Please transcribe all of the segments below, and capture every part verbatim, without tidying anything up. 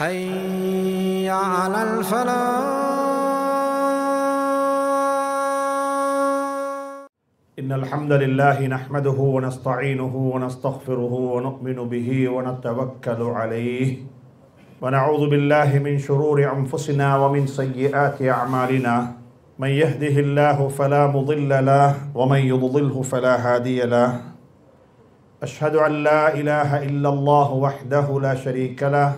حي على الفلاح إن الحمد لله نحمده ونستعينه ونستغفره ونؤمن به ونتوكل عليه ونعوذ بالله من شرور أنفسنا ومن سيئات أعمالنا من يهده الله فلا مضل له ومن يضلله فلا هادي له أشهد أن لا إله إلا الله وحده لا شريك له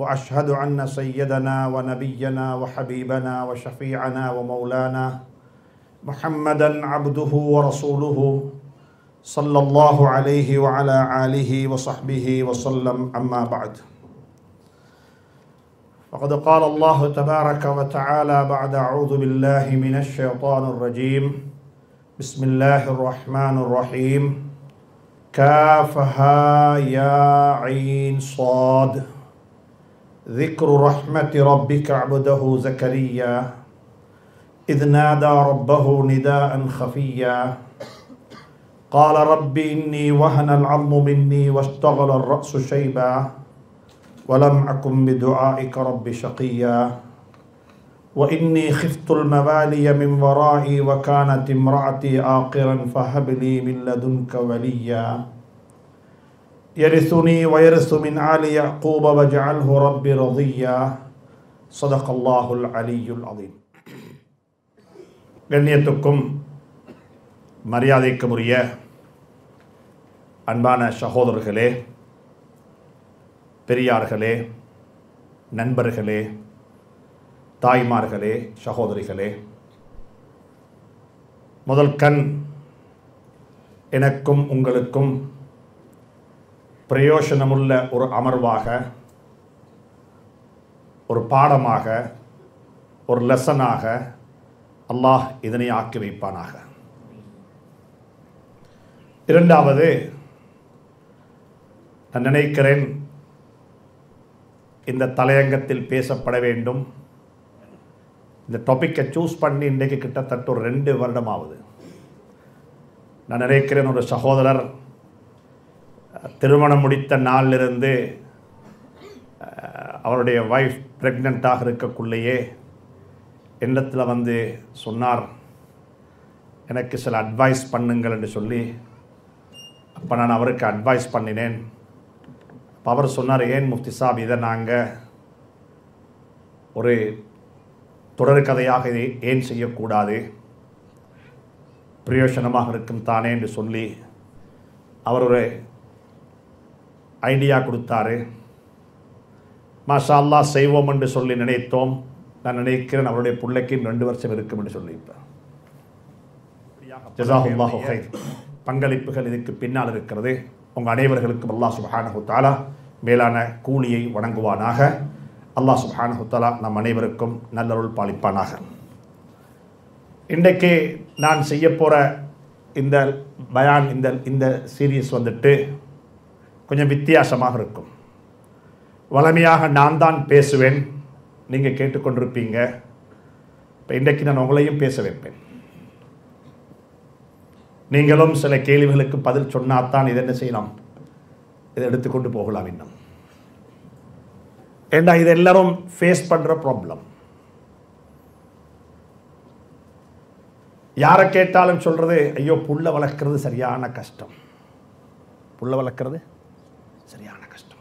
وأشهد أن سيدنا ونبينا وحبيبنا وشفيعنا ومولانا محمدًا عبده ورسوله صلى الله عليه وعلى آله وصحبه وسلم أما بعد فقد قال الله تبارك وتعالى بعد أعوذ بالله من الشيطان الرجيم بسم الله الرحمن الرحيم كافها يا عين صاد ذكر رحمة ربك عبده زكريا إذ نادى ربه نداء خفيا قال رب إني وهن العظم مني واشتغل الرأس شيبا ولم أكن بدعائك رب شقيا وإني خفت المبالي من ورائي وكانت امرأتي عاقرا فهب لي من لدنك وليا يرثني ويرث من آل يعقوب واجعله ربي رضيا صدق الله العلي العظيم கண்ணியத்துக்கும் மரியாதைக்கும் உரிய அன்பான சகோதரர்களே, பெரியார்களே, நண்பர்களே, தாய்மார்களே, சகோதரிகளே, முதல் கண் எனக்கும் உங்களுக்கும் பிரயோசனமுள்ள ஒரு அமர்வாக, ஒரு பாடமாக, ஒரு லெசனாக அல்லாஹ் இதனை ஆக்கி வைப்பானாக. இரண்டாவது, நான் நினைக்கிறேன் இந்த தலையங்கத்தில் பேசப்பட வேண்டும். இந்த டாப்பிக்கை சூஸ் பண்ணி இன்றைக்கு கிட்டத்தட்ட ஒரு ரெண்டு வருடமாவது. நான் நினைக்கிறேன் ஒரு சகோதரர் திருமணம் முடித்த நாளிலிருந்து அவருடைய வைஃப் ப்ரெக்னெண்ட்டாக இருக்கக்குள்ளேயே என்னத்தில் வந்து சொன்னார், எனக்கு சில அட்வைஸ் பண்ணுங்கள் என்று சொல்லி. அப்போ நான் அவருக்கு அட்வைஸ் பண்ணினேன். அப்போ அவர் சொன்னார், ஏன் முஃப்தி சாப் இதை நாங்கள் ஒரு தொடர்கதையாக இதை ஏன் செய்யக்கூடாது, பிரயோஜனமாக இருக்கும் தானே என்று சொல்லி அவர் ஒரு ஐடியா கொடுத்தாரு. மாஷா அல்லா, செய்வோம் என்று சொல்லி நினைத்தோம். நான் நினைக்கிறேன் அவருடைய பிள்ளைக்கும் ரெண்டு வருஷம் இருக்கும் என்று சொல்லியிருப்பேன். ஜஸாஹுல்லாஹு கைர். பங்களிப்புகள் இதுக்கு பின்னால் இருக்கிறது. உங்கள் அனைவர்களுக்கும் அல்லாஹ் சுப்ஹானஹு தஆலா மேலான கூலியை வணங்குவானாக. அல்லாஹ் சுப்ஹானஹு தஆலா நம் அனைவருக்கும் நல்லருள் பாலிப்பானாக. இன்றைக்கு நான் செய்ய போகிற இந்த பயான், இந்த இந்த சீரியஸ் வந்துட்டு கொஞ்சம் வித்தியாசமாக இருக்கும். வளமையாக நான் தான் பேசுவேன், நீங்கள் கேட்டுக்கொண்டிருப்பீங்க. இப்போ இன்றைக்கு நான் உங்களையும் பேச வைப்பேன். நீங்களும் சில கேள்விகளுக்கு பதில் சொன்னால்தான் இதை என்ன செய்யலாம், இதை எடுத்துக்கொண்டு போகலாம். இன்னும் ஏண்டா இது எல்லாரும் ஃபேஸ் பண்ணுற ப்ராப்ளம். யாரை கேட்டாலும் சொல்கிறது, ஐயோ புள்ள வளர்க்குறது சரியான கஷ்டம், புள்ள வளர்க்குறது சரியான கஷ்டம்.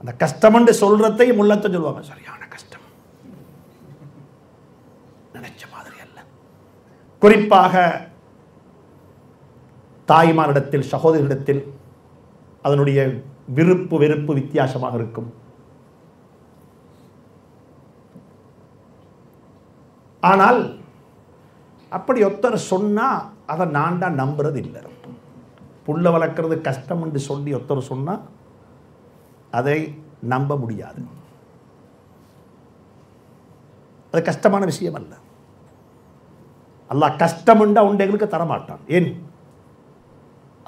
அந்த கஷ்டம்னு சொல்றதையும் முள்ளத்தை சொல்லுவாங்க, சரியான கஷ்டம். நினைச்ச மாதிரி அல்ல. குறிப்பாக தாய்மாரிடத்தில், சகோதரிடத்தில் அதனுடைய விருப்பு வெறுப்பு வித்தியாசமாக இருக்கும். ஆனால் அப்படி ஒருத்தர் சொன்னா அதை நான் தான் நம்புறது இல்லை. புள்ள வளர்க்குறது கஷ்டம் என்று சொல்லி ஒருத்தர் சொன்னால் அதை நம்ப முடியாது. அது கஷ்டமான விஷயம் அல்ல. அல்லாஹ் கஷ்டம்ண்டா உண்டைகளுக்கு தரமாட்டான். ஏன்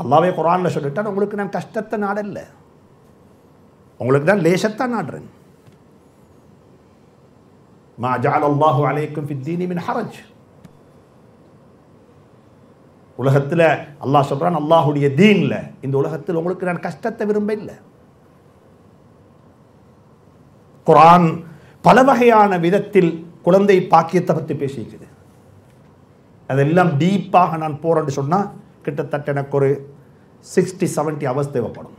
அல்லாவே குர்ஆனில் சொல்லிட்டான், உங்களுக்கு நான் கஷ்டத்தை நாடல்ல, உங்களுக்கு தான் லேசத்தான் நாடுறேன். மா ஜஅலல்லாஹு அலைக்கும் ஃபித்தீனி மின் ஹரஜ். உலகத்தில் அல்லாஹ் சொல்கிறான், அல்லாஹுடைய தீனில், இந்த உலகத்தில் உங்களுக்கு நான் கஷ்டத்தை விரும்ப இல்லை, குர்ஆன் பல வகையான விதத்தில் குழந்தை பாக்கியத்தை பற்றி பேசிக்கிறது. அதெல்லாம் டீப்பாக நான் போறேன்னு சொன்னால் கிட்டத்தட்ட எனக்கு ஒரு சிக்ஸ்டி செவன்ட்டி ஹவர்ஸ் தேவைப்படும்.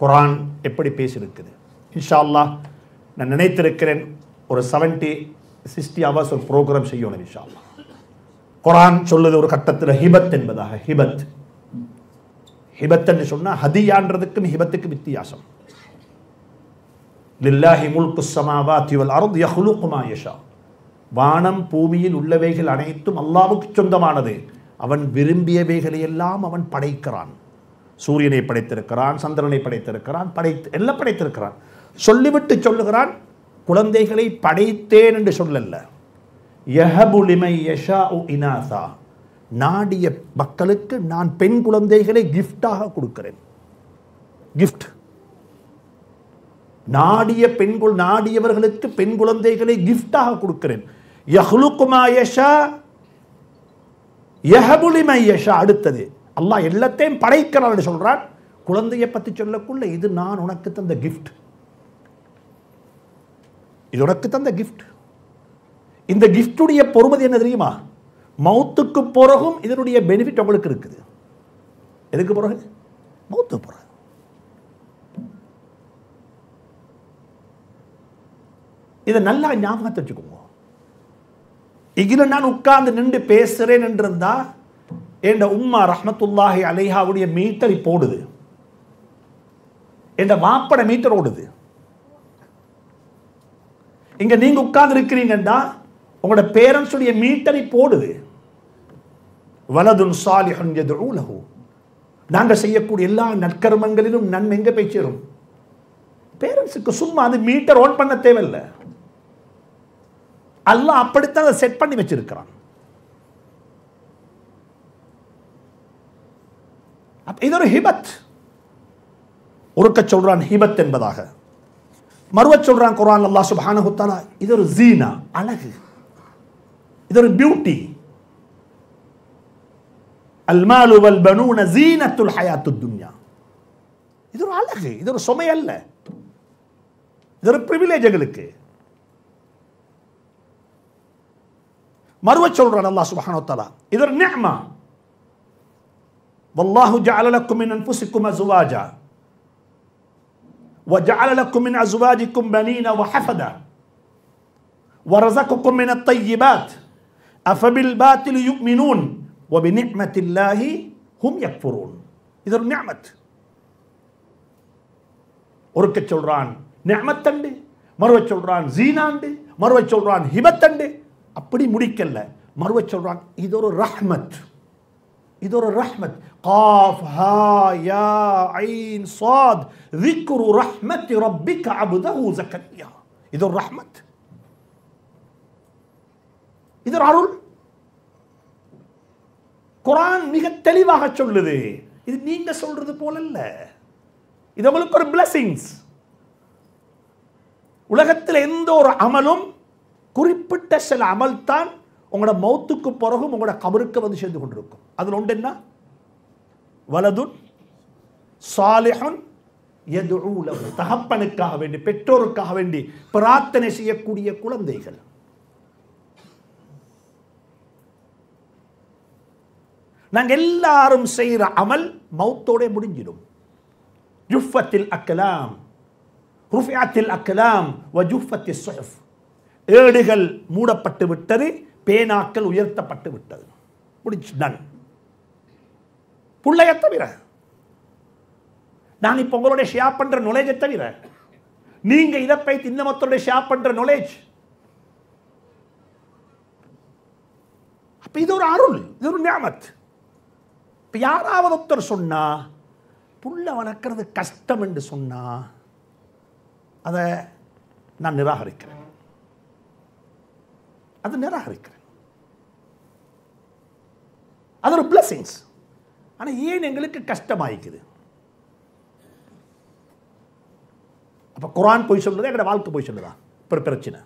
குர்ஆன் எப்படி பேசியிருக்குது இன்ஷா அல்லாஹ் நான் நினைத்திருக்கிறேன் ஒரு செவன்ட்டி சிக்ஸ்டி ஹவர்ஸ் ஒரு ப்ரோக்ராம் செய்யணும் இன்ஷா அல்லாஹ். குர்ஆன் சொல்லுது ஒரு கட்டத்தில் ஹிபத் என்பதாக. ஹிபத் ஹிபத் என்று சொன்னால் ஹதியான்றதுக்கும் ஹிபத்துக்கும் வித்தியாசம். லில்லாஹி முல்கு ஸமாவாதி வல் அர்தி யஹ்லுகு மா யஷா. வானம் பூமியில் உள்ளவைகள் அனைத்தும் அல்லாஹ்வுக்கு சொந்தமானது. அவன் விரும்பியவைகளை எல்லாம் அவன் படைக்கிறான். சூரியனை படைத்திருக்கிறான், சந்திரனை படைத்திருக்கிறான், படை எல்லாம் படைத்திருக்கிறான். சொல்லிவிட்டு சொல்லுகிறான், குழந்தைகளை படைத்தேன் என்று சொல்லல்ல. யஹபு லிமன் யஷாஉ இனாஸா, நாடிய மக்களுக்கு நான் பெண் குழந்தைகளை கிஃப்டாக கொடுக்கிறேன். கிஃப்ட் நாடிய பெண்கள் நாடியவர்களுக்கு பெண் குழந்தைகளை கிஃப்டாக கொடுக்கிறேன். யஹ்லுகு மா யஷா யஹபு லிமன் யஷா. அடுத்தது அல்லாஹ் எல்லாத்தையும் படைக்கிறான்னு சொல்கிறான். குழந்தையை பற்றி சொல்லக்குள்ள இது நான் உனக்கு தந்த கிஃப்ட், இது உனக்கு தந்த கிஃப்ட். இந்த கிஃப்டுடைய பொறுமதி என்ன தெரியுமா? மௌத்துக்கு பிறகும் இதனுடைய பெனிஃபிட் உங்களுக்கு இருக்குது. எதுக்கு பிறகு? மௌத்துக்கு பிறகு. இதை நல்லா ஞாபகத்தை வச்சுக்கோங்க. இதில் நான் உட்கார்ந்து நின்று பேசுகிறேன் என்றிருந்தா என்ற உம்மா ரஹ்மத்துல்லாஹி அலைஹாவுடைய மீட்டர் போடுது, என்ற மாப்பட மீட்டர் ஓடுது. இங்கே நீங்கள் உட்கார்ந்து இருக்கிறீங்கன்னா உங்களோட பேரண்ட்ஸுடைய மீட்டரை போடுது. வலதுன் சாலிஹுன் யதுஉ லஹு. நாங்கள் செய்யக்கூடிய எல்லா நற்கர்மங்களிலும் நன்மை எங்கே போய் சேரும்? பேரண்ட்ஸுக்கு. சும்மா அது மீட்டர் ஆன் பண்ண தேவையில்லை, அல்லாஹ் அப்படித்தான் அதை செட் பண்ணி வச்சிருக்கிறான். இது ஒரு ஹிபத். ஒருக்க சொல்றான் ஹிபத் என்பதாக, மறுவ சொல்றான் குர்ஆன் அல்லாஹ் சுப்ஹானஹு வ தஆலா இது ஒரு ஜீனா, அழகு, இது ஒரு பியூட்டி. அல் மாலு வல் பனூன ஜீனத்துல் ஹயாத்துத் துன்யா. இது ஒரு அழகு, இது ஒரு சுமை அல்ல, இது ஒரு பிரிவிலேஜ் எங்களுக்கு. மறுவ சொல்றான் அல்லாஹ் சுப்ஹானஹு வ தஆலா இது ஒரு நிஅமா. வல்லாஹு ஜஅல லக்கும் மின் அன்ஃபுஸிக்கும் அஸ்வாஜா وَجَعَلَ لَكُمْ مِنْ أَزْوَاجِكُمْ بَنِينَ وَحَفَدًا وَرَزَقَكُمْ مِنَ الطَّيِّبَاتِ أَفَبِالْبَاطِلِ يُؤْمِنُونَ وَبِنِعْمَةِ اللَّهِ هُمْ يَكْفُرُونَ. இது ஒரு நிஅமத். ஒருக்க சொல்றான் நிஅமத் அண்டு, மறுவ சொல்றான் ஜீனாண்டு, மறுவ சொல்றான் ஹிபத் அண்டு. அப்படி முடிக்கல, மறுவ சொல்றான் இது ஒரு ரஹ்மத், இது ஒரு ரஹ்மத். قاف ها يا عين صاد ذكر رحمة ربك عبده زكريا. இது ஒரு ரஹ்மத், இது ஒரு அருள். குர்ஆன் மிக தெளிவாக சொல்லுது, இது நீங்க சொல்றது போல இல்ல, இது உங்களுக்கு ஒரு பிளெஸிங்ஸ். உலகத்தில் எந்த ஒரு அமலும் குறிப்பிட்ட சில அமல் தான் உங்களோட மௌத்துக்கு பிறகும் உங்களோட கபருக்கு வந்து சேர்ந்து கொண்டிருக்கும். அதில் ஒன்று என்ன? வலதுன் சாலிஹுன் யதுஉ லஹு. தகப்பனுக்காக வேண்டி பெற்றோருக்காக வேண்டி பிரார்த்தனை செய்யக்கூடிய குழந்தைகள். நாங்கள் எல்லாரும் செய்கிற அமல் மௌத்தோட முடிஞ்சிடும். ஜுஃபத்தில் அக்லாம் ருஃபிஅத்தில் அக்லாம் வ ஜுஃபத்தில் ஸுஹுஃப். ஏடுகள் மூடப்பட்டு விட்டது, பேனாக்கள் உயர்த்தப்பட்டு விட்டது, முடிஞ்சு நான் பிள்ளைய தவிர, நான் இப்போ உங்களுடைய ஷேர் பண்ணுற நாலேஜை தவிர, நீங்கள் இதை பைத்து இந்த மொத்தோடைய ஷேர் பண்ணுற நாலேஜ். அப்போ இது ஒரு அருள், இது ஒரு நியாமத். இப்போ யாராவது ஒருத்தர் சொன்னால் புள்ள வளர்க்குறது கஷ்டம் என்று சொன்னால் அதை நான் நிராகரிக்கிறேன், அது நிராகரிக்கிறேன். அது ஒரு பிளஸிங்ஸ். ஆனால் ஏன் எங்களுக்கு கஷ்டமாயிக்குது? அப்போ குர்ஆன் போய் சொல்லுதா, எங்களோட வாழ்க்கை போய் சொல்லுதா? இப்போ பிரச்சனை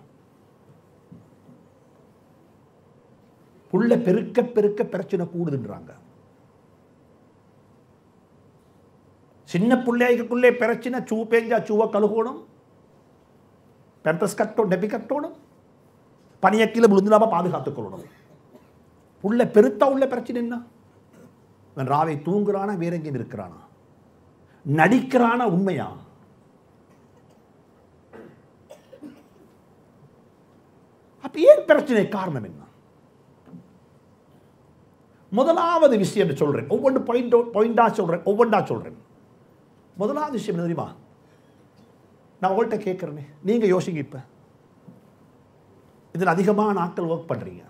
புள்ள பெருக்க பெருக்க பிரச்சனை கூடுதுன்றாங்க. சின்ன பிள்ளைக்குள்ளே பிரச்சனை. சூ பேஞ்சா சூவை கழுகணும், Panthers cut to Debbie cut to Paniakila Blundaba Padhatu Corona. Pulle Perita Ule Perchina. When Ravi Tungrana, Verengi Nirkrana. Nadikrana Umaya. Appear Perchina Carnamina. Mother the Visian children, over the point point our children, over the children. Mother the Shimmer Riba. Now, what a cake, Ninga Yoshikipa. It's an Adikaman actor work Padria.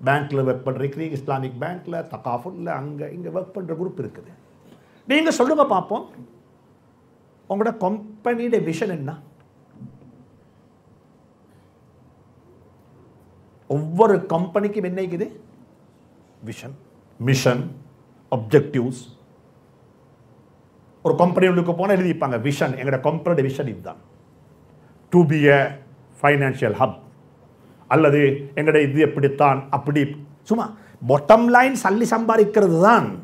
Bank level Padrikri, Islamic Bank, Takafun, Langa, in the work Padra group. Ninga Soloma Papon, on a company division and now. Over company ki benne gide vision, mission, objectives. Or company will look upon a vision and a company vision is done to be a financial hub. Allah the Engada Idi Puritan, Apudip Suma, bottom line Sally Sambari Kurdhan.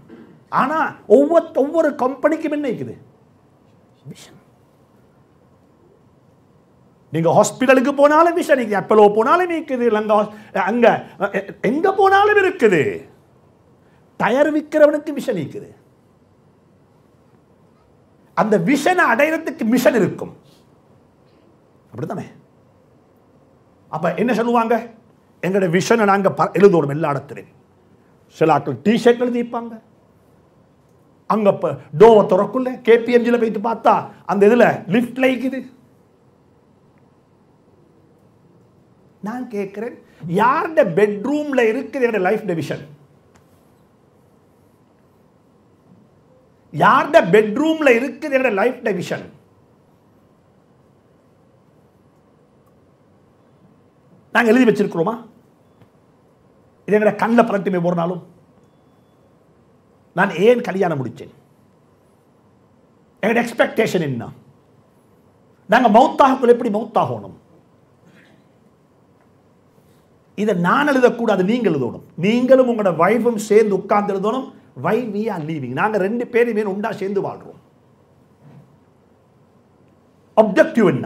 Anna over over a company ki benne gide vision. You go hospital, you go to mission, you go to Tire and the vision is a mission. Then, vision and the K P M G நான் கேக்குறேன் யாரட பெட்ரூம்ல இருக்குற life division யாரட பெட்ரூம்ல இருக்குற life division நாங்க எழுதி வச்சிருக்கோமா இதங்கட கண்ண பரட்டுமே போறனாலும் நான் ஏன் கல்யாணம் முடிச்சேன் எங்க எக்ஸ்பெக்டேஷன் என்ன நாங்க மௌத்தாக எப்படி மௌத்தாகணும் either Nana the Kuda, the Ningalodum, Ningalum, a wife from Saint Dukan, the Donum, why we are leaving. Nana Rendi Perry, Unda, Saint the Waldrum. Objective in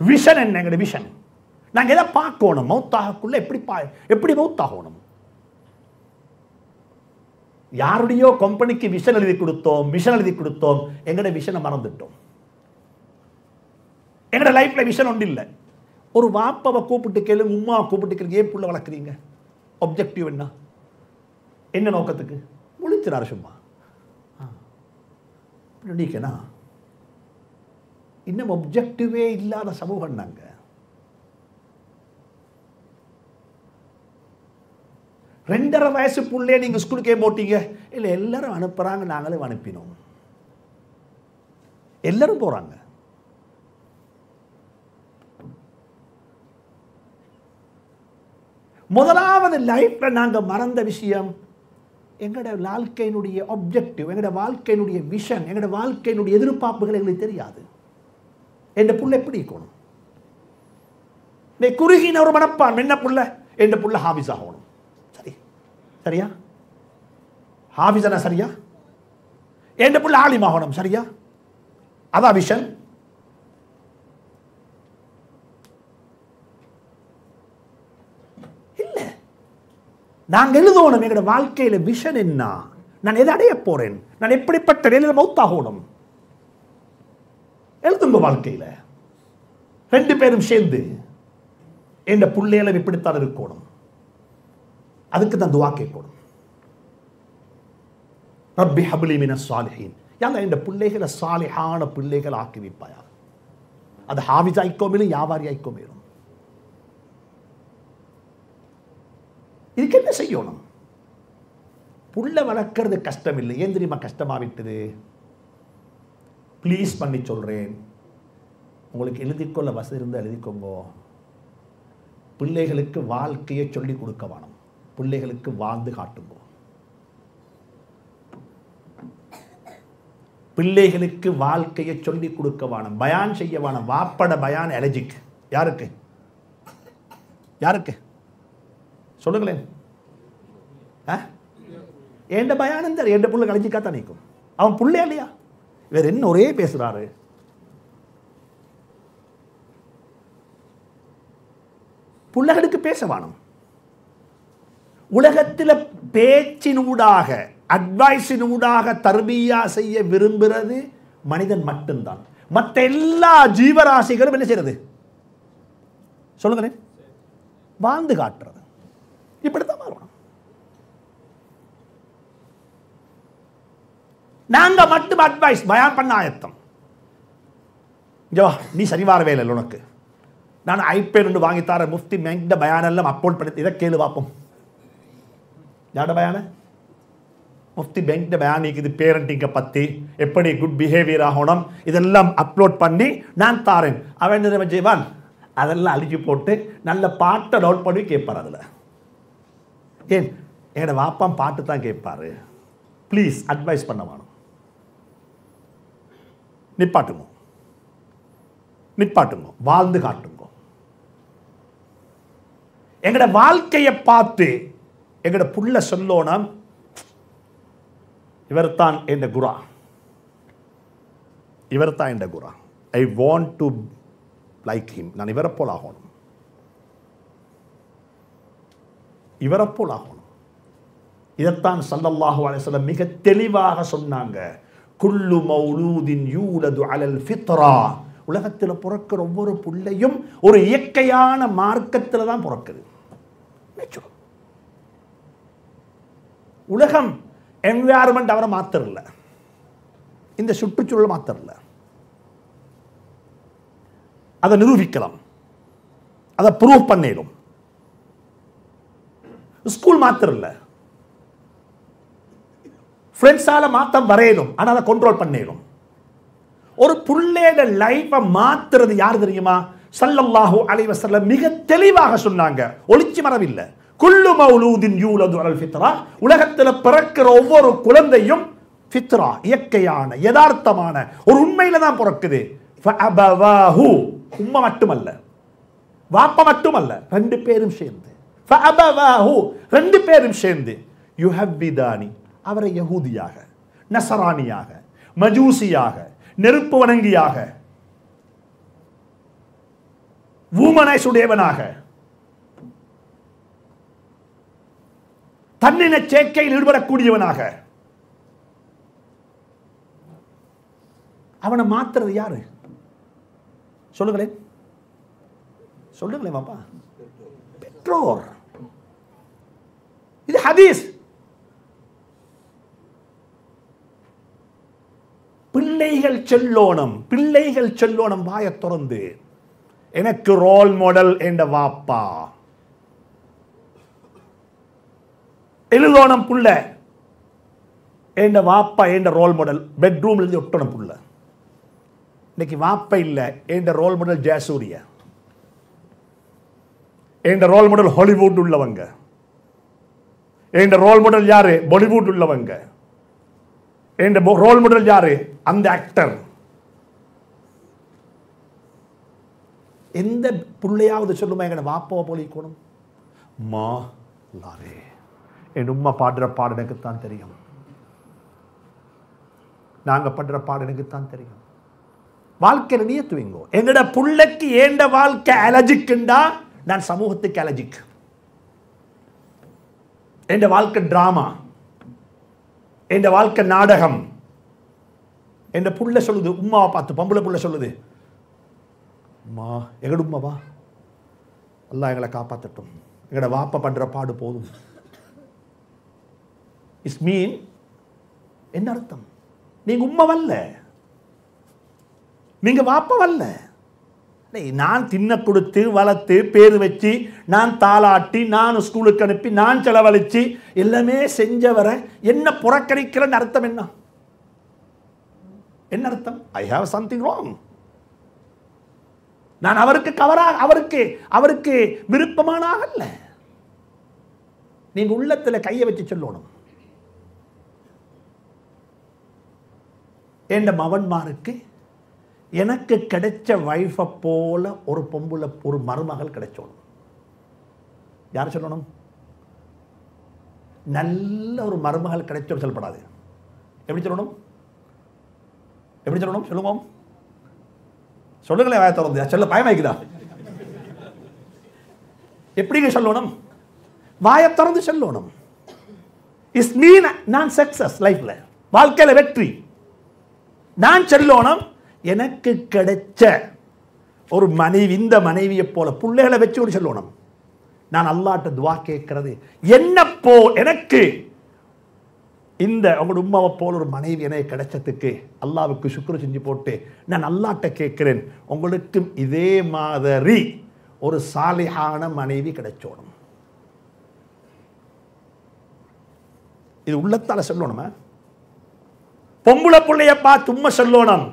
vision and negative vision. Nagada park corner, Mouta Kule, prepare, a pretty Mouta honum. Yardio company ki visionary Kurutom, missionary Kurutom, and a vision among the Tom. And a life vision on Dilla. Or Wapa Koputikel, Uma Koputikel game pull of a cringer. Objective enough. In an Okataka, Mulit Rashuma. Predicana. In an objective way, Illa Samuhananga. Render a vice pull leading a school game boating a letter on a parang and angle on a pino. A letter boranga. முதலாவது லைஃப்ல நாங்க மறந்த விஷயம் எங்கட வாழ்க்கையினுடைய objective எங்கட வாழ்க்கையினுடைய vision எங்கட வாழ்க்கையினுடைய எதிர்பார்ப்புகள் எங்களுக்கு தெரியாது. என்ன புள்ள எப்படி இருக்கணும்? நீ குறுகின ஒரு மனப்பான் என்ன புள்ள? என்ன புள்ள ஹாபிஸ் ஆகணும். சரி. சரியா? ஹாபிஸ்னா சரியா? என்ன புள்ள ஆலிம் ஆகணும் சரியா? அதா விஷன் நாங்க எழுதணும் எங்கட வாழ்க்கையில விஷன் என்ன? நான் எதை அடைய போறேன்? நான் எப்படிப்பட்ட நிலையில மௌத்தாகணும்? எழுதுங்க வாழ்க்கையில. ரெண்டு பேரும் சேர்ந்து இந்த புள்ளையில இப்படித்தான் இருக்கணும். அதுக்கு தான் துஆ கேட்கணும். ரப்பி ஹப்லி மினஸ் ஸாலிஹீன். யா அல்லாஹ் இந்த புள்ளைகளை சாலிஹான புள்ளைகள் ஆக்கி வைப்பாயா. அது ஹாஃபிஸ் ஐக்கோமில யாவாரி ஐக்கோமில இதுக்கு என்ன செய்யணும்? புள்ள வளர்க்கிறது கஷ்டம் இல்லை. ஏன் தெரியுமா கஷ்டமா விட்டது? ப்ளீஸ் பண்ணி சொல்றேன். உங்களுக்கு எழுதிக்கொள்ள வசதி இருந்தா எழுதிக்கோங்க. பிள்ளைகளுக்கு வாழ்க்கையை சொல்லி கொடுக்க வேணும். பிள்ளைகளுக்கு வாழ்ந்து காட்டுங்க. பிள்ளைகளுக்கு வாழ்க்கையை சொல்லி கொடுக்க வேணும். பயான் செய்ய வேணும். வாப்பட பயான் அலர்ஜிக். யாருக்கு? யாருக்கு? சொல்லுங்களேன். ஆ? என்ன பயானந்தர் என்ன புள்ள கலஞ்சிக்காத நிக்கும். அவன் புள்ளையா இல்லையா? வேற என்ன ஒரே பேசுறாரு. புல்லகனுக்கு பேச வேணும். உலகத்தில பேச்சினூடாக அட்வைஸினூடாக தர்பியா செய்ய விரும்புகிறது மனிதன் மட்டும்தான். மற்ற எல்லா ஜீவராசிகளும் என்ன செய்யறது? சொல்லுங்களேன், வாழ்ந்து காட்டுறது. இப்படித்தான் மாறணும். நாங்க மட்டும் அட்வைஸ் பயான் பண்ண ஆயத்தம். நீ சரிவார வேலை இல்லை உனக்கு, நான் ஐபேட் ஒன்று வாங்கித்தார முஃப்தி மேங்கிட்ட பயான் எல்லாம் அப்லோட் பண்ணி இதை கேளு பார்ப்போம். யாட பயான? முஃப்தி பேங்கிட்ட பயான் இருக்குது பேரண்டிங்கை பற்றி, எப்படி குட் பிஹேவியர் ஆகணும், இதெல்லாம் அப்லோட் பண்ணி நான் தாரேன். அவன் என்ன செய்வான்? அதெல்லாம் அழிச்சு போட்டு நல்ல பாட்டை டவுட் பண்ணி கேட்பார். அதில் ஏன் என்னோட வாப்பான் பாட்டு தான் கேட்பார், ப்ளீஸ் அட்வைஸ் பண்ண வேணும். நிப்பாட்டுங்க நிப்பாட்டுங்க வாழ்ந்து காட்டுங்க. எங்களோட வாழ்க்கையை பார்த்து எங்களோட புள்ள சொல்லோனா இவர்தான் என் குரா, இவர்தான் என் குரா, I want to like him, நான் இவரை போல் ஆகணும், இவரை போல் ஆகணும். இதைத்தான் ஸல்லல்லாஹு அலைஹி வஸல்லம் மிக தெளிவாக சொன்னாங்க. குல்லு மௌலூதின் யூலது அலல் ஃபித்ரா, உலகத்தில் பிறக்கிற ஒவ்வொரு பிள்ளையும் ஒரு இயற்கையான மார்க்கத்தில் தான் பிறக்குது. உலகம் என்வாயர்மெண்ட் அவரை மாத்திரல, இந்த சுற்றுச்சூழலை மாத்திரல, அதை நிரூபிக்கலாம், அதை ப்ரூவ் பண்ணிடும். ஸ்கூல் மாத்திரல, ஃப்ரெண்ட்ஸால மாத்தம் வரையணும், ஆனால் அதை கண்ட்ரோல் பண்ணிடும். ஒரு புள்ளையோட லைஃபை மாத்துறது யாரு தெரியுமா? ஸல்லல்லாஹு அலைஹி வஸல்லம் மிக தெளிவாக சொன்னாங்க, ஒளிச்சு மறவில்லை. குல்லு மௌலூதின் யூலது அலல் ஃபித்ரா, உலகத்தில் பிறக்கிற ஒவ்வொரு குழந்தையும் ஃபித்ரா, இயற்கையான யதார்த்தமான ஒரு உண்மையில தான் பிறக்குது. ஃபஅபவாஹு, உம்மா மட்டுமல்ல, வாப்பா மட்டுமல்ல, ரெண்டு பேரும் சேர்ந்து. ஃபஅபவாஹு, ரெண்டு பேரும் சேர்ந்து யுஹவ்விதானி, அவரை யஹூதியாக, நசரானியாக, மஜூசியாக, நெருப்பு வணங்கியாக, ஊமனைஸ் உடையவனாக, தன்னின சேர்க்கையில் ஈடுபடக்கூடியவனாக அவனை மாத்துறது யாரு? சொல்லுங்களேன் சொல்லுங்களேன் பாப்பா, பெற்றோர். இது ஹதீஸ். பிள்ளைகள் சொல்லோனம், பிள்ளைகள் சொல்லோனம் வாய திறந்து, எனக்கு ரோல் மாடல் என்ற வாப்பா எழுதோனம் புள்ள, என்ற வாப்பா என்ற ரோல் மாடல் பெட்ரூம்ல இருந்து ஒட்டணும் புள்ள. இன்னைக்கு வாப்பா இல்லை, என்ற ரோல் மாடல் ஜெயசூரியா, என்ற ரோல் மாடல் ஹாலிவுட் உள்ளவங்க, என்ற ரோல் மாடல் யாரு? பாலிவுட் உள்ளவங்க. என்ற ரோல் மாடல் யாரு? அந்த ஆக்டர். எந்த பிள்ளையாவது சொல்லுமா எங்க வாப்பாவை போலிக்கணும்? மா லாரே, என் உம்மா பாடுற பாடு எனக்குத்தான் தெரியும், நாங்கள் படுற பாடு எனக்குத்தான் தெரியும். வாழ்க்கையில் நியத்துவீங்கோ, எங்கட புள்ளைக்கு ஏண்ட வாழ்க்கை அலர்ஜிக்குண்டா, நான் சமூகத்துக்கு அலர்ஜிக், என் வாழ்க்கை டிராமா, என் வாழ்க்கை நாடகம். என் புள்ள சொல்லுது, உம்மாவை பார்த்து பொம்பளை புள்ள சொல்லுது, அம்மா எங்கட உம்மாவா, எல்லாம் எங்களை காப்பாற்றட்டும், எங்கட வாப்பா படுற பாடு போதும். இஸ் மீன் என்ன அர்த்தம்? நீங்க உம்மா வல்ல, நீங்க வாப்பா வல்ல, நான் தின்ன கொடுத்து வளர்த்து பேர் வச்சு, நான் தாளாட்டி, நான் ஸ்கூலுக்கு அனுப்பி, நான் செலவழிச்சு எல்லாமே செஞ்சவரை என்ன புறக்கணிக்கிறேன்னு அர்த்தம் என்ன? என்ன அர்த்தம்? I have something wrong. நான் அவருக்கு கவராக, அவருக்கு அவருக்கு விருப்பமான ஆகல. நீங்க உள்ளத்தில் கையை வச்சு சொல்லணும், என் மவன்மாருக்கு எனக்கு கிடைச்ச வைஃபை போல ஒரு பொம்புல ஒரு மருமகள் கிடைச்சோணும். யார் சொல்லணும்? நல்ல ஒரு மருமகள் கிடைச்சோன்னு சொல்லப்படாது. எப்படி சொல்லணும்? எப்படி சொல்லணும்? சொல்லுவோம் சொல்லுங்களேன் வாய திறந்து. சொல்ல பயமாய்க்குதா? எப்படிங்க சொல்லணும்? வாயை திறந்து சொல்லணும். இஸ் மீன் நான் சக்சஸ் லைஃப்ல, வாழ்க்கையில வெற்றி. நான் சொல்லணும், எனக்கு கிடைச்ச ஒரு மனைவி, இந்த மனைவியை போல பிள்ளைகளை வச்சு ஒரு சொல்லணும், நான் அல்லாஹ்ட்ட துஆ கேட்கறது என்ன போ, எனக்கு இந்த உங்களோட உம்மாவை போல ஒரு மனைவி எனக்கு கிடைச்சதுக்கு அல்லாஹ்வுக்கு சுக்ரு செஞ்சு போட்டு நான் அல்லாஹ்ட்ட கேட்கிறேன், உங்களுக்கும் இதே மாதிரி ஒரு சாலிஹான மனைவி கிடைச்சோணும். இது உள்ளத்தால சொல்லணுமா? பொம்பளை பிள்ளைய பார்த்து உம்மா சொல்லணும்,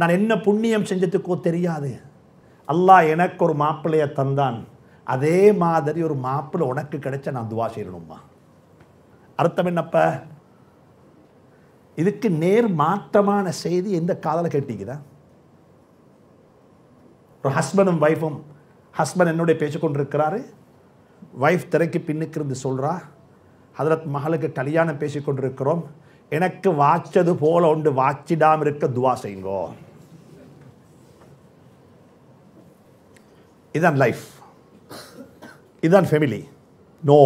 நான் என்ன புண்ணியம் செஞ்சதுக்கோ தெரியாது, அல்லாஹ் எனக்கு ஒரு மாப்பிள்ளைய தந்தான், அதே மாதிரி ஒரு மாப்பிள்ளை உனக்கு கிடைச்ச நான் துவா செய்யணும்மா. அர்த்தம் என்னப்ப? இதுக்கு நேர் மாற்றமான செய்தி எந்த காதலை கேட்டீங்கதான். ஒரு ஹஸ்பண்டும் ஒய்ஃபும், ஹஸ்பண்ட் என்னோட பேச்சு கொண்டிருக்கிறாரு, ஒய்ஃப் திரைக்கு பின்னுக்கு இருந்து சொல்கிறா, ஹதரத் மகளுக்கு கல்யாணம் பேசி கொண்டிருக்கிறோம், எனக்கு வாச்சது போல ஒன்று வாச்சிடாமல் இருக்க துவா செய்யுங்கோ. இதுதான் லைஃப், இதுதான் ஃபேமிலி. நோ,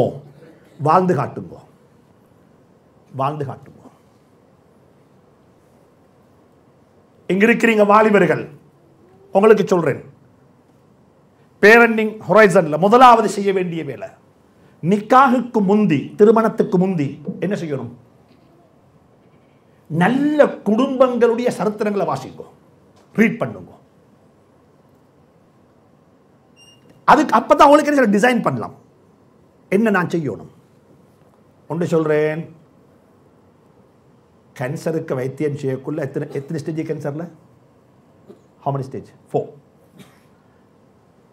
வாழ்ந்து காட்டுங்கோ, வாழ்ந்து காட்டுங்கோ. இங்க இருக்கிறீங்க வாலிபர்கள், உங்களுக்கு சொல்றேன், பேரண்டிங் ஹொரைசன்ல முதலாவது செய்ய வேண்டிய வேலை, நிக்காஹுக்கு முந்தி, திருமணத்துக்கு முந்தி என்ன செய்யணும்? நல்ல குடும்பங்களுடைய சரித்திரங்களை வாசிங்க, ரீட் பண்ணுங்க. அதுக்கு அப்பதான் அவங்களுக்கு என்ன டிசைன் பண்ணலாம், என்ன நான் செய்யணும். ஒன்று சொல்றேன், கேன்சருக்கு வைத்தியம் செய்யக்குள்ள எத்தனை எத்தனை ஸ்டேஜ் கேன்சர்ல? How many stage? Four.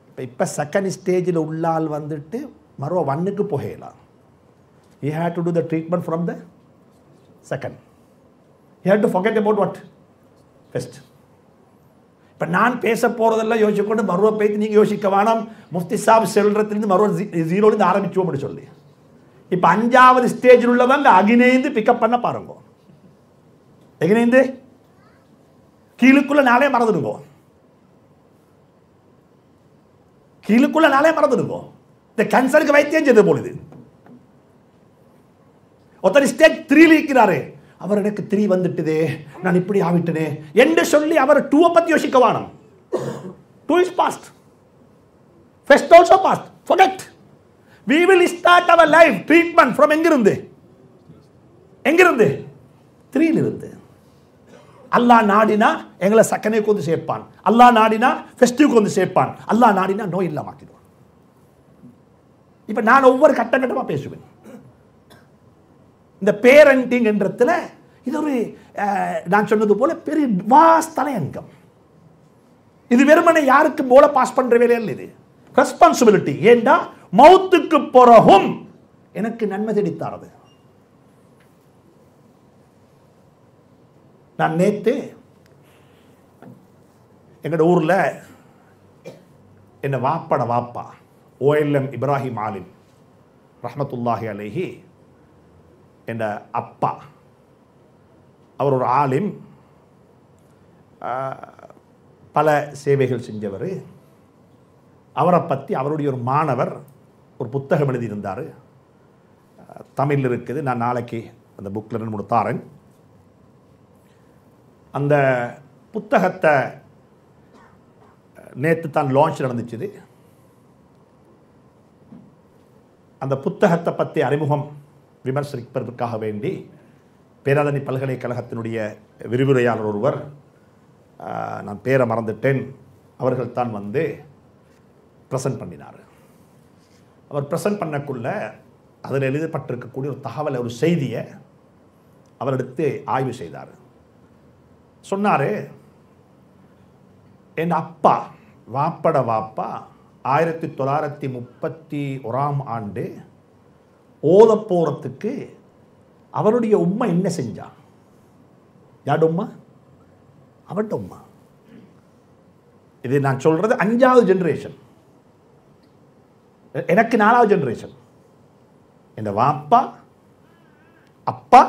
இப்போ இப்போ செகண்ட் ஸ்டேஜில் உள்ளால் வந்துட்டு மறுவா ஒன்னுக்கு போகலாம். He had to do the treatment from the second. He had to forget about what? First. இப்போ நான் பேச போகிறதெல்லாம் யோசிச்சுக்கொண்டு மறுவா பேசி நீங்கள் யோசிக்க வேணாம். முஃப்தி சாப் செல்றதுலேருந்து மறுவா ஜீரோலேருந்து ஆரம்பிச்சுவோம்னு சொல்லி இப்போ அஞ்சாவது ஸ்டேஜில் உள்ளவங்க அகினேந்து பிக்கப் பண்ண பாருங்க. அகினேந்து கீழுக்குள்ள நாளே மறந்துடுங்கோ, கீழுக்குள்ள நாளே மறந்துடுங்கோ. இந்த கேன்சருக்கு வைத்தியம் செய்து போல இது. ஒருத்தர் ஸ்டேஜ் த்ரீல இருக்கிறாரு, அவர் எனக்கு த்ரீ வந்துட்டுதே, நான் இப்படி ஆகிட்டேனே என்று சொல்லி அவர் டூவை பத்தி யோசிக்க வேணும். Two is past, first also past, forget. We will start our life treatment from எங்கிருந்து எங்கிருந்து த்ரீல இருந்து. அல்லாஹ் நாடினா எங்களை செகண்டுக்கு வந்து சேர்ப்பான், அல்லாஹ் நாடினா ஃபெஸ்டிவ்க்கு வந்து சேர்ப்பான், அல்லாஹ் நாடினா நோய் இல்லாமக்கிடுவான். இப்போ நான் ஒவ்வொரு கட்ட கட்டமாக பேசுவேன். இந்த பேரண்டிங்ன்றதுல இது ஒரு நான் சொன்னது போல பெரிய வாஸ்தல அங்கம். இது வெறுமனை யாருக்கு போல பாஸ் பண்ற வேலையா இல்லை, இது ரெஸ்பான்சிபிலிட்டி. ஏண்டா மௌத்துக்கு பிறகும் எனக்கு நன்மை தேடித்தாரது. நான் நேற்று எங்களோட ஊரில் என்னை வாப்பட வாப்பா ஓஎல்எம் இப்ராஹிம் ஆலிம் ரஹ்மத்துல்லாஹி அலைஹி என்ற அப்பா, அவர் ஒரு ஆலிம், பல சேவைகள் செஞ்சவர். அவரை பற்றி அவருடைய ஒரு மாணவர் ஒரு புத்தகம் எழுதியிருந்தார், தமிழில் இருக்குது. நான் நாளைக்கு அந்த புக்கில் ரெண்டு மூணு தாரேன். அந்த புத்தகத்தை நேற்று தான் லான்ச் நடந்துச்சுது. அந்த புத்தகத்தை பற்றி அறிமுகம் விமர்சிப்பதற்காக வேண்டி பேராதனி பல்கலைக்கழகத்தினுடைய விரிவுரையாளர் ஒருவர், நான் பேரை மறந்துட்டேன், அவர்கள் தான் வந்து ப்ரெசன்ட் பண்ணினார். அவர் ப்ரெசன்ட் பண்ணக்குள்ள அதில் எழுதப்பட்டிருக்கக்கூடிய ஒரு தகவலை, ஒரு செய்தியை அவர் எடுத்து ஆய்வு செய்தார். சொன்னார், என் அப்பா வாப்பட வாப்பா ஆயிரத்தி தொள்ளாயிரத்தி முப்பத்தி ஒராம் ஆண்டு ஓத போகிறதுக்கு அவருடைய உம்மா என்ன செஞ்சா? யாட உம்மா? அவட்ட உம்மா. இது நான் சொல்கிறது அஞ்சாவது ஜென்ரேஷன், எனக்கு நாலாவது ஜென்ரேஷன். என் வாப்பா அப்பா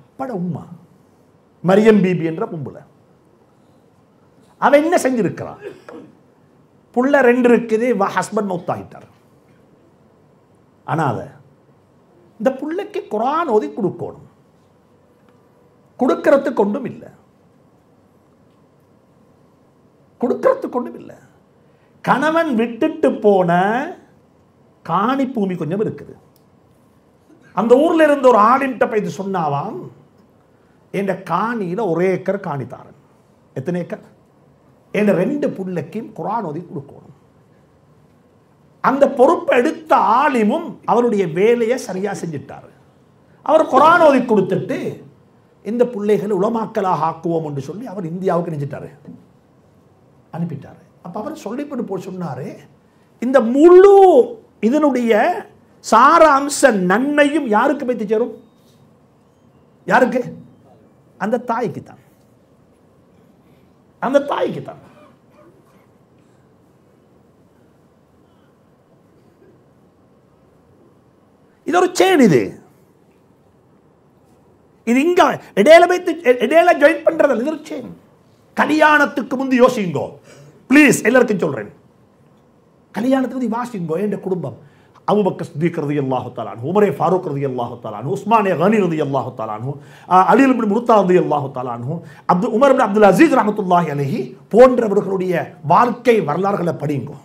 அப்பட உம்மா மரியம் பீபி என்ற பொம்பளை, அவ என்ன செஞ்சிருக்கிறான்? புள்ள ரெண்டு இருக்குது, ஹஸ்பண்ட் மௌத்தாகிட்டார். ஆனால் இந்த பிள்ளைக்கு குரான் ஓதி கொடுக்கணும், கொடுக்கறது கொண்டும் இல்லை, கொடுக்கறது கொண்டும் இல்லை. கணவன் விட்டுட்டு போன காணி பூமி கொஞ்சம் இருக்குது. அந்த ஊரில் இருந்த ஒரு ஆளின்ட்ட போய் இது சொன்னாவாம், என் காணியில் ஒரே ஏக்கர் காணித்தாரன், எத்தனை ஏக்கர், என் ரெண்டு பிள்ளைக்கும் குரான் ஓதி கொடுக்கணும். அந்த பொறுப்பை எடுத்த ஆலிமும் அவருடைய வேலையை சரியாக செஞ்சிட்டார். அவர் குரான் ஓதி கொடுத்துட்டு இந்த பிள்ளைகளை உலமாக்கலாக ஆக்குவோம் என்று சொல்லி அவர் இந்தியாவுக்கு நினைச்சிட்டாரு, அனுப்பிட்டார். அப்போ அவர் சொல்லிப்பட்டு போய் சொன்னார், இந்த முழு இதனுடைய சாராம்ச நன்மையும் யாருக்கு பற்றி சேரும்? யாருக்கு? அந்த தாய்க்கு தான், அந்த தாய்க்கு தான். இது ஒரு செயின். இது இது இங்க இடையில வைத்து இடையில ஜாயின் பண்றதல்ல, இது ஒரு செயின். கல்யாணத்துக்கு முந்தி யோசிங்கோ ப்ளீஸ், எல்லாருக்கும் சொல்றேன், கல்யாணத்துக்கு முந்தி வாசிங்கோ. என் குடும்பம் அபூபக்கர் சித்திக் ரலியல்லாஹு தஆலா அன்ஹு, உமர் ஃபாரூக் ரலியல்லாஹு தஆலா அன்ஹு, உஸ்மான் கனி ரலியல்லாஹு தஆலா அன்ஹு, அலி இப்னு முர்தா ரலியல்லாஹு தஆலா அன்ஹு, அப்துல் உமர் இப்னு அப்துல் அசீஸ் ரஹ்மத்துல்லாஹி அலைஹி போன்றவர்களுடைய வாழ்க்கை வரலாறுகளை படிங்கோ.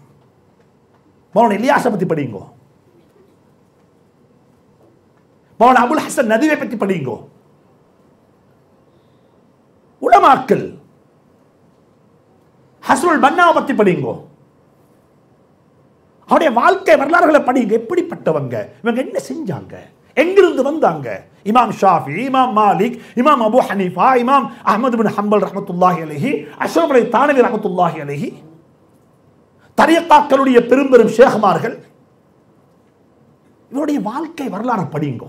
மௌலானா இலியாஸை பற்றி படிங்கோ, மௌலானா அபுல் ஹசன் நதுவை பற்றி படிங்கோ. உலமாக்கள் ஹஸ்ருல் பன்னாவை பற்றி படிங்கோ, அவருடைய வாழ்க்கை வரலாறுகளை படிங்க. எப்படிப்பட்டவங்க இவங்க, என்ன செஞ்சாங்க, எங்கிருந்து வந்தாங்க? இமாம் ஷாஃபி, இமாம் மாலிக், இமாம் அபு ஹனீஃபா, இமாம் அஹ்மது பின் ஹம்பல் ரஹ்மத்துல்லாஹி அலைஹி, அஷ்ரஃப் அலி தானவி ரஹ்மத்துல்லாஹி அலைஹி, தரிகாக்களுடைய பெரும்பெரும் ஷேகுமார்கள், இவருடைய வாழ்க்கை வரலாறு படிங்க.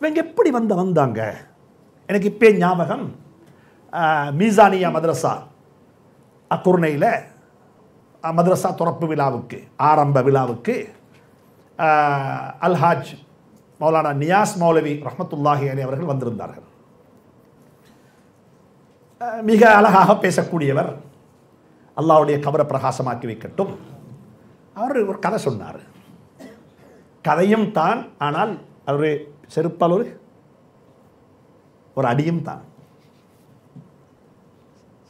இவங்க எப்படி வந்த வந்தாங்க எனக்கு இப்போ ஞாபகம். மீசானியா மதரசா அக்குர்னையில் மதரசா துறப்பு விழாவுக்கு, ஆரம்ப விழாவுக்கு அல்ஹாஜ் மௌலானா நியாஸ் மௌலவி ரஹ்மத்துல்லாஹி அலைஹி அவர்கள் வந்திருந்தார்கள். மிக அழகாக பேசக்கூடியவர், அல்லாஹ்வுடைய கபரை பிரகாசமாக்கி வைக்கட்டும். அவர் ஒரு கதை சொன்னார், கதையும் தான், ஆனால் அவர் செருப்பால் ஒரு ஒரு அடியும் தான்.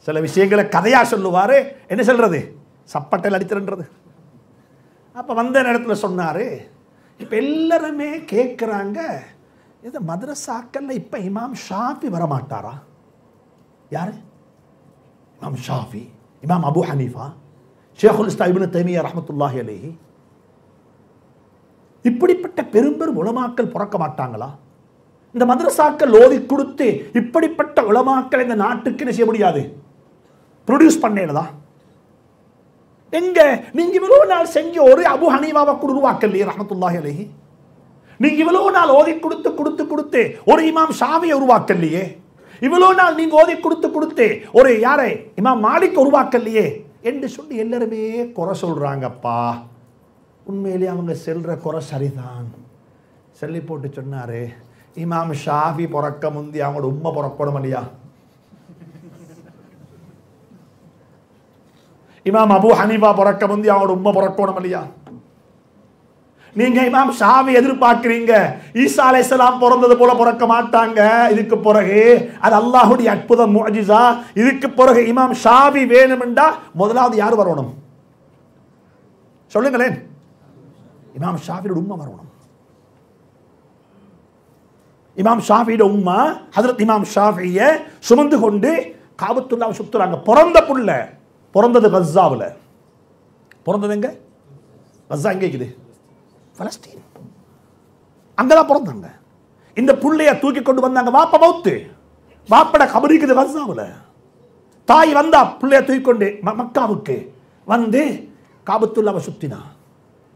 சில விஷயங்களை கதையாக சொல்லுவார், என்ன சொல்கிறது, சப்பட்டையில் அடித்துன்றது. அப்போ வந்த நேரத்தில் சொன்னார், இப்போ எல்லாருமே கேட்குறாங்க, இது மதரசாக்களில் இப்போ இமாம் ஷாஃபி வரமாட்டாரா? யார்? Imam Shafi, Imam Abu Hanifa, ஷேகுல் இஸ்லாம் இப்னு தைமியா ரஹ்மத்துல்லாஹி அலைஹி, இப்படிப்பட்ட பெரும்பெரும் உலமாக்கள் பிறக்க மாட்டாங்களா? இந்த மதரசாக்கள் ஓதி கொடுத்து இப்படிப்பட்ட உலமாக்கள் இந்த நாட்டுக்கு செய்ய முடியாது, ப்ரொடியூஸ் பண்ணேனதா? எங்க நீங்க இவ்வளவு நாள் செஞ்ச ஒரு அபு ஹனீஃபாவை உருவாக்கலையே ரஹ்மத்துல்லாஹி அலைஹி, நீங்க இவ்வளவு நாள் ஓதி கொடுத்து கொடுத்து கொடுத்து ஒரு இமாம் ஷாஃபியை உருவாக்கலையே, இவ்வளவு நாள் நீங்க ஓதி கொடுத்து கொடுத்து ஒரு யாரை இமாம் மாலிக் உருவாக்கலையே என்று சொல்லி எல்லாருமே குறை சொல்றாங்கப்பா. உண்மையிலே அவங்க செல்ற குறை சரிதான். சொல்லி போட்டு சொன்னாரு, இமாம் ஷாஃபி பிறக்க முந்தி அவங்களோட உம்மை பிறக்கணும் இல்லையா? இமாம் அபு ஹனீஃபா பிறக்க முந்தி அவனோட உம்மை பிறக்கணும் இல்லையா? நீங்க இமாம் ஷாஃபி எதிர்பார்க்கிறீங்க, ஈசா அலைஹிஸ்ஸலாம் பிறந்தது போல பிறக்க மாட்டாங்க, இதுக்கு பிறகு அது அல்லாஹ்வுடைய அற்புதம், முஅஜிஸா. இதுக்கு பிறகு இமாம் ஷாஃபி வேணும்டா முதலாவது யார் வரணும் சொல்லுங்களேன்? இமாம் ஷாஃபியோட உம்மா வரணும். இமாம் ஷாஃபியோட உம்மா ஹஜ்ரத் இமாம் ஷாஃபியை சுமந்து கொண்டு காபத்துல்லாஹ் சுத்துறாங்க. பிறந்த புள்ள பிறந்தது கஸாவில், பிறந்தது எங்க கஸா, எங்கே இருக்குது பலஸ்தீன், அங்கதான் பிறந்தாங்க. இந்த பிள்ளைய தூக்கி கொண்டு வந்தாங்க, வாப்ப மௌத்து, வாப்பட கபரிக்குது கஸாவில். தாய் வந்தா பிள்ளைய தூக்கி கொண்டு மக்காவுக்கு வந்து காபத்துல்லாவை சுத்தினா.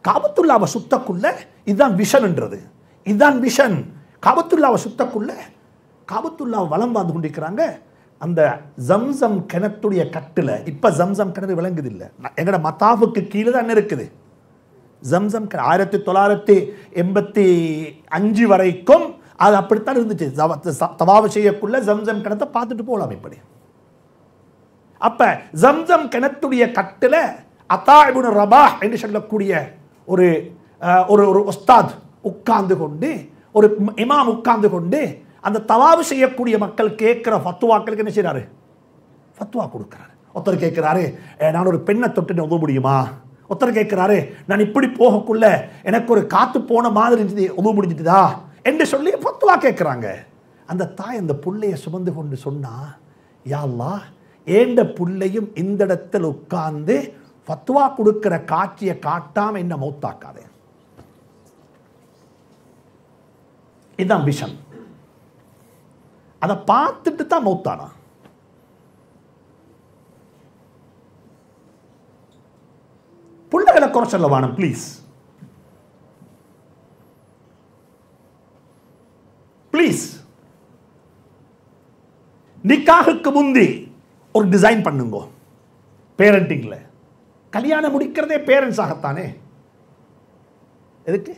காபத்துல்லாவை சுத்தக்குள்ள இதுதான் விஷன்ன்றது, இதுதான் விஷன். காபத்துல்லாவை சுத்தக்குள்ள காபத்துல்லாவை வலம் வந்து கொண்டிருக்கிறாங்க. அந்த ஜம்சம் கிணத்துடைய கட்டில், இப்போ ஜம்சம் கிணறு விளங்குது இல்லை, எங்களோட மத்தாஃபுக்கு கீழே தான் இருக்குது ஜம்சம் கிணறு. ஆயிரத்தி தொள்ளாயிரத்தி எண்பத்தி அஞ்சு வரைக்கும் அது அப்படித்தான் இருந்துச்சு. தவாவு செய்யக்குள்ள ஜம்சம் கிணத்தை பார்த்துட்டு போகலாம் இப்படி. அப்போ ஜம்சம் கிணத்துடைய கட்டில் Atha ibn Rabah என்று சொல்லக்கூடிய ஒரு ஒரு ஒரு உஸ்தாத் உட்கார்ந்து கொண்டு ஒரு இமாம் உட்கார்ந்து கொண்டு அந்த தவாவு செய்யக்கூடிய மக்கள் கேக்குற ஃபத்வாக்களுக்கு என்ன செய்றாரு ஃபத்வா கொடுக்கறாரு ஒருத்தர் கேக்குறாரு நான் ஒரு பெண்ணை தொட்டு உது முடியுமா ஒருத்தர் கேக்குறாரு நான் இப்படி போகக்குள்ள எனக்கு ஒரு காத்து போன மாதிரி இருந்துது உது முடிஞ்சிட்டதா என்று சொல்லி ஃபத்வா கேக்குறாங்க அந்த தாய் அந்த புள்ளையை சுமந்து கொண்டு சொன்னா யா அல்லாஹ் ஏண்ட புள்ளையும் இந்த இடத்துல உட்கார்ந்து ஃபத்வா கொடுக்கிற காட்சியை காட்டாம என்ன மௌத்தாக்காதே இதான் விஷன் அத பார்த்துட்டு தான் மௌத்தானா புள்ளகளை குறை சொல்ல வேணும் ப்ளீஸ் ப்ளீஸ் நிக்காஹுக்கு முந்தி ஒரு டிசைன் பண்ணுங்க பேரண்டிங்ல கல்யாணம் முடிக்கிறதே பேரண்ட்ஸ் ஆகத்தானே எதுக்கு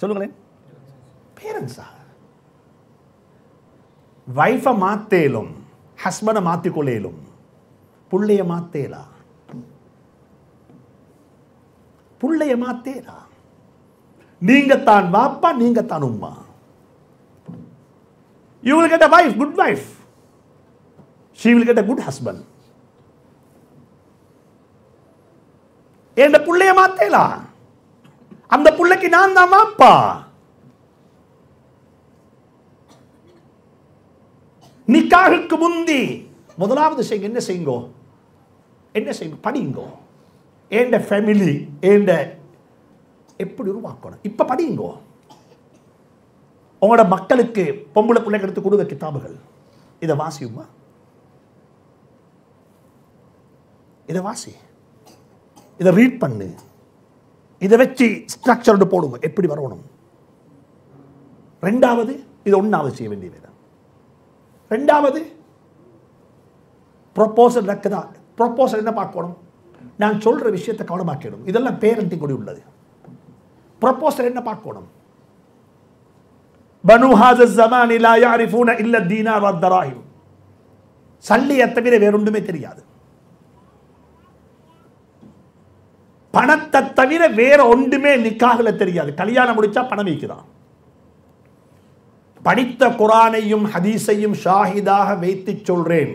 சொல்லுங்களேன் பேரண்ட்ஸா வைஃபை மாத்தேலும் ஹஸ்பண்டை மாற்றிக்கொள்ளையிலும் பிள்ளைய மாத்தேலா பிள்ளைய மாத்தேலா நீங்க தான் வாப்பா நீங்க தான் உம்மா you will get a wife good wife she will get a good husband ஏண்ட பிள்ளைய மாத்தேலா அந்த பிள்ளைக்கு நான் தான் வாப்பா நிக்காஹுக்கு முந்தி முதலாவது செய்ய என்ன செய்யுங்கோ என்ன செய்யுங்க படியுங்கோ ஏண்ட ஃபேமிலி ஏண்ட எப்படி உருவாக்கணும் இப்போ படியுங்கோ உங்களோட மக்களுக்கு பொம்பளை பிள்ளைக்கு எடுத்து கொடுக்க கிதாபுகள் இதை வாசியுமா இதை வாசி இதை ரீட் பண்ணு இதை வச்சு ஸ்ட்ரக்சர்டு போடுங்க எப்படி வரணும் ரெண்டாவது இது ஒன்றாவது செய்ய வேண்டிய வேலை ரெண்டாவது ப்ரொபோசல் இருக்குதா ப்ரொபோசல் என்ன பார்க்கணும் நான் சொல்கிற விஷயத்தை கவனமாக்கணும் இதெல்லாம் பேரண்டிங் கூட உள்ளது ப்ரொபோசல் என்ன பார்க்கணும் பனு ஹாத ஸமானி லா யாரிஃபூன இல்லா தீனார் வத்தராஹிம் சல்லியை தவிர வேறொன்றுமே தெரியாது பணத்தை தவிர வேற ஒன்றுமே நிக்காஹ்ல தெரியாது கல்யாணம் முடிச்சா பணம் வைக்குதான் படித்த குரானையும் ஹதீஸையும் ஷாஹிதாக வைத்து சொல்றேன்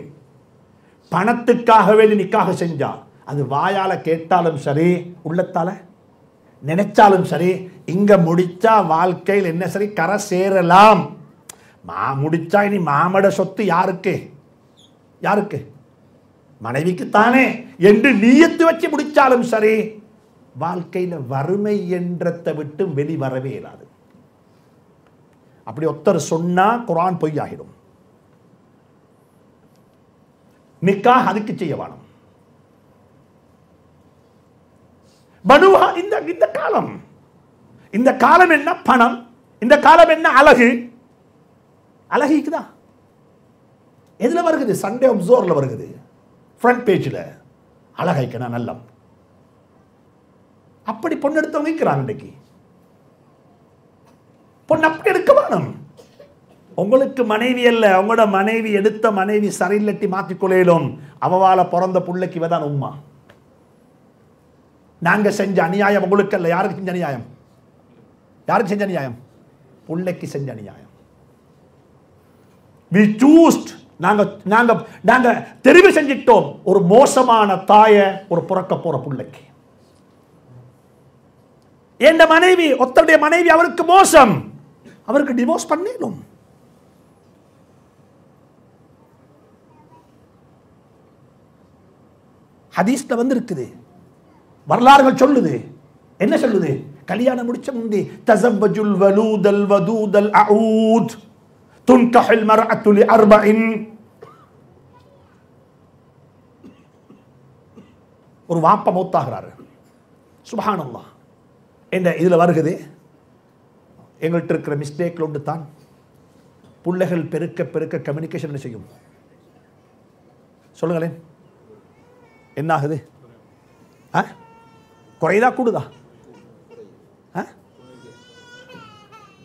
பணத்துக்காக வேண்டி நிக்காஹ் செஞ்சா அது வாயால கேட்டாலும் சரி உள்ளத்தால நினைச்சாலும் சரி இங்க முடிச்சா வாழ்க்கையில் என்ன சரி கரை சேரலாம் மா முடிச்சா இனி மாமட சொத்து யாருக்கு யாருக்கு மனைவிக்குத்தானே என்று நீயத்து வச்சு முடிச்சாலும் சரி வாழ்க்கையில் வறுமை என்றத்தை விட்டு வெளிவரவே இயலாது அப்படி ஒருத்தர் சொன்னா குர்ஆன் பொய் ஆகிடும் நிக்காஹ் அதுக்கு செய்ய வேணும் பனுஹா இந்த இந்த காலம் இந்த காலம் என்ன பணம் இந்த காலம் என்ன அழகு அழகிக்குதா எதுல வருகிறது சண்டே அப்சர்வர்ல வருகிறது ஃப்ரண்ட் பேஜ்ல அழகைக்கனா நல்லம் அப்படி பொண்ணு எடுத்தவங்க இருக்கிறாங்க இன்னைக்கு பொண்ணு அப்படி எடுக்க வேணும் உங்களுக்கு மனைவி அல்ல உங்களோட மனைவி எடுத்த மனைவி சரியில்லட்டி மாற்றிக்கொள்ளையிலும் அவவால பிறந்த பிள்ளைக்கு இவதான் உம்மா நாங்க செஞ்ச அநியாயம் உங்களுக்கு அல்ல யாருக்கு செஞ்ச அநியாயம் யாருக்கு செஞ்ச அநியாயம் பிள்ளைக்கு செஞ்ச அநியாயம் we choose நாங்க நாங்க நாங்க தெரிவு செஞ்சிட்டோம் ஒரு மோசமான தாயை ஒரு புறக்க போற பிள்ளைக்கு எந்த மனைவி ஒத்தருடைய மனைவி அவருக்கு மோசம் அவருக்கு டிவோர்ஸ் பண்ணிடும் ஹதீஸ்ல வந்து இருக்குது வரலாறுகள் சொல்லுது என்ன சொல்லுது கல்யாணம் முடிச்ச முந்தி தஸவஜுல் வலூதல் வதூதல் அஊத் துன்கஹுல் மர்அத்து லி அர்பஇன் ஒரு வாப்பா மௌத்தாகிறார் சுப்ஹானல்லாஹ் என்ன இதில் வருகிறது எங்கள்கிட்ட இருக்கிற மிஸ்டேக்கில் ஒன்று தான் பிள்ளைகள் பெருக்க பெருக்க கம்யூனிகேஷன் என்ன செய்யும் சொல்லுங்களேன் என்ன ஆகுது ஆ குறையுதா கூடுதா ஆ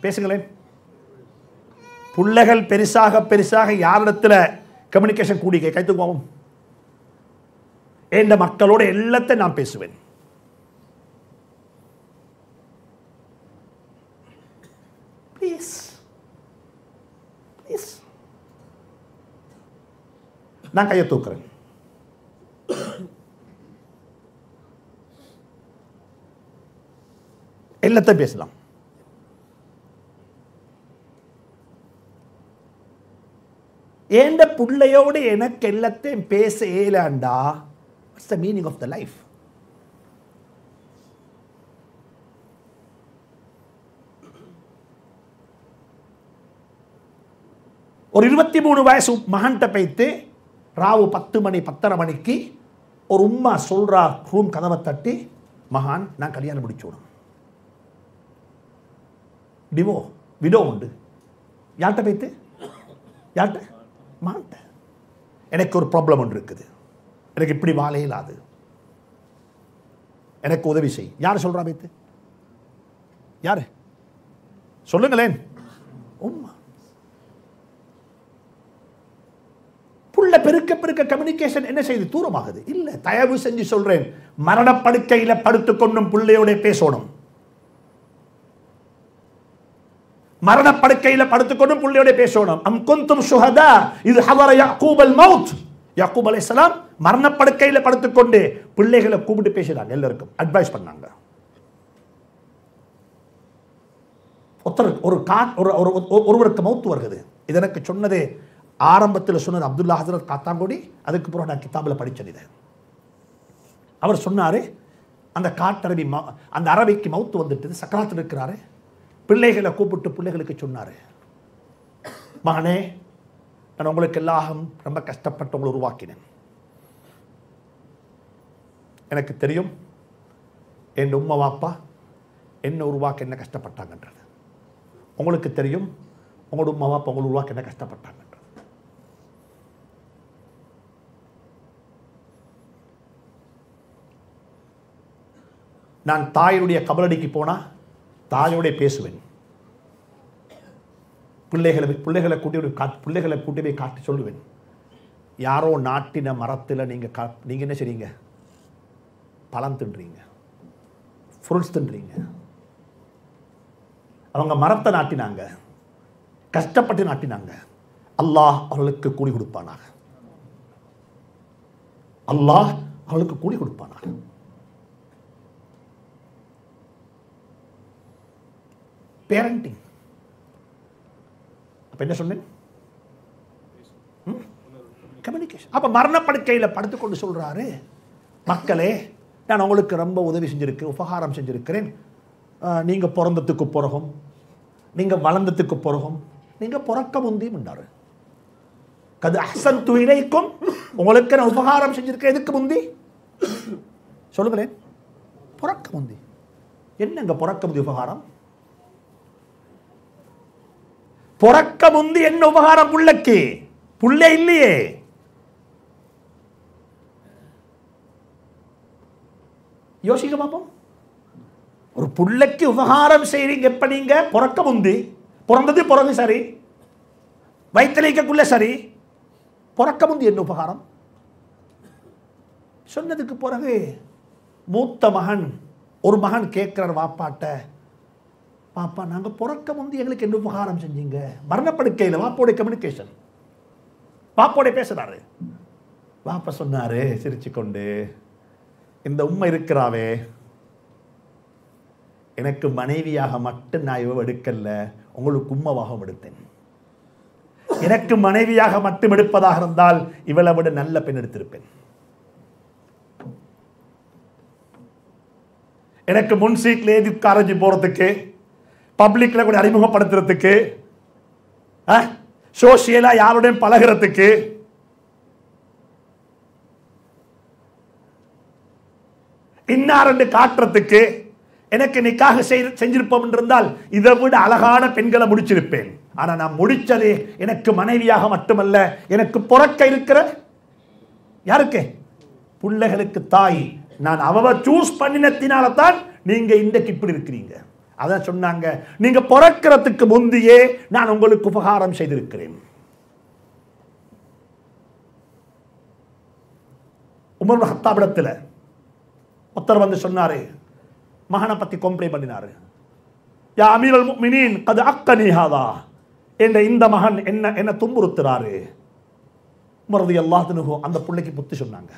பேசுங்களேன் பிள்ளைகள் பெருசாக பெருசாக யாரிடத்தில் கம்யூனிகேஷன் கூடி கைத்துக்குவோம் എൻ്റെ മക്കളോട് എല്ലാത്തെ ഞാൻ പേശുവേൻ. പ്ലീസ് പ്ലീസ് ഞാൻ കയ്യെ തൂക്കുറേൻ. எல்லாத்தையும் பேசலாம். எந்த பிள்ளையோடு எனக்கு எல்லாத்தையும் பேச இயலாண்டா, what's the meaning of the life? ஒரு இருபத்தி மூணு வயசு மகன்கிட்ட போய்த்து ராவு பத்து மணி பத்தரை மணிக்கு ஒரு உம்மா சொல்றா, ரூம் கதவை தட்டி, மகான் நான் கல்யாணம் முடிச்சோணும், டிவோ விடோ உண்டு. யார்கிட்ட போய்த்து? யார்கிட்ட? மாட்ட. எனக்கு ஒரு ப்ராப்ளம் ஒன்று இருக்குது, எனக்கு இப்படி வாழ இயலாது, எனக்கு உதவி செய். யார் சொல்கிறா போய்த்து? யார் சொல்லுங்களேன். உம்மா. புள்ள பெருக்க பெருக்க கம்யூனிகேஷன் என்ன செய்து தூரமாகுது. இல்லை, தயவு செஞ்சு சொல்கிறேன், மரணப்படுக்கையில் படுத்துக்கொண்டும் பிள்ளையோட பேசணும். மரணப்படுக்கையில் படுத்துக்கொண்டும் பிள்ளையோட பேசணும். அம் குந்தும் சுஹதா இது ஹதர யாக்கூபல் மவுத். யாக்கூப் அலைஹிஸ்ஸலாம் மரணப்படுக்கையில் படுத்துக்கொண்டு பிள்ளைகளை கூப்பிட்டு பேசுறாங்க, எல்லாருக்கும் அட்வைஸ் பண்ணாங்க. ஒரு கா ஒரு ஒருவருக்கு மவுத்து வருகிறது. இது எனக்கு சொன்னது, ஆரம்பத்தில் சொன்னது அப்துல்லா ஹசரத் காத்தாங்குடி. அதுக்கு பிறகு நான் கிதாபில் படித்தேன் இதை. அவர் சொன்னார், அந்த காட்டரபி அந்த அரபிக்கு மவுத்து வந்துட்டு சக்கராத்தில் இருக்கிறாரு. பிள்ளைகளை கூப்பிட்டு பிள்ளைகளுக்கு சொன்னார், மகனே நான் உங்களுக்கு எல்லாம் ரொம்ப கஷ்டப்பட்டு உங்களை உருவாக்கினேன். எனக்கு தெரியும் என் உம்மா வாப்பா என்ன உருவாக்க என்ன கஷ்டப்பட்டாங்கன்றது. உங்களுக்கு தெரியும் உங்களோட உம்மா வாப்பா உங்களை உருவாக்க என்ன கஷ்டப்பட்டாங்கன்றது. நான் தாயினுடைய கபலடிக்கு போனால் தாயோட பேசுவேன். பிள்ளைகளை பிள்ளைகளை கூட்டி பிள்ளைகளை கூட்டி போய் காட்டி சொல்லுவேன், யாரோ நாட்டின மரத்தில் நீங்கள் கா நீங்கள் என்ன செய்றீங்க, பழம் தின்றீங்க, ஃப்ரூட்ஸ் தின்றீங்க. அவங்க மரத்தை நாட்டினாங்க, கஷ்டப்பட்டு நாட்டினாங்க. அல்லாஹ் அவர்களுக்கு கூலி கொடுப்பானாக, அல்லாஹ் அவர்களுக்கு கூலி கொடுப்பானாக. பேரண்டிங் அப்போ என்ன சொன்னேன், கம்யூனிகேஷன். அப்போ மரணப்படுக்கையில் படுத்துக்கொண்டு சொல்கிறாரு, மக்களே நான் உங்களுக்கு ரொம்ப உதவி செஞ்சுருக்கேன், உபகாரம் செஞ்சுருக்கிறேன். நீங்கள் பிறந்ததுக்கு பிறகும் நீங்கள் வளர்ந்ததுக்கு பிறகும் நீங்கள் பிறக்க முந்தியும்ண்டாரு. கது அஹ்சன் துயிலைக்கும், உங்களுக்கு நான் உபகாரம் செஞ்சுருக்கேன். எதுக்கு முந்தி சொல்லுங்களேன், பிறக்க முந்தி. என்னங்க பிறக்க முந்தி உபகாரம்? பொறக்க முந்தி என்ன உபகாரம்? புள்ளைக்கு புள்ள இல்லையே. யோசிக்க பாப்போம், ஒரு புள்ளைக்கு உபகாரம் செய்றீங்க எப்ப? நீங்க பொறக்க முந்தி. பிறந்தது பிறகு சரி, வயிற்றுக்குள்ள சரி. பொறக்க முந்தி என்ன உபகாரம்? சொன்னதுக்கு பிறகு மூத்த மகன் ஒரு மகன் கேட்கிறார் வாப்பாட்ட, பாப்பா நாங்கள் பிறக்க முந்தி எங்களுக்கு என்ன உபகாரம் செஞ்சீங்க? மரணப்படுக்கையில் வாப்போடைய கம்யூனிகேஷன், வாப்போடைய பேசுகிறாரு. வாப்பா சொன்னார் சிரிச்சு கொண்டு, இந்த உம்மை இருக்கிறாவே எனக்கு மனைவியாக மட்டும் நான் இவ எடுக்கல, உங்களுக்கு உம்மாவாகவும் எடுத்தேன். எனக்கு மனைவியாக மட்டும் எடுப்பதாக இருந்தால் இவளை விட நல்ல பெண் எடுத்திருப்பேன். எனக்கு முன் சீட்டில் ஏதி காலேஜ் போகிறதுக்கு, பப்ளிக்கில் கூட அறிமுகப்படுத்துறதுக்கு, சோசியலாக யாரோடையும் பழகிறதுக்கு, இன்னாரண்டு காட்டுறதுக்கு எனக்கு நிக்காக செஞ்சிருப்போம் இருந்தால் இதை விட அழகான பெண்களை முடிச்சிருப்பேன். ஆனால் நான் முடித்தது எனக்கு மனைவியாக மட்டுமல்ல, எனக்கு பிறக்க இருக்கிற யாருக்கு? பிள்ளைகளுக்கு தாய். நான் அவ சூஸ் பண்ணினத்தினால தான் நீங்கள் இன்றைக்கு இப்படி இருக்கிறீங்க. அதான் சொன்னாங்க, நீங்க பிறக்கிறதுக்கு முந்தியே நான் உங்களுக்கு உபகாரம் செய்திருக்கிறேன். உமர் இப்னு கத்தாப் இடத்துல ஒருத்தர் வந்து சொன்னாரு, மகனை பத்தி கம்ப்ளைண்ட் பண்ணினாரு. யா அமீருல் முஃமினீன் கத் அக்கனி ஹாதா, என்ற இந்த மகன் என்ன என்ன துன்புறுத்துறாரு. உமர் ரலியல்லாஹு அன்ஹு அந்த பிள்ளைக்கு புத்தி சொன்னாங்க.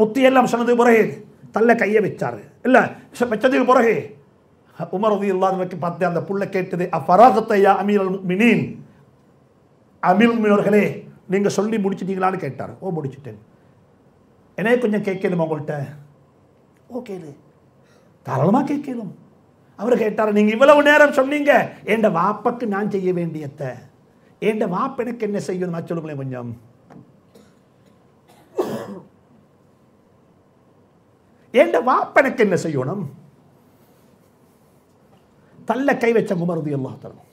புத்தி எல்லாம் சொன்னதுக்கு பிறகு தள்ள கையை வச்சாரு. இல்லை வச்சதுக்கு பிறகு உமர் ரலியல்லாஹு அன்ஹு பார்த்து அந்த பிள்ளை கேட்டது, அஃபரகத யா அமீருல் முஃமினீன், அமீர் முஃமினீன்களே நீங்கள் சொல்லி முடிச்சிட்டீங்களான்னு கேட்டார். ஓ முடிச்சிட்டேன், என்னையே கொஞ்சம் கேட்கணுமா உங்கள்கிட்ட? ஓகே தாராளமாக கேட்கணும். அவர் கேட்டார், நீங்கள் இவ்வளவு நேரம் சொன்னீங்க, என் வாப்பக்கு நான் செய்ய வேண்டியத்தை, என் வாப்ப எனக்கு என்ன செய்யணுமா சொல்லுங்களேன் கொஞ்சம். என் வாப்ப எனக்கு என்ன செய்யணும்? தள்ள கை வச்ச உமர் ரலியல்லாஹு அன்ஹு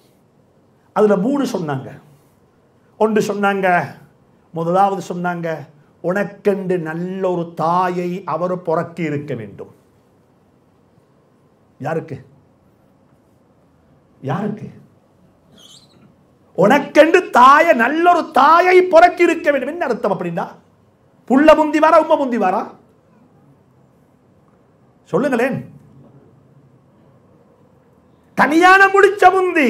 அதில் மூணு சொன்னாங்க. ஒன்று சொன்னாங்க, முதலாவது சொன்னாங்க, உனக்கென்று நல்ல ஒரு தாயை அவர் பொறக்கி இருக்க வேண்டும். யாருக்கு? யாருக்கு? உனக்கென்று தாயை, நல்ல ஒரு தாயை பொறக்கி இருக்க வேண்டும். என்ன அர்த்தம் அப்படின்னா, புள்ள முந்தி வாரா உம்ம முந்தி வாரா சொல்லுங்களேன். கல்யாணம் முடிச்ச முந்தி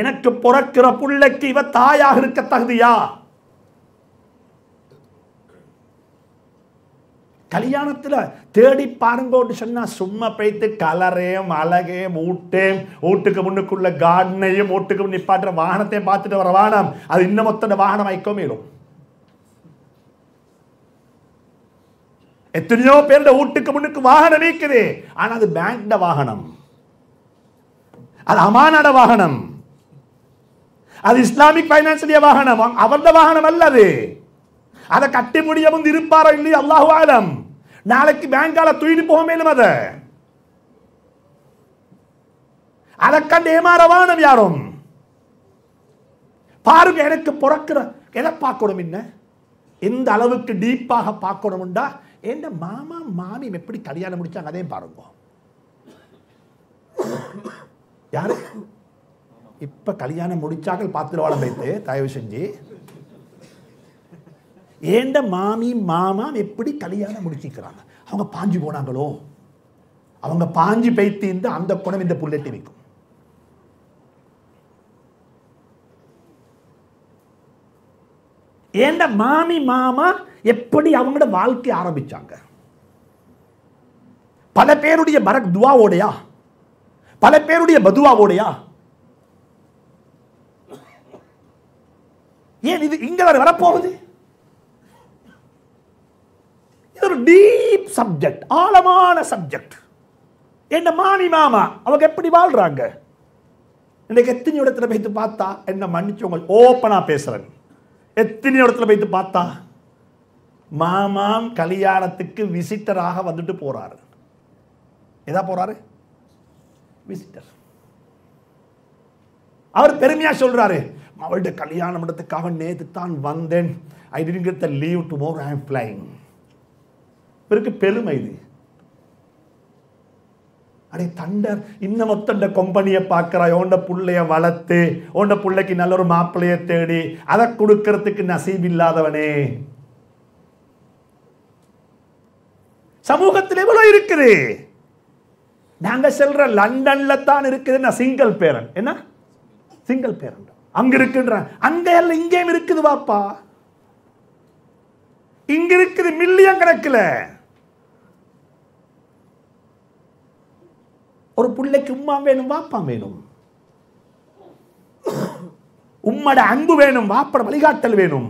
எனக்கு பிறக்கிற பிள்ளைக்கு இவ தாயாக இருக்க தகுதியா? கல்யாணத்துல தேடி பாருங்கோட்டு சொன்னா சும்மா பேய்த்து கலரையும் அழகையும் ஊட்டேன், ஊட்டுக்கு முன்னுக்குள்ள கார்டனையும், ஊட்டுக்கு முன் நிப்பாட்டுற வாகனத்தையும் பார்த்துட்டு வர வாகனம் அது இன்னும் மொத்த வாகனம் வைக்க மேலும். எத்தனையோ பேருடைய வீட்டுக்கு முன்னுக்கு வாகனம் வைக்குது, ஆனா அது பேங்க்ட வாகனம், அது அமானட வாகனம், அது இஸ்லாமிக் பைனான்சியலிய வாகனம், அவர்த வாகனம் அல்லது. அதை கட்டி முடிய வந்து இருப்பாரோ இல்லையோ அல்லாஹ் ஆலம், நாளைக்கு பேங்கால தூயிட்டு போக மேலும். அதை அதை கண்டு ஏமாற வாகனம் யாரும் பாருங்க. எனக்கு பிறக்கிற எதை பார்க்கணும், என்ன எந்த அளவுக்கு டீப்பாக பார்க்கணும்டா, எந்த மாமா மாமி எப்படி கல்யாணம் முடிச்சாங்க அதையும் பாருங்க. யாரு இப்ப கல்யாணம் முடிச்சாக்கள் பார்த்துருவாள வைத்து தயவு செஞ்சு, ஏண்ட மாமி மாமா எப்படி கல்யாணம் முடிச்சிக்கிறாங்க, அவங்க பாஞ்சு போனாங்களோ, அவங்க பாஞ்சு பைத்தி இந்த அந்த குணம் இந்த புல்லெட்டி வைக்கும். ஏண்ட மாமி மாமா எப்படி அவங்களோட வாழ்க்கை ஆரம்பிச்சாங்க. பல பேருடைய பரக் துவாவோடையா, பல பேருடைய பதுவாவோடையா. ஏன் இது இங்க வரப்போகுது? இது ஒரு டீப் சப்ஜெக்ட், ஆழமான சப்ஜெக்ட். என்ன மாமி மாமா அவங்க எப்படி வாழ்றாங்க? இன்னைக்கு எத்தனை இடத்துல போய்த்து பார்த்தா, என்ன மன்னிச்சவங்க ஓப்பனா பேசுறேன், எத்தனை இடத்துல போய்த்து பார்த்தா மாமாம் கல்யாணத்துக்கு விசிட்டராக வந்துட்டு போறாரு. எதா போறாரு? விசிட்டர். அவர் பெருமையா சொல்றாரு, அவளுடைய கல்யாணம் இடத்துக்காக நேற்று தான் வந்தேன், I didn't get the leave tomorrow I am flying. இவருக்கு பெருமை இது. அடே தண்டர், இன்னும் ஒத்தண்ட கம்பெனியை பார்க்குறாய், ஓண்ட பிள்ளைய வளர்த்து ஓண்ட பிள்ளைக்கு நல்ல ஒரு மாப்பிள்ளையை தேடி அதை கொடுக்கறதுக்கு நசீப் இல்லாதவனே. சமூகத்தில் எவ்வளோ இருக்குது. நாங்கள் செல்ற லண்டன்ல தான் இருக்குதுன்னா சிங்கிள் பேரண்ட், என்ன சிங்கிள் பேரண்ட் அங்க இருக்கின்ற அங்க இங்கேயும் இருக்குது பாப்பா, இங்க இருக்குது மில்லியன் கணக்கில். ஒரு பிள்ளைக்கு உம்மா வேணும் வாப்பா வேணும், உம்மட அன்பு வேணும் வாப்பட வழிகாட்டல் வேணும்,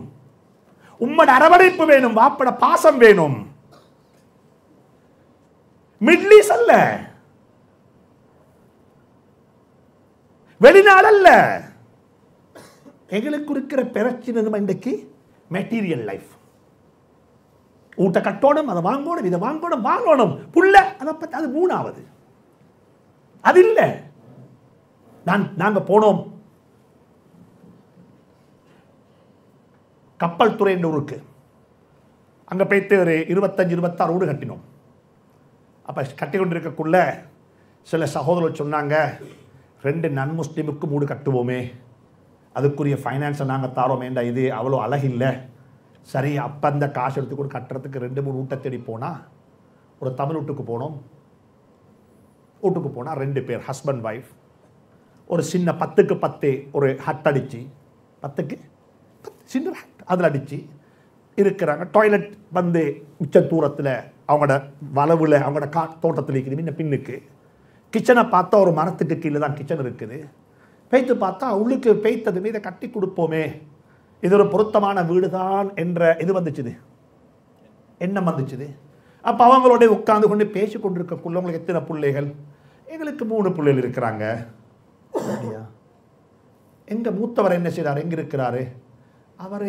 உம்மட அரவணைப்பு வேணும் வாப்பட பாசம் வேணும். மிட்லீஸ் அல்ல, வெளிநாடு அல்ல. எங்களுக்கு இருக்கிற பிரச்சனை இன்றைக்கு மெட்டீரியல் லைஃப். ஊட்ட கட்டணும், அதை வாங்கணும், இதை வாங்கணும், வாங்கணும் புள்ள, அதை பற்றி அது மூணாவது அது இல்லை. நான் நாங்கள் போனோம் கப்பல் துறை என்ற ஊருக்கு. அங்கே போய்த்து ஒரு இருபத்தஞ்சு இருபத்தாறு ஊடு கட்டினோம். அப்போ கட்டி கொண்டிருக்கக்குள்ள சில சகோதரர்கள் சொன்னாங்க, ரெண்டு நன் முஸ்லீமுக்கு மூடு கட்டுவோமே, அதுக்குரிய ஃபைனான்ஸை நாங்கள் தாரோம், வேண்டாம் இது அவ்வளோ அழகில்லை, சரி அப்போ அந்த காசு எடுத்துக்கொண்டு கட்டுறதுக்கு ரெண்டு மூணு வீட்டை தேடி போனால் ஒரு தமிழ் வீட்டுக்கு போனோம். வீட்டுக்கு போனால் ரெண்டு பேர் ஹஸ்பண்ட் ஒய்ஃப் ஒரு சின்ன பத்துக்கு பத்து ஒரு ஹட் அடித்து பத்துக்கு பத்து சின்ன ஹட் அதில் அடித்து இருக்கிறாங்க. டாய்லெட் வந்து மிச்ச தூரத்தில் அவங்களோட வளவில் அவங்களோட கா தோட்டத்தில் இருக்குது முன்ன பின்னுக்கு. கிச்சனை பார்த்தா ஒரு மரத்துக்கு கீழே தான் கிச்சன் இருக்குது. பெய்த்து பார்த்தா உள்ளுக்கு பெய்த்தது இதை கட்டி கொடுப்போமே இது ஒரு பொருத்தமான வீடு தான் என்ற இது வந்துச்சுது எண்ணம் வந்துச்சுது. அப்போ அவங்களோட உட்காந்து கொண்டு பேசி கொண்டிருக்கக்குள்ள அவங்களுக்கு எத்தனை பிள்ளைகள், எங்களுக்கு மூணு பிள்ளைகள் இருக்கிறாங்க. எங்கள் மூத்தவர் என்ன செய்கிறார், எங்கே இருக்கிறாரு அவர்,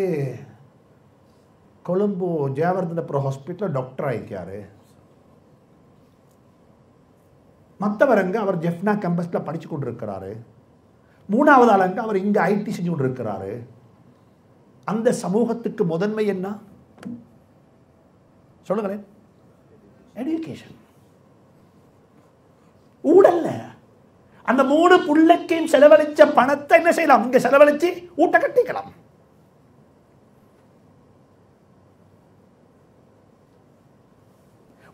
கொழும்பு ஜெயவர்தனபுரம் ஹாஸ்பிட்டலில் டாக்டர் ஆகிக்காரு. மற்றவரங்க அவர் ஜெஃப்னா கேம்பஸில் படித்து கொண்டு இருக்கிறாரு. மூணாவது ஆளுங்க அவர் இங்கே ஐடி செஞ்சு கொண்டு இருக்கிறாரு. அந்த சமூகத்துக்கு முதன்மை என்ன சொல்லுங்களேன், எஜுகேஷன். ஊடல்ல அந்த மூணு புள்ளைக்கையும் செலவழிச்ச பணத்தை என்ன செய்யலாம், இங்கே செலவழிச்சு ஊட்ட கட்டிக்கலாம்.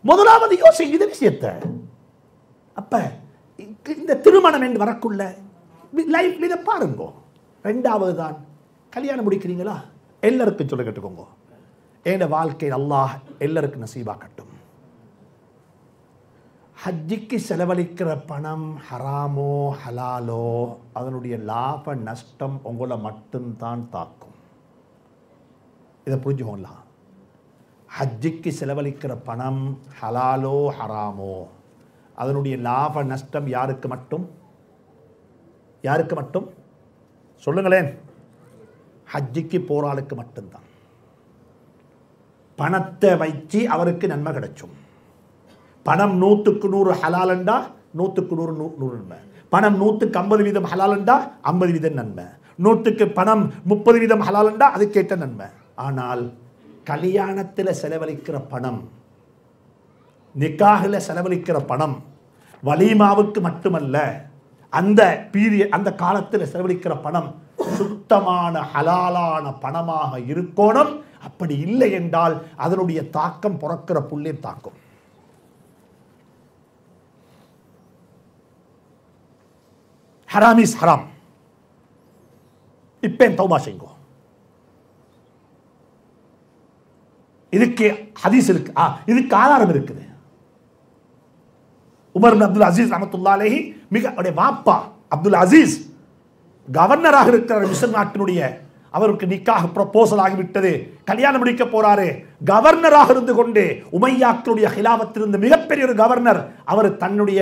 முதலாவது யோசி இது விஷயத்தை. அப்ப இந்த திருமணம் என்று வரக்குள்ள லைஃப் இதை பாருங்க. ரெண்டாவது தான் கல்யாணம் முடிக்கிறீங்களா, எல்லாருக்கும் சொல்ல கேட்டுக்கோங்க, என் வாழ்க்கை அல்லாஹ் எல்லாருக்கும் நசீபாக்கட்டும். ஹஜ்ஜிக்கு செலவழிக்கிற பணம் ஹராமோ ஹலாலோ அதனுடைய லாப நஷ்டம் உங்களை மட்டும்தான் தாக்கும். இதை புரிஞ்சுக்கோங்களா? ஹஜ்ஜிக்கு செலவழிக்கிற பணம் ஹலாலோ ஹராமோ அதனுடைய லாப நஷ்டம் யாருக்கு மட்டும், யாருக்கு மட்டும் சொல்லுங்களேன், ஹஜ்ஜிக்கு போகிற ஆளுக்கு மட்டும்தான். பணத்தை வச்சு அவருக்கு நன்மை கிடைச்சும். பணம் நூற்றுக்கு நூறு ஹலாலண்டா நூற்றுக்கு நூறு நூ நூறு நன்மை. பணம் நூற்றுக்கு ஐம்பது வீதம் ஹலாலண்டா ஐம்பது வீதம் நன்மை. நூற்றுக்கு பணம் முப்பது வீதம் ஹலாலண்டா அது கேட்ட நன்மை. ஆனால் கல்யாணத்தில் செலவழிக்கிற பணம், நிக்காகில் செலவழிக்கிற பணம், வலிமாவுக்கு மட்டுமல்ல அந்த பீரியட் அந்த காலத்தில் செலவழிக்கிற பணம் சுத்தமான ஹலாலான பணமாக இருக்கணும். அப்படி இல்லை என்றால் அதனுடைய தாக்கம் பிறக்கிற புள்ளே தாக்கும். ஹராம் இஸ் ஹராம். இப்ப தௌபா செய்யுங்க. இதுக்கு ஹதீஸ் இருக்கு, இதுக்கு ஆதாரம் இருக்குது. உமர் இப்னு அப்துல் அசீஸ் ரஹ்மத்துல்லாஹி அலைஹி மிக அவருடைய வாப்பா அப்துல் அசீஸ் கவர்னராக இருக்கிற மிஸ்ர் நாட்டினுடைய அவருக்கு நிக்காஹ் ப்ரொபோசல் ஆகிவிட்டது. கல்யாணம் முடிக்க போறாரு. கவர்னராக இருந்து கொண்டு உமையாக்களுடைய ஹிலாபத்திலிருந்து மிகப்பெரிய ஒரு கவர்னர் அவர் தன்னுடைய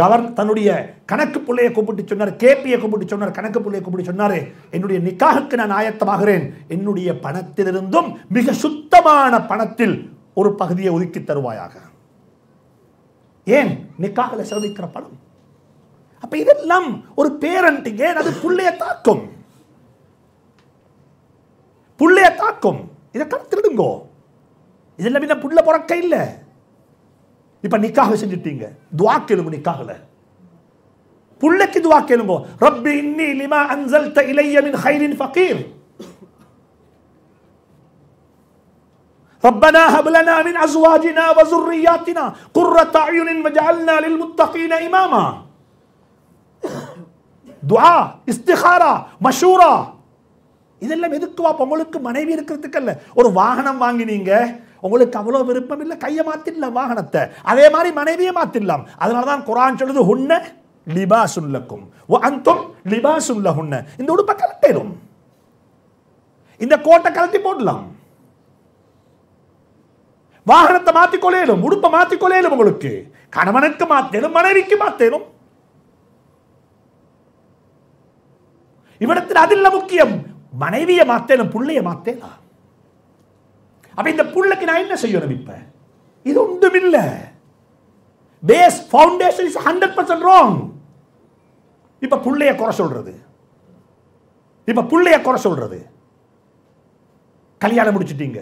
கவர் தன்னுடைய கணக்கு பிள்ளையை கூப்பிட்டு சொன்னார், கேபியை கூப்பிட்டு சொன்னார், கணக்கு பிள்ளையை கூப்பிட்டு சொன்னார், என்னுடைய நிக்காஹுக்கு நான் ஆயத்தமாகிறேன், என்னுடைய பணத்திலிருந்தும் மிக சுத்தமான பணத்தில் ஒரு பகுதியை ஒதுக்கி தருவாயாக. ஏன்? நிக்காஹில் செலவழிக்கிற பணம். அப்ப இதெல்லாம் ஒரு பேரண்டிங். ஏன் அது புள்ளைய தாக்கும், புள்ளைய தாக்கும். இதை கருத்திடுங்கோ. இதெல்லாம் என்ன புள்ள பிறக்க இல்லை. இப்ப நிக்காக செஞ்சுட்டீங்க, துவா கேளுங்க. நிக்காகல புள்ளைக்கு துவா கேளுங்க. ரப்பி இன்னி லிமா அன்ஸல்த இலைய மின் கைரின் ஃபகீர், ரப்பனா ஹப் லனா மின் அஸ்வாஜினா வ ذுர்ரியாத்தினா குர்ரத அயுனின் வஜஅல்னா லில் முத்தகீன இமாமா. துஆ, இஸ்திகாரா, மஷூரா, இதெல்லாம் எதுக்குவா? உங்களுக்கு மனைவி இருக்கிறதுக்கு அல்ல. ஒரு வாகனம் வாங்கினீங்க, உங்களுக்கு அவ்வளோ விருப்பம் இல்லை, கையை மாத்திடலாம் வாகனத்தை. அதே மாதிரி மனைவியை மாத்திடலாம். அதனால தான் குர்ஆன் சொல்லுது ஹுன்ன லிபாஸுல் லக்கும் வ அன்தும் லிபாஸுல் லஹுன்ன. இந்த உடுப்பை கலட்டிடும், இந்த கோட்டை கலட்டி போடலாம், வாகனத்தை மாற்றிக்கொள்ளையிலும், உடுப்பை மாற்றிக்கொள்ளையிலும், உங்களுக்கு கணவனுக்கு மாத்தேனும் மனைவிக்கு மாத்தேனும். இவ்விடத்தில் அதில் முக்கியம் மனைவியை மாத்தேனும் பிள்ளைய மாத்தேனா? அப்ப இந்த பிள்ளைக்கு நான் என்ன செய்யணும்? இப்ப இது ஒன்றும் இல்லை. பேஸ் ஃபவுண்டேஷன் இஸ் நூறு சதவீதம் wrong. இப்ப பிள்ளைய குறை சொல்றது, இப்ப பிள்ளைய குறை சொல்றது. கல்யாணம் முடிச்சிட்டீங்க,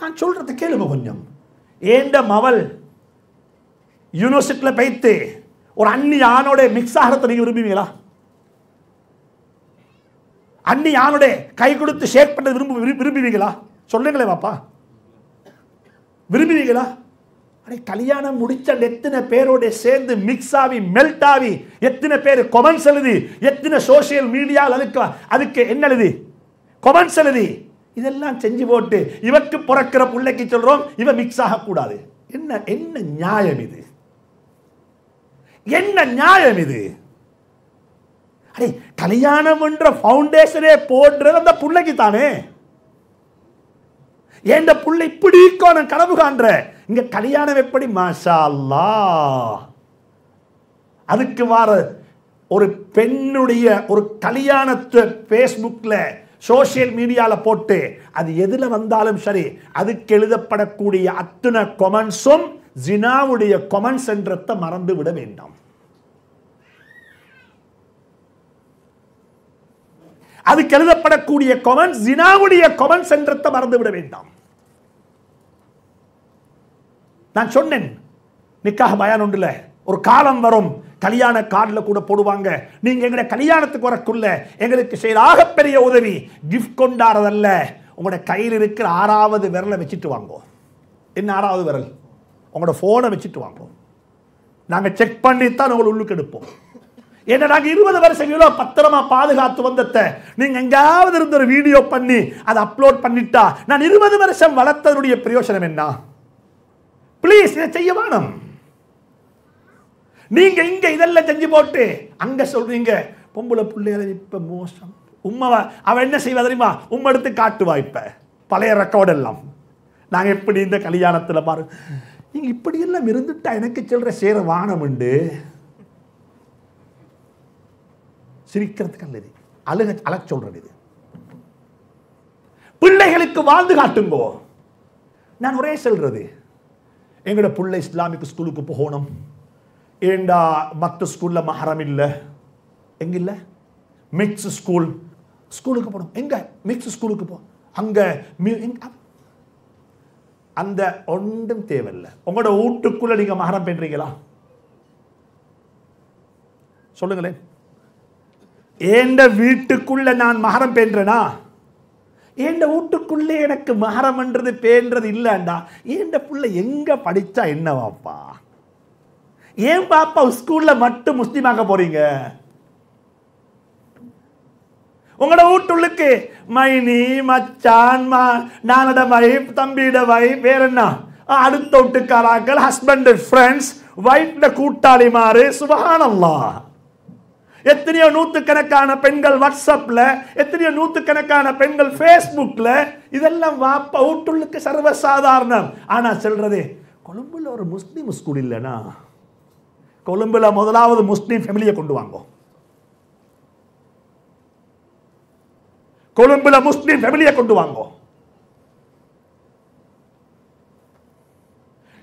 நான் சொல்றத கேளுங்க கொஞ்சம். ஏண்ட மவள் யூனிவர்சிட்டியில் பைத்து ஒரு அந்நிய ஆணோட மிக்ஸ் ஆகிறத நீங்க விரும்புவீங்களா? அண்ணி யானோட கை கொடுத்து ஷேக் பண்ண விரும்பு விரும்புவீங்களா? சொல்லுங்களே பாப்பா, விரும்புவீங்களா? அடே கல்யாணம் முடிச்ச எத்தனை பேரோட சேர்ந்து மிக்ஸ் ஆகி மெல்ட் ஆகி எத்தனை பேர் கமெண்ட்ஸ் எழுதி, எத்தனை சோஷியல் மீடியாவில் அதுக்கு அதுக்கு என்ன எழுதி கமெண்ட்ஸ் எழுதி இதெல்லாம் செஞ்சு போட்டு இவக்கு பிறக்கிற பிள்ளைக்கு சொல்கிறோம் இவன் மிக்ஸ் ஆகக்கூடாது. என்ன என்ன நியாயம் இது? என்ன நியாயம் இது? அடே கல்யாணம் என்ற ஃபவுண்டேஷனே போடுறது அந்த பிள்ளைக்கு தானே. ஏண்ட புள்ளை இப்படி நான் கனவு காண்ற இங்க கல்யாணம் எப்படி மாஷா அல்லாஹ். அதுக்கு வார ஒரு பெண்ணுடைய ஒரு கல்யாணத்தை ஃபேஸ்புக்கில் சோஷியல் மீடியாவில் போட்டு அது எதில் வந்தாலும் சரி அதுக்கு எழுதப்படக்கூடிய அத்தனை கொமெண்ட்ஸும் ஜினாவுடைய கொமெண்ட்ஸ் என்றத்தை மறந்து விட வேண்டாம். அதுக்கு எழுதப்படக்கூடிய கொமெண்ட்ஸ் ஜினாவுடைய கொமெண்ட்ஸ் என்றத்தை மறந்து விட வேண்டாம். நான் சொன்னேன் நிக்காஹ் பயான் ஒன்றில் ஒரு காலம் வரும் கல்யாண கார்டில் கூட போடுவாங்க, நீங்கள் எங்களோட கல்யாணத்துக்கு வரக்குள்ள எங்களுக்கு செய்கிற ஆகப்பெரிய உதவி கிஃப்ட் கொண்டாடுறதல்ல, உங்களோட கையில் இருக்கிற ஆறாவது விரலை வச்சுட்டு வாங்கோ. என்ன ஆறாவது விரல்? உங்களோட ஃபோனை வச்சுட்டு வாங்கோம். நாங்கள் செக் பண்ணித்தான் உங்களை உள்ளுக்கு எடுப்போம். ஏன்னா நாங்கள் இருபது வருஷம் எவ்வளோ பத்திரமா பாதுகாத்து வந்தத்தை நீங்கள் எங்காவது இருந்த ஒரு வீடியோ பண்ணி அதை அப்லோட் பண்ணிட்டா நான் இருபது வருஷம் வளர்த்ததுடைய பிரயோஜனம் என்ன? பிளீஸ் இதை செய்ய வேணும். நீங்க இங்க இதெல்லாம் செஞ்சு போட்டு அங்க சொல்றீங்க பொம்பளை பிள்ளைகளை இப்ப மோசம் உம்மாவா அவன் என்ன செய்வா தெரியுமா? உம்ம எடுத்து காட்டுவா. இப்ப பழைய ரெக்கார்டு எல்லாம் நாங்கள் எப்படி இந்த கல்யாணத்தில் பாரு நீங்க இப்படி எல்லாம் இருந்துட்டா எனக்கு சொல்ற சேர வானம் உண்டு. சிரிக்கிறதுக்கு அழுக அழ சொல்றது இது. பிள்ளைகளுக்கு வாழ்ந்து காட்டுங்கோ. நான் ஒரே சொல்றது எங்களோட பிள்ளை இஸ்லாமிக் ஸ்கூலுக்கு போகணும், ஏண்டா மற்ற ஸ்கூலில் மஹரம் இல்லை, எங்கே இல்லை மிக்ஸ் ஸ்கூல் ஸ்கூலுக்கு போகணும், எங்கே மிக்ஸ் ஸ்கூலுக்கு போ அங்கே அந்த ஒன்றும் தேவையில்லை. உங்களோட வீட்டுக்குள்ளே நீங்கள் மஹரம் பண்ணுறீங்களா? சொல்லுங்களேன். ஏண்ட வீட்டுக்குள்ளே நான் மஹரம் பண்ணுறேனா? ஏண்ட வீட்டுக்குள்ளே எனக்கு மஹரம்ன்றது பேன்றது இல்லைண்டா ஏண்ட பிள்ளை எங்கே படித்தா என்னவாப்பா? ஏன் பாப்பா ஸ்கூலில் மட்டும் முஸ்லீமாக போறீங்க? உங்களோட வீட்டுள்ளுக்கு மைனி மச்சான் நானோட வைஃப் தம்பியோட வைஃப் வேற என்ன அடுத்த வீட்டுக்காராக்கள் ஹஸ்பண்ட் ஃப்ரெண்ட்ஸ் வைஃப்ட கூட்டாளி மாறு. சுபஹானல்லாஹ். எத்தனையோ நூற்றுக்கணக்கான பெண்கள் வாட்ஸ்அப்பில், எத்தனையோ நூற்றுக்கணக்கான பெண்கள் ஃபேஸ்புக்கில், இதெல்லாம் வாப்பா வீட்டுள்ளுக்கு சர்வசாதாரணம். ஆனால் சொல்கிறது கொழும்புல ஒரு முஸ்லீம் ஸ்கூல் இல்லைனா கொழும்புல முதலாவது முஸ்லீம் ஃபேமிலியை கொண்டு வாங்க. கொழும்புல முஸ்லீம் ஃபேமிலியை கொண்டு வாங்க.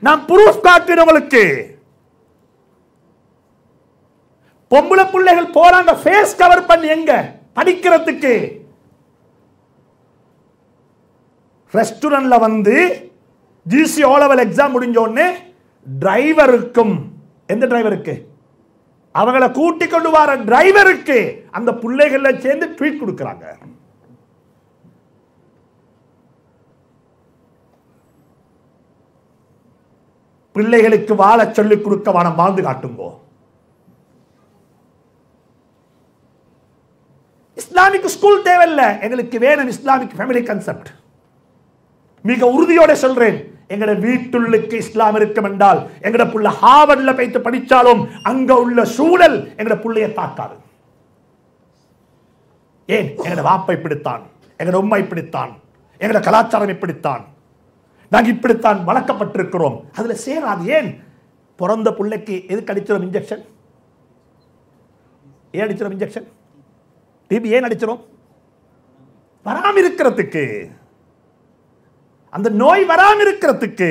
நான் ப்ரூஃப் காட்டுறேன் உங்களுக்கு. பொம்பளை பிள்ளைகள் போறாங்க ஃபேஸ் கவர் பண்ணி எங்க படிக்கிறதுக்கு ரெஸ்டாரண்ட்ல வந்து ஜிசி ஓலவல் எக்ஸாம் முடிஞ்ச உடனே டிரைவருக்கும் எந்த டிரைவருக்கு அவங்களை கூட்டி கொண்டு வர டிரைவருக்கு அந்த பிள்ளைகள் சேர்ந்து ட்வீட் கொடுக்கறாங்க. பிள்ளைகளுக்கு வாழ சொல்லிக் கொடுக்க வானம் வாழ்ந்து காட்டுங்கோ. இஸ்லாமிக் ஸ்கூல் தேவையில்லை எங்களுக்கு, வேணும் இஸ்லாமிக் ஃபேமிலி கான்செப்ட். மிக உறுதியோட சொல்றேன் எங்கட வீட்டுள்ளுக்கு இஸ்லாம் இருக்கும் என்றால் எங்கட புள்ள ஹார்வர்ட்ல போய்த்து படிச்சாலும் அங்க உள்ள சூழல் எங்கட புள்ளைய தாக்காது. ஏன் எங்கட வாப்பை இப்படித்தான், எங்கட உம்மை இப்படித்தான், எங்கட கலாச்சாரம் இப்படித்தான், நாங்கள் இப்படித்தான் வளர்க்கப்பட்டிருக்கிறோம். அதுல சேராது. ஏன் பிறந்த பிள்ளைக்கு எதுக்கு அடிச்சிடும் இன்ஜெக்ஷன்? ஏன் அடிச்சிடும் இன்ஜெக்ஷன்? டிபி ஏன் அடிச்சிடும்? வராம இருக்கிறதுக்கு, அந்த நோய் வராம இருக்கிறதுக்கு,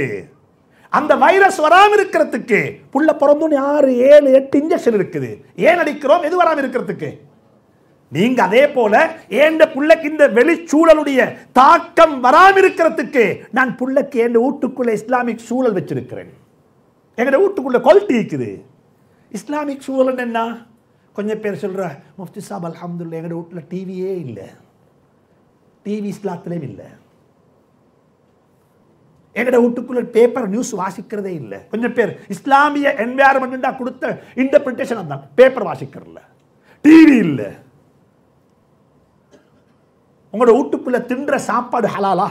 அந்த வைரஸ் வராம இருக்கிறதுக்கு. புள்ள பிறந்தோன்னு ஆறு ஏழு எட்டு இன்ஜெக்ஷன் இருக்குது. ஏன் அடிக்கிறோம்? எது வராம இருக்கிறதுக்கு. நீங்க அதே போல ஏண்ட புள்ளைக்கு இந்த வெளிச்சூழலுடைய தாக்கம் வராம இருக்கிறதுக்கு நான் புள்ளைக்கு ஏண்ட வீட்டுக்குள்ள இஸ்லாமிக் சூழல் வச்சிருக்கிறேன். எங்கட வீட்டுக்குள்ள குவாலிட்டி இருக்குது. இஸ்லாமிக் சூழல் என்ன? கொஞ்சம் பேர் சொல்ற முஃப்தி சாப் அல்ஹம்துலில்லாஹ் எங்கட வீட்டுல டிவியே இல்லை. T V plathle illa. Engada uttukkulla paper news vaasikkirade illa. Konjam per Islamiya environment inda kudutha interpretation adha paper vaasikkirilla. T V illa. Engada uttukkulla tindra saapadu halala.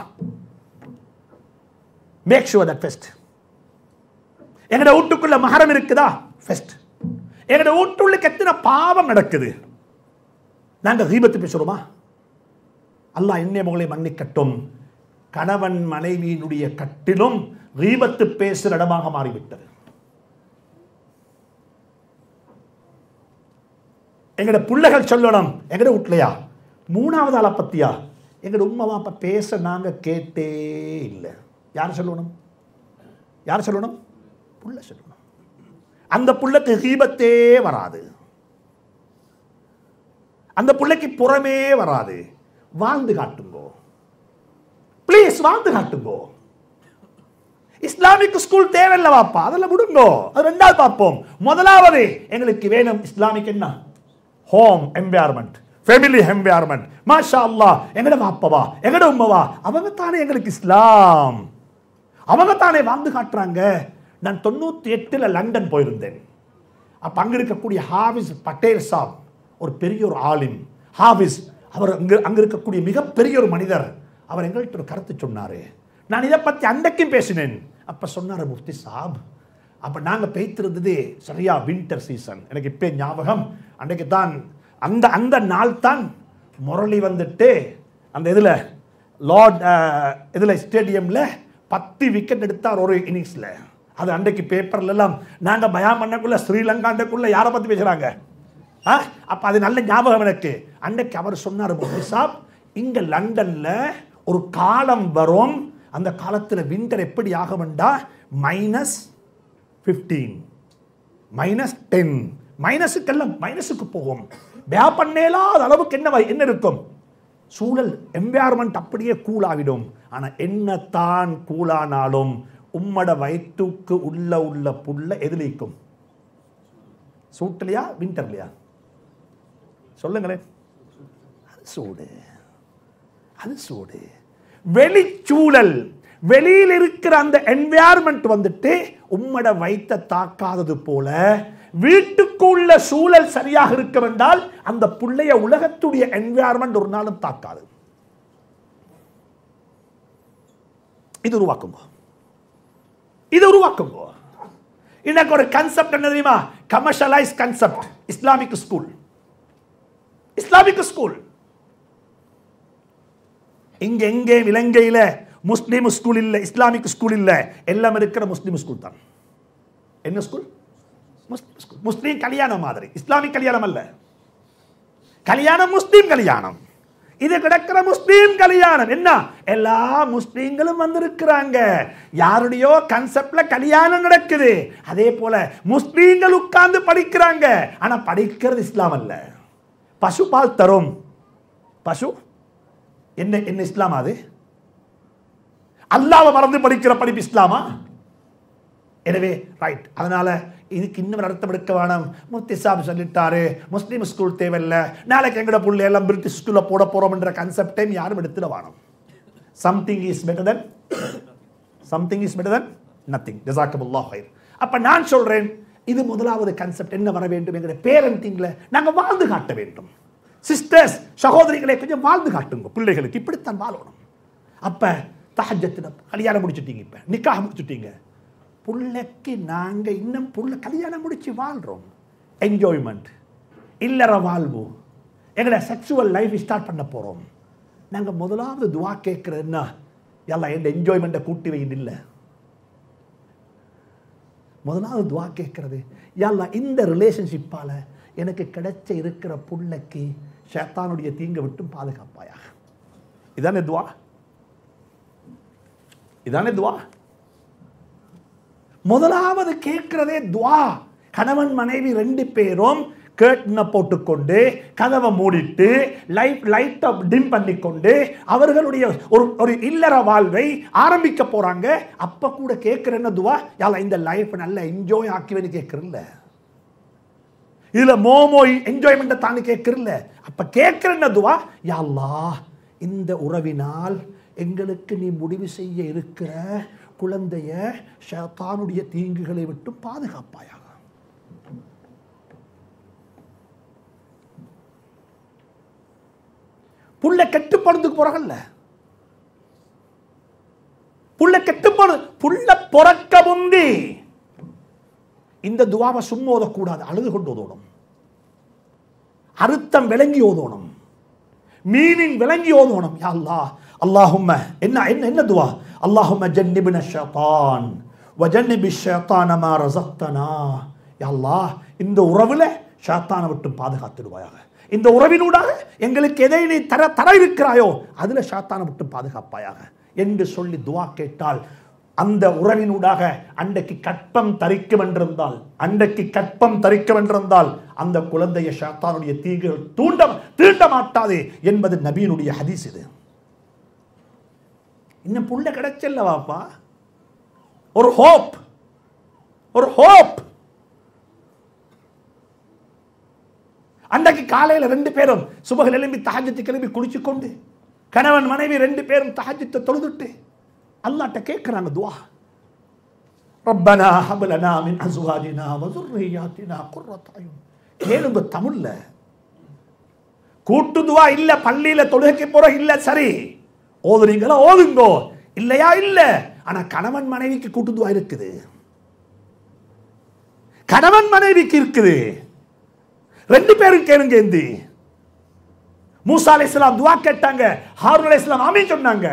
Make sure that first. Engada uttukkulla maharam irukkuda first. Engada uttullukku ethana paavam nadakkudhu. Nanga ghibath pesuruma. Allah inne mogale mannikattum. கணவன் மனைவியினுடைய கட்டிலும் ரீபத்து பேசுற இடமாக மாறிவிட்டது. எங்கட புள்ளகள் சொல்லணும், எங்கட வீட்லையா மூணாவது ஆளை பத்தியா எங்கட உம்மாவா அப்ப பேச நாங்க கேட்டே இல்ல. யார் சொல்லணும்? யார் சொல்லணும்? புள்ள சொல்லணும். அந்த புள்ளைக்கு ரீபத்தே வராது. அந்த புள்ளைக்கு புறமே வராது. வாழ்ந்து காட்டுங்கோ. Please, want to go. Islamic school table lavapa, the Labudungo, a Renda Papom, Madalavare, English Kivenum, Islamic enna. Home environment, family environment, Mashallah, Engadapava, Engadumava, Avagatani English Islam, Avagatane Vandakatrange, Nantonu theatre London boy then. A Pangrika Kudi Havis Patel Sab or Perior Alim, Havis, our Angrika Kudi, make up Perior Manidar. அவர் எங்கள்கிட்ட ஒரு கருத்து சொன்னாரு. நான் இதை பத்தி அன்றைக்கும் பேசினேன். அப்ப சொன்னாரு முஃப்தி சாப். அப்ப நாங்க பேய்த்திருந்தது சரியா வின்டர் சீசன். எனக்கு இப்போ ஞாபகம். அன்றைக்கு தான் அந்த அந்த நாள் தான் முரளி வந்துட்டு அந்த இதுல லார்ட் இதுல ஸ்டேடியம்ல பத்து விக்கெட் எடுத்தார் ஒரு இன்னிங்ஸ்ல. அது அன்றைக்கு பேப்பர்ல எல்லாம் நாங்க பயம் பண்ணக்குள்ள ஸ்ரீலங்காண்டக்குள்ள யாரை பத்தி பேசுறாங்க? அப்ப அது நல்ல ஞாபகம் எனக்கு. அன்றைக்கு அவர் சொன்னாரு முஃப்தி சாப் இங்க லண்டன்ல ஒரு காலம் வரும் அந்த காலத்துல விண்டர் எப்படி ஆகும்டா மைனஸ் பதினைந்து மைனஸ் பத்து மைனஸ்க்கெல்லாம் மைனஸ்க்கு போகும் வியாபனேலாத அளவுக்கு என்ன என்ன இருக்கும் சூழல் என்வாயர்மென்ட் அப்படியே கூல் ஆகிடும் ஆனா என்ன தான் கூலானாலும் உம்மட வயிற்றுக்கு உள்ள உள்ள புள்ள எதிலிக்கும் சூட்லையா விண்டர்லையா சொல்லுங்களே அது சூடு அது சூடு வெளிச்சூழல் வெளியில் இருக்கிற அந்த என்வாயர்மெண்ட் வந்துட்டு உம்மட வைத்த தாக்காதது போல வீட்டுக்குள்ள சூழல் சரியாக இருக்க வேண்டால் அந்த புள்ளைய உலகத்துடைய என்வாயர்மெண்ட் ஒரு நாளும் தாக்காது இது உருவாக்குங்க இது உருவாக்குங்க இன்னைக்கு ஒரு கான்செப்ட் என்ன தெரியுமா commercialise concept Islamic school Islamic school இங்க எங்கே இலங்கையில முஸ்லிம் ஸ்கூல் இல்ல இஸ்லாமிக் ஸ்கூல் இல்ல எல்லாம் இருக்கிற முஸ்லிம் ஸ்கூல் தான் என்ன ஸ்கூல் முஸ்லிம் ஸ்கூல் முஸ்லிம் கல்யாணம் மாதிரி இஸ்லாமிக் கல்யாணம் அல்ல கல்யாணம் முஸ்லிம் கல்யாணம் இது கிடக்குற முஸ்லிம் கல்யாணம் என்ன எல்லா முஸ்லிம்களும் வந்திருக்காங்க யாருடையோ கான்செப்ட்ல கல்யாணம் நடக்குது அதே போல முஸ்லிம்கள் உட்கார்ந்து படிக்கிறாங்க ஆனா படிக்கிறது இஸ்லாம் அல்ல பசு பால் தரும் பசு என்ன என்ன இஸ்லாம் அது அல்லாஹ்வை மறந்து படிக்கிற படிப்பு இஸ்லாமா எனவே ரைட் அதனால இதுக்கு இன்னும் அர்த்தம் எடுக்க வேணும் முஃப்தி சாப் சொல்லிட்டாரு முஸ்லிம் ஸ்கூல் தேவையில்லை நாளைக்கு எங்கட புள்ள எல்லாம் பிரிட்டிஷ் ஸ்கூல்ல போட போறோம்ன்ற கான்செப்டே யாரும் எடுத்துட வேணும் something is better than something is better than nothing ஜஸாக்கல்லாஹு ஹைர் அப்ப நான் சொல்றேன் இது முதலாவது கான்செப்ட் என்ன வர வேண்டும் என்கிற பேரண்டிங்ல நாங்க வாழ்ந்து காட்ட வேண்டும் சிஸ்டர்ஸ் சகோதரிகளே கொஞ்சம் வாழ்ந்து காட்டுங்க பிள்ளைகளுக்கு இப்படித்தான் வாழணும் அப்ப தஹஜ்ஜத்ல கல்யாணம் முடிச்சிட்டீங்க இப்ப நிக்காஹ் முடிச்சிட்டீங்க புள்ளைக்கு நாங்க இன்னும் புள்ள கல்யாணம் முடிச்சி வாழ்றோம் என்ஜாய்மென்ட் இல்லற வாழ்வு எங்கட செக்சுவல் லைஃப் ஸ்டார்ட் பண்ண போறோம் நாங்க முதலாவது துஆ கேக்குறேன்னா அல்லாஹ் இந்த என்ஜாய்மென்ட்ட கூட்டி வைக்க இல்ல முதலாவது துஆ கேக்குறது அல்லாஹ் இந்த ரிலேஷன்ஷிப்பால எனக்கு கிடைச்ச இருக்கிற புள்ளைக்கு ஷைத்தானுடைய தீங்க விட்டு பாதுகாப்பாயா இதானே துஆ இதானே துஆ முதலாவது கேட்கிறதே துஆ கணவன் மனைவி ரெண்டு பேரும் கேட்ன போட்டுக்கொண்டு கதவை மூடிட்டு லைட் லைட் டிம் பண்ணிக்கொண்டு அவர்களுடைய ஒரு ஒரு இல்லற வாழ்வை ஆரம்பிக்க போறாங்க அப்ப கூட கேட்கிற என்ன துஆ அல்லாஹ் இந்த லைஃப் நல்லா என்ஜாய் ஆக்கிவேன்னு கேட்கறல்ல இதுல மோமோ என்ஜாய்மெண்ட்டை தாண்டி கேட்கறல அப்ப கேட்கிற என்ன துஆ யா அல்லாஹ் இந்த உறவினால் எங்களுக்கு நீ முடிவு செய்ய இருக்கிற குழந்தையை ஷைத்தானுடைய தீங்குகளை விட்டு பாதுகாப்பாயாக. புள்ள கட்டுப்படுறதுக்கு போறாங்கல்ல, புள்ள கட்டுப்படு, புள்ள பொறக்க முந்தி இந்த துவாவை சும்மா ஓதக்கூடாது, அழுது கொண்டு ஓதணும், அர்த்தம் விளங்கி ஓதணும், மீனிங் விளங்கி ஓதணும். யா அல்லாஹ் அல்லாஹும்ம என்ன என்ன என்ன துவா, அல்லாஹும்ம ஜன்னிபின ஷைத்தான் வ ஜன்னிபிஷ் ஷைத்தான மா ரஸக்தனா. யா அல்லாஹ் இந்த உறவுல ஷைத்தானை விட்டு பாதுகாத்துடுவாயாக, இந்த உறவினூடாக எங்களுக்கு எதை நீ தர தர இருக்கிறாயோ அதில் ஷைத்தானை விட்டு பாதுகாப்பாயாக என்று சொல்லி துவா கேட்டால் அந்த உறவினூடாக அன்றைக்கு கற்பம் தரிக்கும் என்றிருந்தால் அன்றைக்கு கற்பம் தரிக்கும் என்றிருந்தால் அந்த குழந்தையை ஷைத்தானுடைய தீங்குகள் தூண்ட தீண்ட மாட்டாது என்பது நபியினுடைய ஹதீஸ். இது இன்னும் புள்ள கிடைச்சல்ல வாப்பா, ஒரு ஹோப், ஒரு ஹோப். அன்றைக்கு காலையில் ரெண்டு பேரும் சுபகில் எழும்பி தஹஜ்ஜுத் கிளம்பி குளிச்சு கொண்டு கணவன் மனைவி ரெண்டு பேரும் தஹஜ்ஜுத்தை தொழுதுட்டு அல்லாஹ்ட்ட கேட்குறாங்க துஆ, ரப்பனா ஹப் லனா மின் அஸ்வாஜினா வ ذرியாத்தினா குர்ரத அயூன். கேளுங்க தமிழ்ல, கூட்டு துஆ இல்ல, பள்ளியில தொழுகைக்கு போற இல்ல, சரி ஓதுறீங்களா ஓதுங்கோ, இல்லையா இல்ல. ஆனா கணவன் மனைவிக்கு கூட்டு துஆ இருக்குது, கணவன் மனைவிக்கு இருக்குது, ரெண்டு பேரும் கேளுங்க. ஏந்தி மூசா அலைஹிஸ்ஸலாம் துஆ கேட்டாங்க, ஹாரூன் அலைஹிஸ்ஸலாம் ஆமீன் சொன்னாங்க,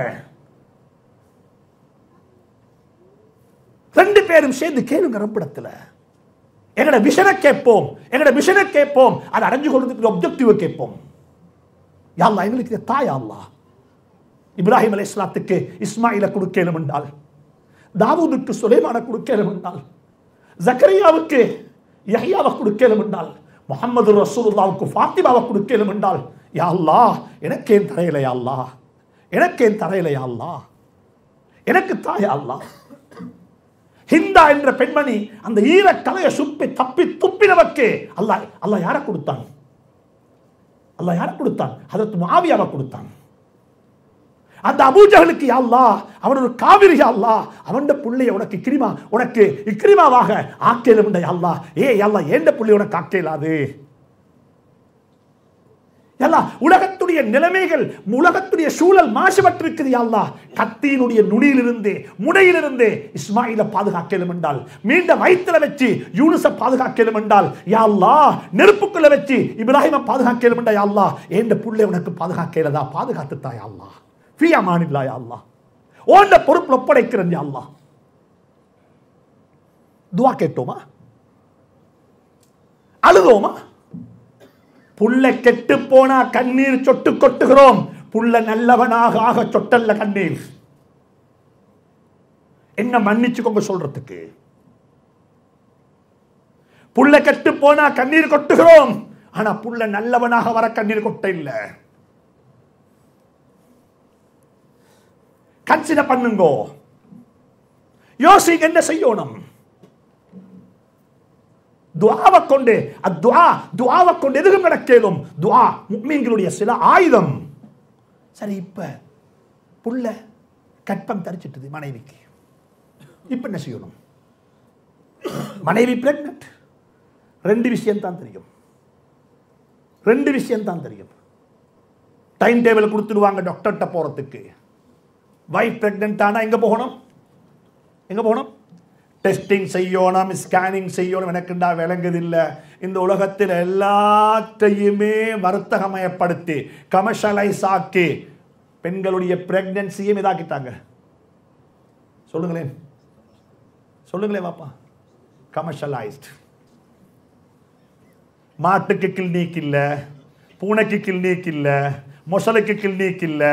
ரெண்டு பேரும் சேர்ந்து கேளுங்க ரப்பிடத்துல. எங்கட விஷனை கேட்போம், எங்கட விஷனை கேட்போம், அதை அடைஞ்சு கொள்றதுக்கு ஆப்ஜெக்டிவ் கேட்போம். யா அல்லாஹ் எங்களுக்கு இது தாயா அல்லாஹ், இப்ராஹிம் அலைஹிஸ்ஸலாத்துக்கு இஸ்மாயில கொடுக்கலும் என்றால், தாவூதுக்கு சுலைமான கொடுக்கலும் என்றால், ஜக்கரியாவுக்கு யஹ்யாவை கொடுக்கலும் என்றால், முஹம்மது ரசூலுல்லாஹ்வுக்கு ஃபாத்திமாவை கொடுக்கலும் என்றால், யா அல்லாஹ் எனக்கேன் தரையில, யா அல்லாஹ் எனக்கேன் தரையில, யா அல்லாஹ் எனக்கு தாயா அல்லாஹ். ஹிந்தா என்ற பெண்மணி அந்த ஈர கலையை சுப்பி தப்பி துப்பினவக்கு அல்லாஹ் அல்லாஹ் யாரை கொடுத்தான், அல்லாஹ் யாரை கொடுத்தான், ஹஜ்ரத் முஆவியாவை கொடுத்தான். அந்த அபூஜஹலுக்கு யா அல்லாஹ் அவன் ஒரு காவிரி, யா அல்லாஹ் அவன் புள்ளைய உனக்கு இக்ரிமா உனக்கு இக்ரிமாவாக ஆக்கேலும் யா அல்லாஹ், ஏ யா அல்லாஹ் ஏண்ட புள்ளைய உனக்கு ஆக்கேலாது. யா அல்லாஹ் உலகத்துடைய நிலைமைகள் உலகத்துடைய சூழல் மாசுபட்டிருக்குது, யா அல்லாஹ் கத்தியினுடைய நுனியிலிருந்து முனையிலிருந்து இஸ்மாயில பாதுகாக்கலும் என்றால், மீண்ட வயிற்றுல வச்சு யூனுஸை பாதுகாக்கலும் என்றால், யா அல்லாஹ் நெருப்புக்குள்ள வச்சு இப்ராஹிமை பாதுகாக்கலும் என்றால், யா அல்லாஹ் ஏண்ட புள்ளை உனக்கு பாதுகாக்கலதா, பாதுகாத்துத்தா யா அல்லாஹ், ஃபியா மானில்லா யா அல்லாஹ், ஓண்ட பொறுப்புல ஒப்படைக்கிறேன் யா அல்லாஹ். துஆ கேட்டோமா, அழுதோமா? புள்ள கெட்டு போனா கண்ணீர் சொட்டு கொட்டுகிறோம், புள்ள நல்லவனாக ஆக சொட்டல்ல கண்ணீர். என்ன மன்னிச்சுக்கோங்க சொல்றதுக்கு, புள்ள கெட்டு போனா கண்ணீர் கொட்டுகிறோம், ஆனா புள்ள நல்லவனாக வர கண்ணீர் கொட்ட இல்ல. கன்சிடர் பண்ணுங்கோ, யோசிங்க என்ன செய்யணும். துஆவை கொண்டு துஆ துஆவை கொண்டு எதுவும் நடக்கேலும், துஆ முக்மீன்களுடைய சில ஆயுதம். சரி, இப்ப புள்ள கற்பம் தரிச்சிட்டது மனைவிக்கு, இப்ப என்ன செய்யணும்? மனைவி பிரெக்னன்ட், ரெண்டு விஷயம் தான் தெரியும், ரெண்டு விஷயம் தான் தெரியும். டைம் டேபிள் கொடுத்துடுவாங்க டாக்டர்கிட்ட போறதுக்கு. வைஃப் பிரெக்னன்ட் ஆனா எங்க போகணும், எங்க போகணும்? டெஸ்டிங் செய்யணும், ஸ்கேனிங் செய்யணும். எனக்குண்டா விளங்குதில்லை, இந்த உலகத்தில் எல்லாத்தையுமே வர்த்தகமயப்படுத்தி கமர்ஷியலைஸ் ஆக்கி பெண்களுடைய பிரெக்னன்சியும் இதாக்கிட்டாங்க. சொல்லுங்களேன், சொல்லுங்களேன் பாப்பா, கமர்ஷியலைஸ்ட். மாட்டுக்கு கிளினிக் இல்லை, பூனைக்கு கிளினிக் இல்லை, மொசலுக்கு கிளினிக் இல்லை,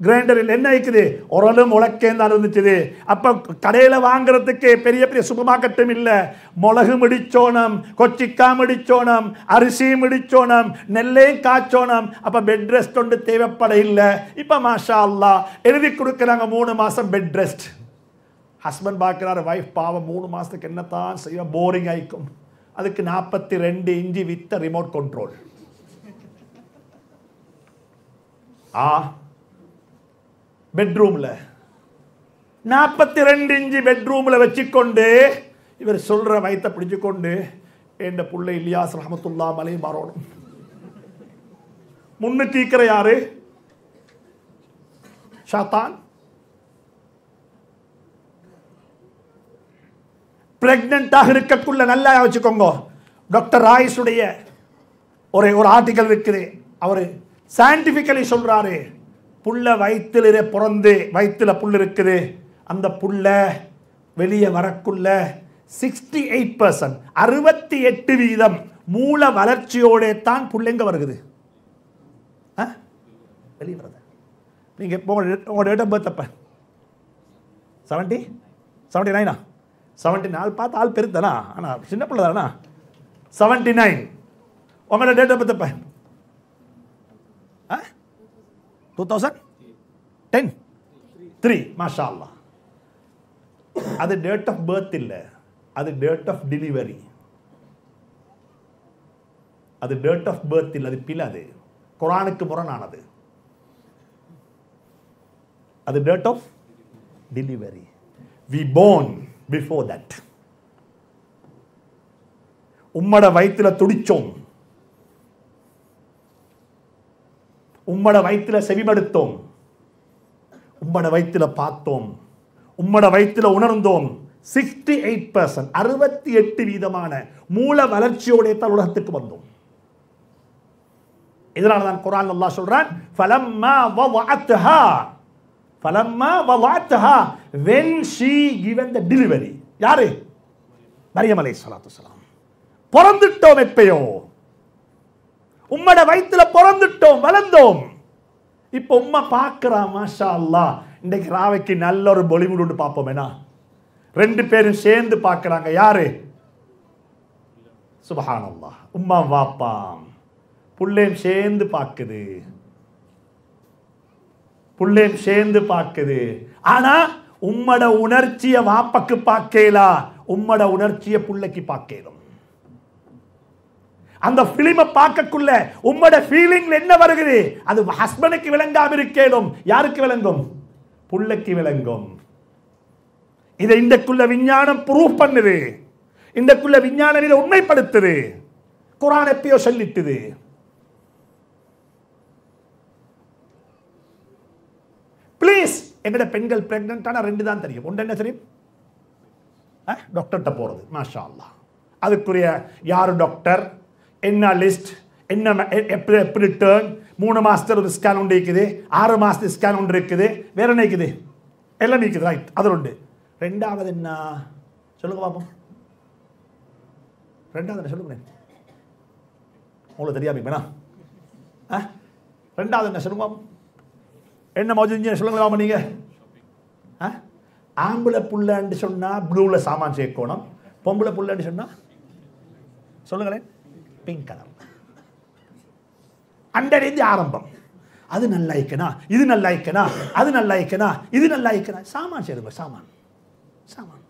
Grinder in Lenakide, Oralum Olakan Arunitide, Upper Kadela Wangarateke, Periapri Supermarket Temilla, Molahumidichonam, Kochikamadichonam, Arisimadichonam, Nelle Kachonam, Upper bed rest on the Teva Padilla, Ipa Mashallah, Eric Kurukaranga Mona Masa bed rest. Husband Bakar, wife power, Mona Master Kenatan, so you're boring icon. Other Kanapati Rende Inji with the remote control. Ah. Bedroom la. forty-two inch bedroom la vechikonde ivar solra vayitha pidichikonde enda pulla Ilyas rahmatullah alayhi varonum munnu teekra yaare shaitan pregnant ah irukkulla nalla vechikongo Doctor Rice udiya ore or article irukkudhe avaru scientifically solraare Pulla Vaitilere Poronde, Vaitila Pullericre, and the Pulla Velia Varacula, sixty eight percent. Arvati etividam, Mula Valachiode, Tan Pulenga Vargre. Ah, believe brother. We get more data birth up seventy, seventy nine, seventy nine alpat alperitana, and a Sinapolana seventy nine. Omega data birth up. Ah. two thousand ten? three. Mashallah. That is date of birth. That is date of delivery. That is date of birth. That is the Quran. That is date of delivery. We born before that. Ummada vaithila tudichom. Ummada Vaitila Sevibatum, Ummada Vaitila Patum, Ummada Vaitila Unarundom, sixty eight percent, Arvati Etividamana, Mula Valacio de Talukumandum. Idran Koran Allah Sulran, Falamma Vawataha, Falamma Vawataha, when she given the delivery. Yare Mariam alayhi salatu salam. Poranditome Peo. Ummada Vaitila Porandutom, Valandom. Ipoma Pakra, mashallah, Negravaki Nalla or Bollywood Papamena. Rendi parents shame the Pakranga Yare. Subhanallah. Umma Vapam. Pullem shame the Pakade. Pullem shame the Pakade. Anna Ummada Unarchia Vapak Pakela. Ummada Unarchia Pullaki Pakelum. And the film of Parker Kulle, Ummada feeling never agree. And the husband of Kivalanga Americanum, Yarkivalangum, Pulle Kivalangum. In the Kulla Vignana, proof Pandere. In the Kulla Vignana, it only Padre. Koran a Pio Shalit today. Please, if a Pengal pregnant and a Rendidantari, Mundanatri? Doctor Tapor, mashallah. Other Korea, Yar doctor. Enna list, enna return, Muna master of the scan on decade, Ara master scan on decade, Vera naked, Ella naked, right? Other day. Renda within a Shalukabam Renda than a Shaluman. All of the Yabimana. Renda than a Shalukam. Enna Mojin Shalukam. Ambula pulla and Shona, blue la Saman Shakona, Pombula pulla and Shona. Solugan. Pink color. Under it, the Arambam. I didn't like enough. You didn't like enough. I didn't like enough. You didn't like enough. Someone said, Someone. Someone.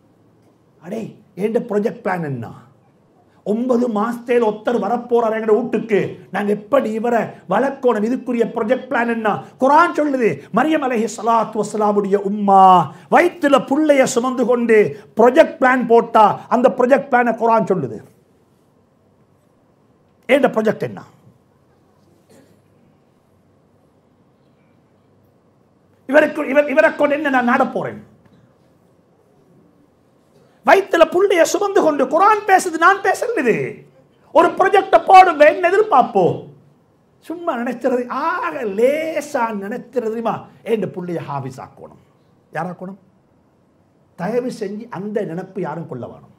A day, end a project plan and now. Umbalu Master, Otter, Varapora, and Utuke, Nangepadi, Valakon, and Vidukuri, a project plan and now. Koran Cholde, Maria Malahi Salat was Salabudia Umma, Vaitila Pullaya Samandukonde, project plan Porta, and the project plan of Koran Cholde. End the project enna. Iverakon enna na nada poren. Vaithala pullaya sumandu kondu Quran pesudhu naan pesaludhu. Oru project podunga enna edhirpaappo. Summa nenathiradhu aaga lesa nenathiradhu ma end pullaya hafiz aakonum. Yar aakonum? Thayavu senji andha nenappu yarum kollavanum.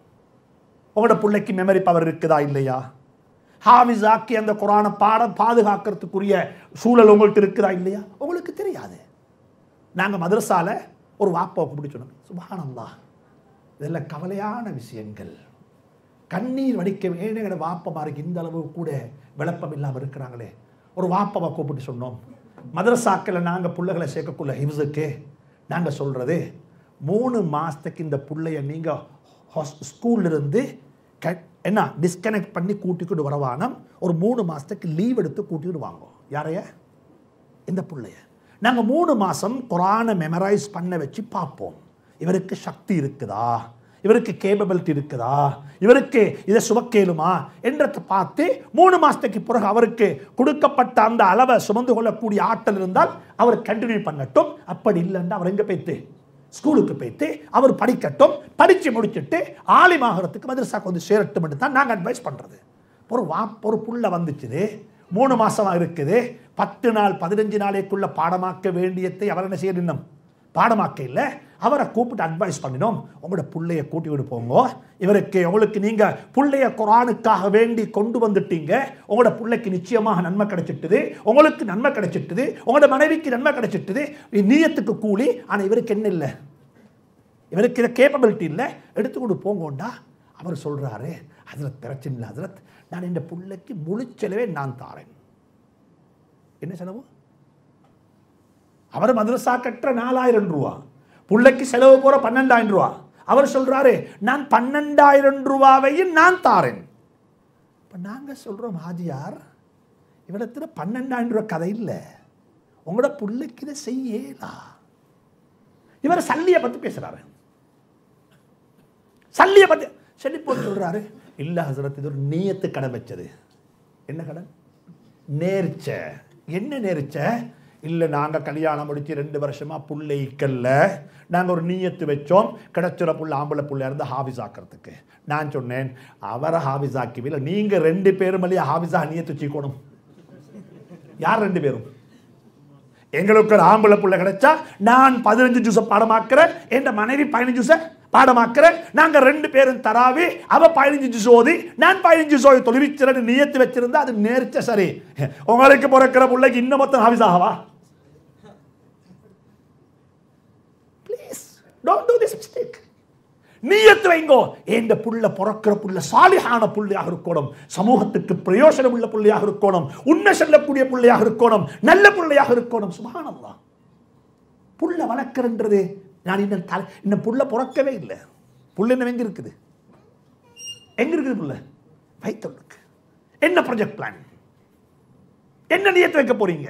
Ungala pullaikku memory power irukkuda illaya? Havizaki and the Korana Pada Padhakar to Korea, Sula Longal Tirkra India, Ungulakitariade. நாங்கள் மதரசால ஒரு வாப்பாவை கூப்பிட்டு சொன்னோம், சுப்ஹானல்லாஹ், இதெல்லாம் கவலையான விஷயங்கள், கண்ணீர் வடிக்க வேணுங்கிற வாப்பமாருக்கு இந்த அளவு கூட விளப்பம் இல்லாமல் இருக்கிறாங்களே, ஒரு வாப்பாவை கூப்பிட்டு சொன்னோம். மதரசாக்கில் நாங்கள் பிள்ளைகளை சேர்க்கக்குள்ள ஹிஃப்ஸுக்கு நாங்கள் சொல்கிறது, மூணு மாதத்துக்கு இந்த பிள்ளைய நீங்கள் ஹாஸ் ஸ்கூல்லிருந்து க என்ன டிஸ்கனெக்ட் பண்ணி கூட்டிக்கிட்டு வரவானம், ஒரு மூணு மாதத்துக்கு லீவ் எடுத்து கூட்டிக்கிட்டு வாங்கும். யாரைய? இந்த பிள்ளைய நாங்கள் மூணு மாதம் குரானை மெமரைஸ் பண்ண வச்சு பார்ப்போம். இவருக்கு சக்தி இருக்குதா, இவருக்கு கேபபிலிட்டி இருக்குதா, இவருக்கு இதை சுமக்கேலுமா என்றதை பார்த்து மூணு மாதத்துக்கு பிறகு அவருக்கு கொடுக்கப்பட்ட அந்த அளவை சுமந்து கொள்ளக்கூடிய ஆற்றல் இருந்தால் அவர் கண்டினியூ பண்ணட்டும். அப்படி இல்லைன்னா அவர் எங்கே போய்த்து ஸ்கூலுக்கு போய்த்து அவர் படிக்கட்டும், படித்து முடிச்சுட்டு ஆலிமாகிறதுக்கு மதரசாவுக்கு வந்து சேரட்டும் என்று தான் நாங்கள் அட்வைஸ் பண்ணுறது. ஒரு வா ஒரு புள்ள வந்துச்சுது, மூணு மாதமாக இருக்குது, பத்து நாள் பதினஞ்சு நாளைக்குள்ள பாடமாக்க வேண்டியதை அவர் என்ன செய்ய நின்னும் பாடமாக்க இல்லை, அவரை கூப்பிட்டு அட்வைஸ் பண்ணினோம், உங்களோட பிள்ளையை கூட்டி விட்டு போங்க, இவருக்கு உங்களுக்கு நீங்கள் பிள்ளைய குரானுக்காக வேண்டி கொண்டு வந்துட்டீங்க, உங்களோட பிள்ளைக்கு நிச்சயமாக நன்மை கிடைச்சிட்டுது, உங்களுக்கு நன்மை கிடைச்சிட்டுது, உங்களோட மனைவிக்கு நன்மை கிடைச்சிட்டுது, நீயத்துக்கு கூலி, ஆனால் இவருக்கு என்ன இல்லை, இவருக்கு இதை கேப்பபிலிட்டி இல்லை, எடுத்துக்கொண்டு போங்கோண்டா. அவர் சொல்கிறாரு, ஹஜ்ரத் பிரச்சனை இல்லை ஹஜ்ரத், நான் இந்த பிள்ளைக்கு முழு செலவே நான் தாரேன். என்ன செலவு? அவர் மதரசா கட்டுற நாலாயிரம் ரூபா, பிள்ளைக்கு செலவு போகிற பன்னெண்டாயிரம் ரூபா. அவர் சொல்கிறாரு, நான் பன்னெண்டாயிரம் ரூபாவையும் நான் தாரேன். இப்போ நாங்கள் சொல்கிறோம், ஹாஜியார், இவரத்தில் பன்னெண்டாயிரம் ரூபா கதை இல்லை, உங்களோட பிள்ளைக்கு இதை செய்யலா. இவர் சல்லியை பற்றி பேசுகிறாரு, சல்லியை பற்றி சொல்லி போட்டு சொல்கிறாரு, இல்லை ஹசரத், இது ஒரு நீயத்து கடன் வச்சது. என்ன கடன்? நேர்ச்ச. என்ன நேர்ச்ச? இல்லை நாங்கள் கல்யாணம் முடித்து ரெண்டு வருஷமாக புள்ளை இக்கல்ல, நாங்கள் ஒரு நீயத்து வச்சோம், கிடச்சுற புள்ள ஆம்பளை பிள்ளையா இருந்து ஹாஃபிஸ் ஆக்கிறதுக்கு. நான் சொன்னேன், அவரை ஹாஃபிஸ் ஆக்கிவே இல்லை, நீங்கள் ரெண்டு பேரும் வழியாக ஹாஃபிஸாக நீயத்து வச்சுக்கணும். யார் ரெண்டு பேரும்? எங்களுக்கு ஒரு ஆம்பளை பிள்ளை கிடைச்சா நான் பதினஞ்சு ஜூஸை பாடமாக்குறேன், என் மனைவி பதினஞ்சு ஜூஸை பாடமாக்குறேன், நாங்கள் ரெண்டு பேரும் தராவி, அவள் பதினஞ்சு ஜூஸ் ஓதி நான் பதினஞ்சு ஜூஸோதி தொழிற்சிறன்னு நீயத்து வச்சிருந்தா அது நேர்ச்ச. சரி, உங்களுக்கு பிறக்கிற பிள்ளைக்கு இன்னும் மொத்தம் Hafiz ஆகவா? Don't do this mistake. நீயத்து வைங்கோ, இந்த புள்ள பிறக்கிற புள்ள சாலிஹான புள்ளையாக இருக்கணும், சமூகத்துக்கு பிரயோசனம் உள்ள புள்ளையாக இருக்கணும், உண்மை சொல்லக்கூடிய புள்ளையாக இருக்கணும், நல்ல புள்ளையாக இருக்கணும். சுப்ஹானல்லாஹ், புள்ள வளர்க்கிறன்றது நான் இன்னும் தலை இன்னும் புள்ள பிறக்கவே இல்லை. புள்ள என்ன எங்கே இருக்குது? எங்கே இருக்குது புள்ள? வைத்தவளுக்கு என்ன ப்ராஜெக்ட் பிளான், என்ன நீயத்து வைக்க போறீங்க?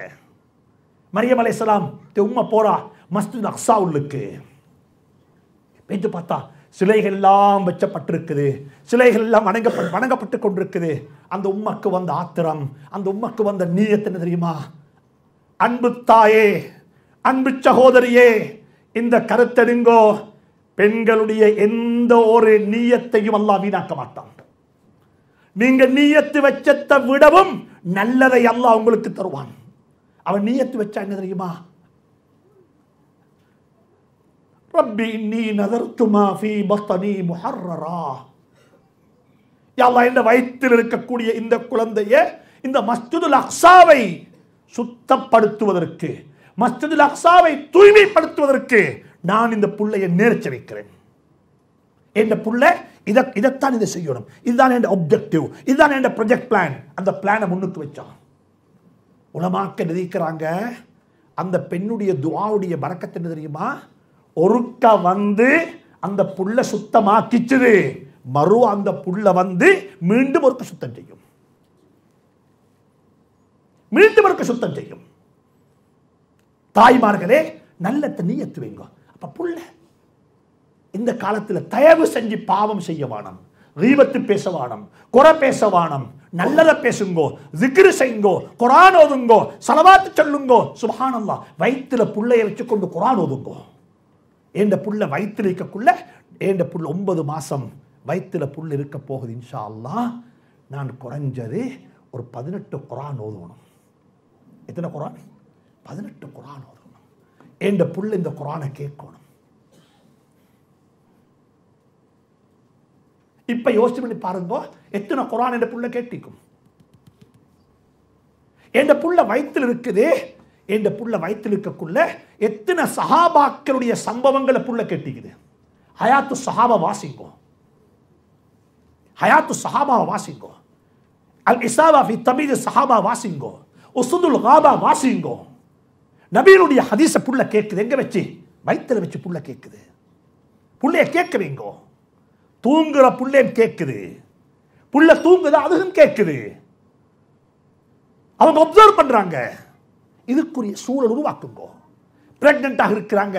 மரியம் அலைஹிஸ்ஸலாம் உம்மா போறா மஸ்ஜித் அக்ஸா உள்ளுக்கு, பேச்சு பார்த்தா சிலைகள் எல்லாம் வச்சப்பட்டிருக்குது, சிலைகள் எல்லாம் வணங்கப்பட்டு வணங்கப்பட்டு கொண்டிருக்குது. அந்த உம்மக்கு வந்த ஆத்திரம், அந்த உம்மக்கு வந்த நீயத்து என்ன தெரியுமா? அன்பு தாயே, அன்பு சகோதரியே, இந்த கருத்தெடுங்கோ, பெண்களுடைய எந்த ஒரு நீயத்தையும் அல்லாஹ் வீணாக்க மாட்டான். நீங்க நீயத்து வச்சத்தை விடவும் நல்லதை அல்லாஹ் உங்களுக்கு தருவான். அவன் நீயத்து வச்சா என்ன தெரியுமா? ரப்பி இன்னி நதர்துமா ஃபீ பத்னி முஹர்ரரா, யா அல்லாஹ், இந்த வயிற்றில் இருக்கக்கூடிய இந்த குழந்தையை இந்த மஸ்ஜிதுல் அக்ஸாவை சுத்தப்படுத்துவதற்கு, மஸ்ஜிதுல் அக்ஸாவை தூய்மைப்படுத்துவதற்கு நான் இந்த புள்ளையை நேர்ச்சி வைக்கிறேன். இந்த புள்ளை இதை இதைத்தான் இதை செய்யணும், இதுதான் என் ஆப்ஜெக்டிவ், இதுதான் என் ப்ரொஜெக்ட் பிளான். அந்த பிளானை முன்னுக்கு வச்சான். உலமாக்க நிதிக்கிறாங்க, அந்த பெண்ணுடைய துஆவுடைய பரக்கத்து என்ன தெரியுமா? ஒருக்க வந்து அந்த புள்ள சுத்தமாக்கிச்சுது, மறு அந்த புள்ள வந்து மீண்டும் ஒருக்க சுத்தம் செய்யும், மீண்டும் ஒருக்க சுத்தம் செய்யும். தாய்மார்களே, நல்ல நீயத்து வைங்க. அப்ப புள்ள இந்த காலத்தில் தயவு செஞ்சு பாவம் செய்ய வானம், ரீபத்து பேச வானம், குறை பேச வானம், நல்லதை பேசுங்கோ, ஜிக்ரு செய்யுங்கோ, குரான் ஓதுங்கோ, ஸலவாத் சொல்லுங்கோ. சுப்ஹானல்லாஹ், வயிற்றுல புள்ளையை வச்சுக்கொண்டு குரான் ஓதுங்கோ. என்ற புள்ள வயிற்றில் இருக்கக்குள்ள என்ற புள்ள ஒன்பது மாதம் வயிற்றில் புல் இருக்க போகுது. இன்ஷா அல்லாஹ் நான் குறைஞ்சது ஒரு பதினெட்டு குரான் ஓதுவணும். எத்தனை குரான்? பதினெட்டு குரான் ஓதுவணும். என்ற புல் இந்த குரானை கேட்கணும். இப்போ யோசிச்சு பண்ணி பாருங்க, எத்தனை குரான் என்ற புள்ள கேட்டிக்கும். என்ற புள்ள வயிற்றில் இருக்குது, என்ற புள்ள வைத்திருக்கக்குள்ள எத்தனை சஹாபாக்களுடைய சம்பவங்களை புள்ள கேட்டிக்குது. ஹயாத்து சஹாபா வாசிங்கோ, ஹயாத்து சஹாபா வாசிங்கோ, அல் இசாபா ஃபி தபீது சஹாபா வாசிங்கோ, உசுதுல் காபா வாசிங்கோ. நபியினுடைய ஹதீஸை புள்ள கேட்குது. எங்கே வச்சு? வயிற்றுல வச்சு புள்ள கேட்குது. புள்ளைய கேட்குறீங்கோ. தூங்குற புள்ளையும் கேட்குது. புள்ள தூங்குது, அதுவும் கேட்குது. அவங்க அப்சர்வ் பண்றாங்க. இதுக்குரிய சூழல் உருவாக்குங்கோ. பிரெக்னண்டாக இருக்கிறாங்க,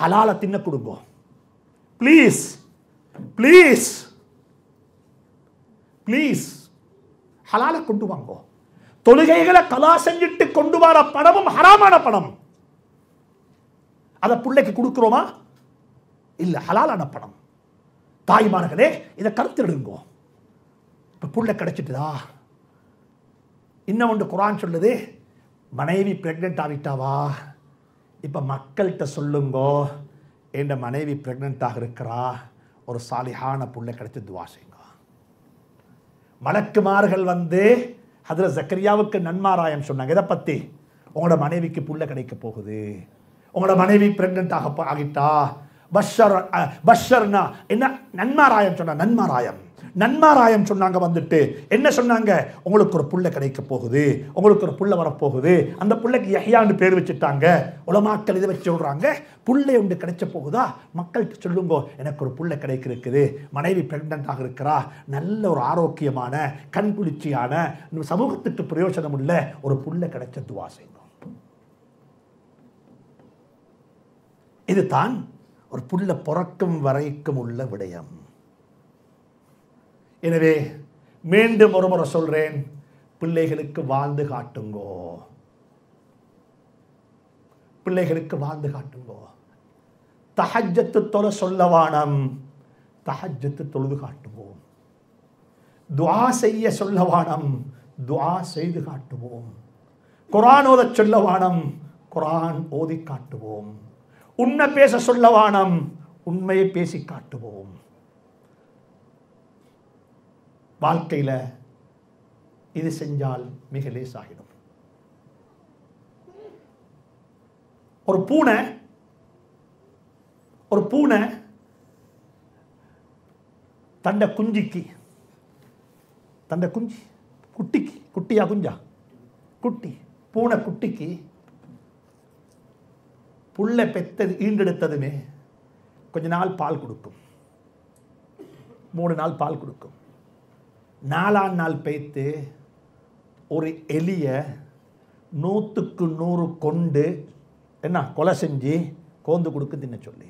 ஹலாலை தின்ன கொடுங்கோ. ப்ளீஸ் ப்ளீஸ் ப்ளீஸ் ஹலாலை கொண்டு வாங்கோ. தொழுகைகளை கலா செஞ்சுட்டு கொண்டு வர பணமும் ஹராமான பணம். அதை பிள்ளைக்கு கொடுக்குறோமா? இல்லை, ஹலாலான பணம். தாய்மார்களே, இதை கருத்திடுங்கோ. இப்போ பிள்ளை கிடைச்சிட்டுதா? இன்னும் ஒன்று குரான் சொல்லுது, மனைவி பிரெக்னென்ட் ஆகிட்டாவா? இப்போ மக்கள்கிட்ட சொல்லுங்கோ, என் மனைவி பிரெக்னென்ட்டாக இருக்கிறா, ஒரு சாலிஹான புள்ளை கிடைச்சி துவா செய்யுங்க. மலக்குமார்கள் வந்து ஹஜ்ரத் ஜக்கரியாவுக்கு நன்மாராயம் சொன்னாங்க. இதை பற்றி, உங்களோட மனைவிக்கு புள்ள கிடைக்க போகுது, உங்களோட மனைவி பிரெக்னென்ட் ஆக ஆகிட்டா பஷர் பஷர்னா என்ன? நன்மாராயம் சொன்னாங்க. நன்மாராயம் நன்மாராயம் சொன்னாங்க. வந்துட்டு என்ன சொன்னாங்க? உங்களுக்கு ஒரு புள்ள கிடைக்க போகுது, உங்களுக்கு ஒரு புள்ள வரப்போகுது. அந்த பிள்ளைக்கு யஹ்யான்னு பேர் வச்சுட்டாங்க. உலமாக்கள் இதை வச்சு சொல்கிறாங்க. புள்ளை ஒன்று கிடைச்ச போகுதா? மக்கள்கிட்ட சொல்லுங்கோ, எனக்கு ஒரு புள்ள கிடைக்க இருக்குது, மனைவி ப்ரெக்னெண்ட்டாக இருக்கிறா, நல்ல ஒரு ஆரோக்கியமான கண்குளிர்ச்சியான சமூகத்துக்கு பிரயோஜனம் உள்ள ஒரு புள்ள கிடைச்ச துவா செய்யணும். இதுதான் ஒரு புள்ள பிறக்கும் வரைக்கும் உள்ள விடயம். எனவே மீண்டும் ஒரு முறை சொல்றேன், பிள்ளைகளுக்கு வாழ்ந்து காட்டுங்கோ, பிள்ளைகளுக்கு வாழ்ந்து காட்டுங்கோ. தஹஜ்ஜத்து தொழ சொல்லவானம், தஹஜ்ஜத்து தொழுது காட்டுவோம். துஆ செய்ய சொல்லவானம், துஆ செய்து காட்டுவோம். குர்ஆன் ஓத சொல்லவானம், குர்ஆன் ஓதி காட்டுவோம். உண்மை பேச சொல்லவானம், உண்மையை பேசி காட்டுவோம். வாழ்க்கையில் இது செஞ்சால் மிக லேசாகிடும். ஒரு பூனை ஒரு பூனை தண்டை குஞ்சிக்கு தண்டை குஞ்சி குட்டிக்கு குட்டியா குஞ்சா குட்டி பூனை குட்டிக்கு புல்லை பெற்றது ஈண்டெடுத்ததுமே கொஞ்ச நாள் பால் கொடுக்கும். மூணு நாள் பால் கொடுக்கும். நாலாம் நாள் பெய்த்து ஒரு எலியை நூற்றுக்கு நூறு கொண்டு என்ன கொலை செஞ்சு கோந்து கொடுக்க தின்ன சொல்லி,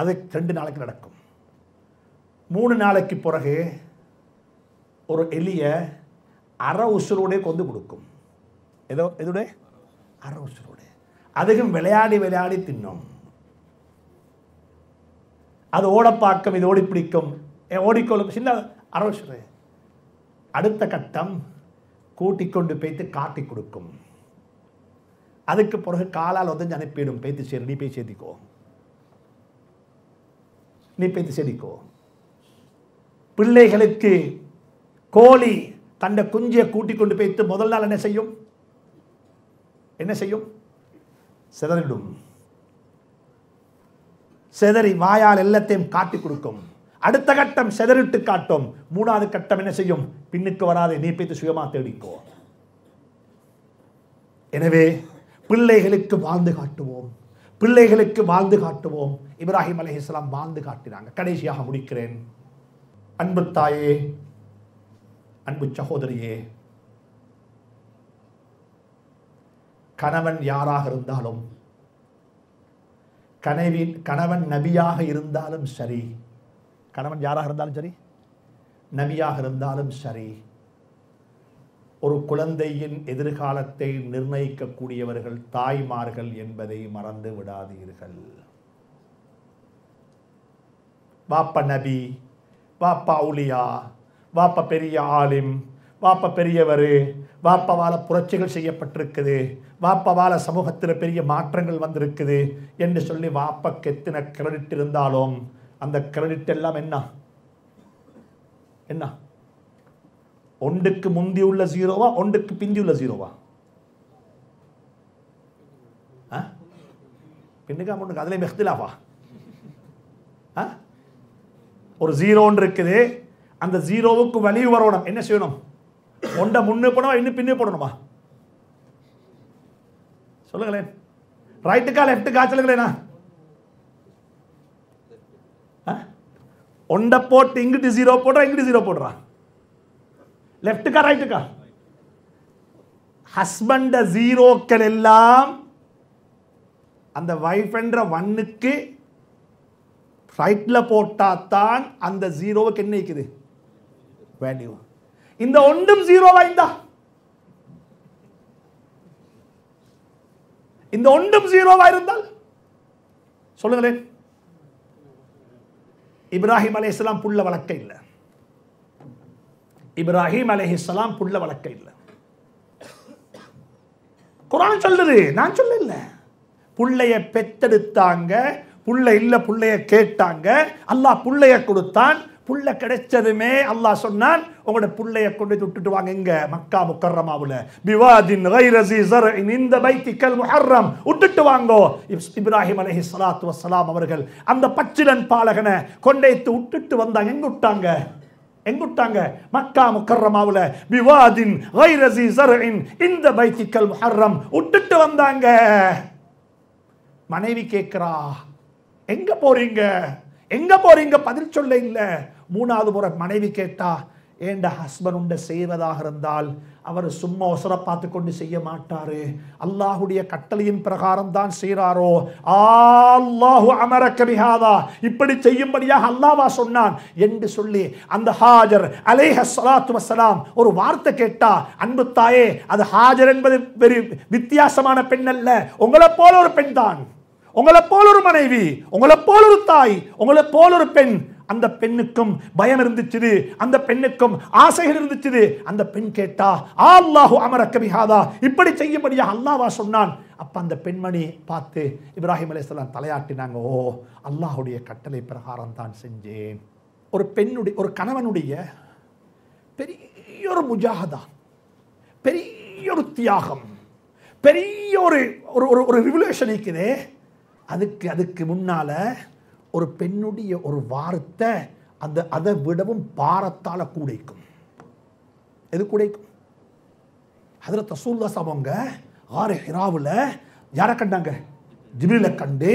அது ரெண்டு நாளைக்கு நடக்கும். மூணு நாளைக்கு பிறகு ஒரு எலியை அரை உசுரோடே கொண்டு கொடுக்கும். ஏதோ எதோட அரை உசுரோட அதுக்கும் விளையாடி விளையாடி தின்னும். அது ஓட பார்க்கும், இது ஓடி பிடிக்கும், ஓடிக்கொள்ளும். சின்ன அரசு அடுத்த கட்டம் கூட்டிக்கொண்டு பேய்த்து காட்டி கொடுக்கும். அதுக்கு பிறகு காலால் உதஞ்சு அனுப்பிடும். பேய்த்து சரி, நீ போய் சேதிக்கோ, நீ பேய்த்து சேதிக்கோ. பிள்ளைகளுக்கு கோழி தண்டை குஞ்சியை கூட்டிக்கொண்டு பேய்த்து முதல் நாள் என்ன செய்யும்? என்ன செய்யும்? செதறிடும். செதறி வாயால் எல்லாத்தையும் காட்டி கொடுக்கும். அடுத்த கட்டம் செதறிட்டு காட்டும். மூணாவது கட்டம் என்ன செய்யும்? பின்னுக்கு வராது, நீ பேத்து சுயமா தேடிக்கோ. எனவே பிள்ளைகளுக்கு வாழ்ந்து காட்டுவோம், பிள்ளைகளுக்கு வாழ்ந்து காட்டுவோம். இப்ராஹிம் அலைஹிஸ்ஸலாம் வாழ்ந்து காட்டினாங்க. கடைசியாக முடிக்கிறேன். அன்பு தாயே, அன்பு சகோதரியே, கணவன் யாராக இருந்தாலும், கணவன் கணவன் நபியாக இருந்தாலும் சரி, கணவன் யாராக இருந்தாலும் சரி, நபியாக இருந்தாலும் சரி, ஒரு குழந்தையின் எதிர்காலத்தை நிர்ணயிக்கக்கூடியவர்கள் தாய்மார்கள் என்பதை மறந்து விடாதீர்கள். வாப்பா நபி, வாப்பா அவுலியா, வாப்பா பெரிய ஆலிம், வாப்பா பெரியவர், வாப்பாவால் புரட்சிகள் செய்யப்பட்டிருக்குது, வாப்பாவால் சமூகத்தில் பெரிய மாற்றங்கள் வந்திருக்குது என்று சொல்லி வாப்பாக்கு எத்தனை கிரெடிட் இருந்தாலும் அந்த கிரெடிட் எல்லாம் என்ன என்ன ஒன்றுக்கு முந்தி உள்ள ஜீரோவா, ஒன்றுக்கு பிந்தி உள்ள ஜீரோவா? பின்னுக்கு அமௌண்ட்டுக்கு அதில் இஃப்திலாஃபா? ஒரு ஜீரோன்னு இருக்குது, அந்த ஜீரோவுக்கு வலிவு வரணும். என்ன செய்யணும்? ஒன்றை முன்னே போடணும், இன்னும் பின்னே போடணுமா? சொல்லுங்களேன். ரைட்டுக்கா லெஃப்ட்டுக்கா சொல்லுங்களேண்ணா. ஒன்றை போட்டு இங்கிட்டு ஜீரோ போடுறா, இங்கிட்டு ஜீரோ போடுறா. லெஃப்ட்டுக்கா ரைட்டுக்கா? ஹஸ்பண்ட ஜீரோக்கள் எல்லாம் அந்த வைஃப் என்ற ஒன்னுக்கு ரைட்டில் போட்டாத்தான் அந்த ஜீரோவுக்கு என்ன இருக்குது வேல்யூ. இந்த ஒன்றும் ஜீரோவா இருந்தா, இந்த ஒன்றும் ஜீரோவா இருந்தால் சொல்லுங்களேன், இப்ராஹிம் அலைஹிஸ்ஸலாம் புள்ள வளர்க்க இல்லை. இப்ராஹிம் அலைஹிஸ்ஸலாம் புள்ள வளர்க்க இல்லை. குர்ஆன் சொல்லுது, நான் சொல்லல. புள்ளைய பெத்தெடுத்தாங்க, புள்ள இல்ல, புள்ளைய கேட்டாங்க, அல்லாஹ் புள்ளைய கொடுத்தான். புள்ள கிடைச்சதுமே அல்லாஹ் சொன்னான், உங்களோட புள்ளைய கொண்டு விட்டுட்டு வாங்க இங்க மக்கா முக்கர்ரமாவுல பிவாதின் கைர ஸீ ஸர்இன் இந்த பைத்திகல் முஹர்ரம், விட்டுட்டு வாங்கோ. இப்ராஹிம் அலைஹிஸ்ஸலாத்து வஸ்ஸலாம் அவர்கள் அந்த பச்சிலன் பாலகனை கொண்டேத்து விட்டுட்டு வந்தாங்க. எங்க விட்டாங்க? எங்க விட்டாங்க? மக்கா முக்கர்ரமாவுல பிவாதின் கைர ஸீ ஸர்இன் இந்த பைத்திகல் முஹர்ரம் விட்டுட்டு வந்தாங்க. மனைவி கேட்கிறா, எங்க போறீங்க எங்க போறீங்க? பதில் சொல்ல இல்லை. மூணாவது முறை மனைவி கேட்டா, ஏண்ட ஹஸ்பண்ட் உண்டை செய்வதாக இருந்தால் அவர் சும்மா ஒசர பார்த்து கொண்டு செய்ய மாட்டாரு, அல்லாஹுடைய கட்டளையின் பிரகாரம் தான் செய்கிறாரோ? அல்லாஹு அமரக பிஹாதா, இப்படி செய்யும்படியாக அல்லாஹ்வா சொன்னான் என்று சொல்லி அந்த ஹாஜர் அலைஹிஸ்ஸலாத்து வஸ்ஸலாம் ஒரு வார்த்தை கேட்டா, அன்பு தாயே, அது ஹாஜர் என்பது வெரி வித்தியாசமான பெண் அல்ல, உங்களை போல ஒரு பெண் தான், உங்களை போல ஒரு மனைவி, உங்களை போல ஒரு தாய், உங்களை போல ஒரு பெண். அந்த பெண்ணுக்கும் பயம் இருந்துச்சு, அந்த பெண்ணுக்கும் ஆசைகள் இருந்துச்சு. அந்த பெண் கேட்டா, அல்லாஹு அமரக பிஹாதா, இப்படி செய்யும்படியா அல்லாஹ்வா சொன்னான். அப்ப அந்த பெண்மணி பார்த்து இப்ராஹிம் அலைஹிஸ்ஸலாம் தலையாட்டினாங்க, ஓ, அல்லாஹுடைய கட்டளை பிரகாரம் தான் செஞ்சேன். ஒரு பெண்ணுடைய, ஒரு கணவனுடைய பெரிய ஒரு முஜாஹதா, பெரிய ஒரு தியாகம், பெரிய ஒரு ஒரு ரிவல்யூஷன் இருக்குதே, அதுக்கு அதுக்கு முன்னால ஒரு பெண்ணுடைய ஒரு வார்த்தை அந்த அதை விடவும் பாரத்தால கூடைக்கும். எது கூடைக்கும்? ஹஜ்ரத் ரசூலுல்லாஹி அவங்க ஆரே ஹிராவுல யாரை கண்டாங்க? ஜிப்ரீலை கண்டு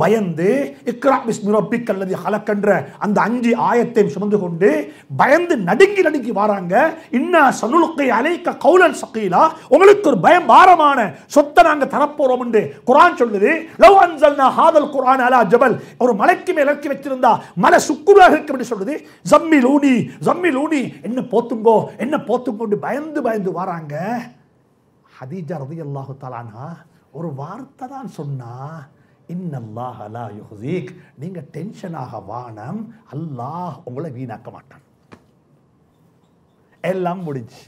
பயந்து இக்ரா பிஸ்மி ரப்பிக்கல் லதி ஹலக் என்ற அந்த அஞ்சு ஆயத்தையும் சுமந்து கொண்டு பயந்து நடுங்கி நடுங்கி வராங்க. இன்னா சனுல்கி அலைக கௌலன் சகீலா, உங்களுக்கு ஒரு பயம் பாரமான சொத்தை நாங்கள் தரப்போறோம் என்று குர்ஆன் சொல்லுது. லவ் அன்ஸல்னா ஹாதல் குர்ஆன் அலா ஜபல், ஒரு மலைக்கு மேல் இறக்கி வச்சிருந்தா மலை சுக்குராக இருக்கும் என்று சொல்லுது. ஜம்மிலூனி ஜம்மிலூனி, என்ன போத்துங்கோ என்ன போத்துங்கோன்னு பயந்து பயந்து வராங்க. ஹதீஜா ரலியல்லாஹு தஆலா அன்ஹா ஒரு வார்த்தை தான் சொன்னா, இன்னல்லாஹ லா யுஹ்ஸீக், நீங்க டென்ஷனாக வானம், அல்லாஹ் உங்களை வீணாக்க மாட்டான். எல்லாம் முடிஞ்சு,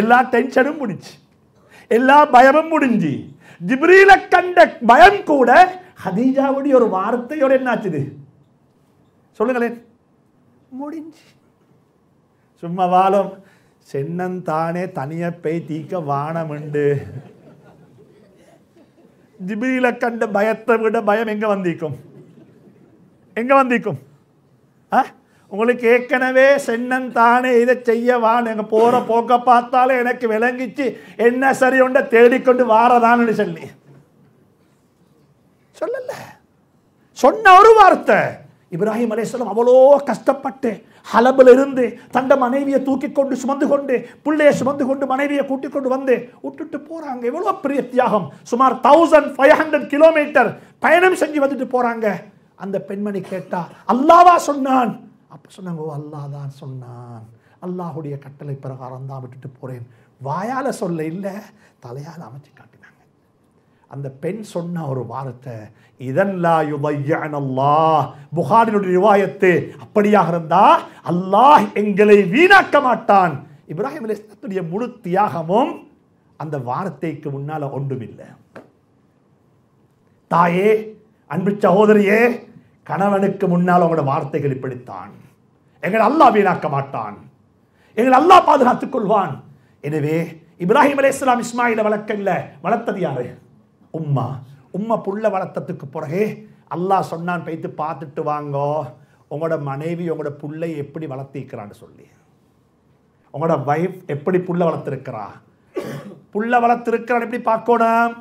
எல்லா டென்ஷனும் முடிஞ்சு, எல்லா பயமும் முடிஞ்சு. ஜிப்ரீல கண்ட பயம் கூட ஹதீஜாவுடைய ஒரு வார்த்தையோட என்னாச்சுது சொல்லுங்களேன், முடிஞ்சு. சும்மா வாழும் சென்னந்தானே தனிய பெய் தீக்க வானம் உண்டு. ஜிப்ரீல கண்ட பயத்தை விட பயம் எங்க வந்திக்கும்? எங்க வந்திக்கும்? உங்களுக்கு ஏற்கனவே சென்னந்தானே இதை செய்ய வான், எங்க போற போக்க பார்த்தாலே எனக்கு விளங்கிச்சு, என்ன சரி ஒன்றை தேடிக்கொண்டு வாரதான்னு சொல்லி சொல்லல சொன்ன ஒரு வார்த்தை. இப்ராஹிம் அலைஹிஸ்ஸலாம் அவ்வளோ கஷ்டப்பட்டு ஹலபில் இருந்து தந்த மனைவியை தூக்கி கொண்டு சுமந்து கொண்டு பிள்ளையை சுமந்து கொண்டு மனைவியை கூட்டிக் கொண்டு வந்து விட்டுட்டு போறாங்க. எவ்வளோ பெரிய தியாகம்! சுமார் தௌசண்ட் ஃபைவ் ஹண்ட்ரட் கிலோமீட்டர் பயணம் செஞ்சு வந்துட்டு போறாங்க. அந்த பெண்மணி கேட்டா, அல்லாஹ்வா சொன்னான். அப்போ சொன்னாங்க, ஓ, அல்லாஹ் தான் சொன்னான், அல்லாஹுடைய கட்டளை பிரகாரம் தான் விட்டுட்டு போறேன். வாயால சொல்ல இல்லை, தலையால் அமைச்சு காட்டினாங்க. அந்த பெண் சொன்ன ஒரு வார்த்தை, இதல்லா யுபய்யனல்லாஹ், புகாரினுடைய ரிவாயத்து. அப்படியாக இருந்தா அல்லாஹ் எங்களை வீணாக்க மாட்டான். இப்ராஹிம் அலைஹிஸ்ஸலாத்துடைய முழு தியாகமும் அந்த வார்த்தைக்கு முன்னால ஒன்றுமில்லை. தாயே, அன்பு சகோதரியே, கணவனுக்கு முன்னால் அவங்களோட வார்த்தைகள் இப்படித்தான், எங்களை அல்லாஹ் வீணாக்க மாட்டான், எங்களை அல்லாஹ் பாதுகாத்துக் கொள்வான். எனவே Ibrahim alayhissalam Ismail வளர்க்கவில்லை. வளர்த்தது யாரு? உம்மா. உம்மா புள்ள வளர்த்ததுக்கு பிறகு அல்லாஹ் சொன்னான், போய்த்து பார்த்துட்டு வாங்கோ உங்களோட மனைவி உங்களோட புள்ளை எப்படி வளர்த்திருக்கிறான்னு சொல்லி. உங்களோட வைஃப் எப்படி புள்ள வளர்த்திருக்கிறா, புள்ள வளர்த்திருக்கிறான்னு எப்படி பார்க்கணும்.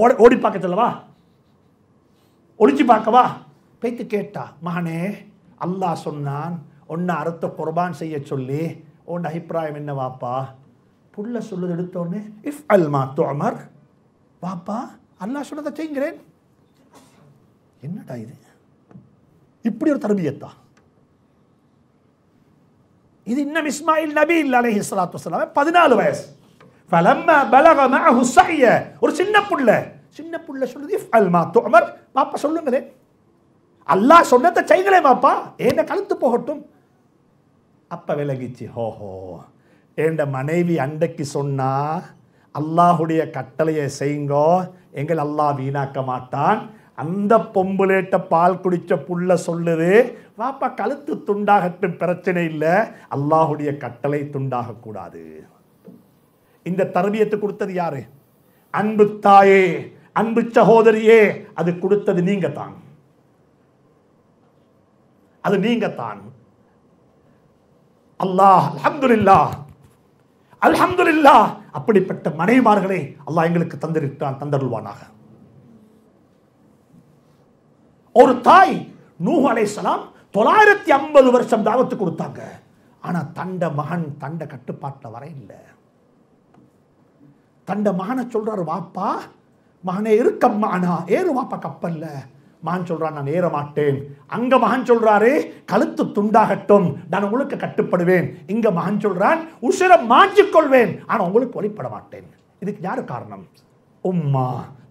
ஓடி ஓடி பார்க்க சொல்லவா, ஒளிச்சு பார்க்கவா? போய்த்து கேட்டா, மகனே அல்லாஹ் சொன்னான் ஒன்றை அறுத்த குர்பான் செய்ய சொல்லி, உன் அபிப்பிராயம் என்ன வாப்பா? புள்ள சொல்லுது எடுத்தோன்னு, இஃப் அல்மா தோமர், வாப்பா அல்லாஹ் சொன்னதை செய்கிறேன். என்னடா இது, இப்படி ஒரு தர்பியத்தா இது? இன்னும் இஸ்மாயில் நபி அலைஹி ஸலாத்து வஸலாம் பதினாலு வயசு. ஃபலம்மா பலக மஅஹு ஸஅய, ஒரு சின்ன புள்ள, சின்ன புள்ள சொல்லுது, இஃப் அல்மா தோமர், பாப்பா சொல்லுங்களேன் அல்லாஹ் சொன்னதை செய்கிறேன் பாப்பா, என்ன கழுத்து போகட்டும். அப்ப விலகிச்சு. ஹோஹோ, என் மனைவி அண்டைக்கு சொன்னா அல்லாஹுடைய கட்டளையை செய்யுங்கோ, எங்கள் அல்லாஹ் வீணாக்க மாட்டான். அந்த பொம்புலேட்ட பால் குடிச்ச புள்ள சொல்லுது, வாப்பா கழுத்து துண்டாகட்டும் பிரச்சனை இல்லை, அல்லாஹுடைய கட்டளை துண்டாக கூடாது. இந்த தர்பியத்தை கொடுத்தது யாரு? அன்பு தாயே, அன்பு சகோதரியே, அது கொடுத்தது நீங்க தான், அது நீங்க தான். அல்லாஹ் அல்ஹம்துலில்லாஹ் அல்ஹம்துலில்லாஹ், அப்படிப்பட்ட மனைவிமார்களை அல்லாஹ் எங்களுக்கு தந்திருக்கிறான், தந்தருள்வானாக. ஒரு தாய் நூஹ் அலைஹிஸ்ஸலாம் தொள்ளாயிரத்தி ஐம்பது வருஷம் தாவத்து கொடுத்தாங்க, ஆனா தண்ட மகன் தண்ட கட்டுப்பாட்டில் வர இல்லை. தண்ட மகனை சொல்றாரு, வாப்பா மகனே இருக்கம் மானா, ஏறு வாப்பா கப்பல்ல. மகன் சொல்றான், நான் ஏற மாட்டேன். அங்க மகன் சொல்றாரு, கழுத்து துண்டாகட்டும், நான் உங்களுக்கு கட்டுப்படுவேன். இங்க மகன் சொல்றான், உசுர மாற்றிக்கொள்வேன் ஆனா உங்களுக்கு வழிபட மாட்டேன். இதுக்கு யாரு காரணம்? உம்மா.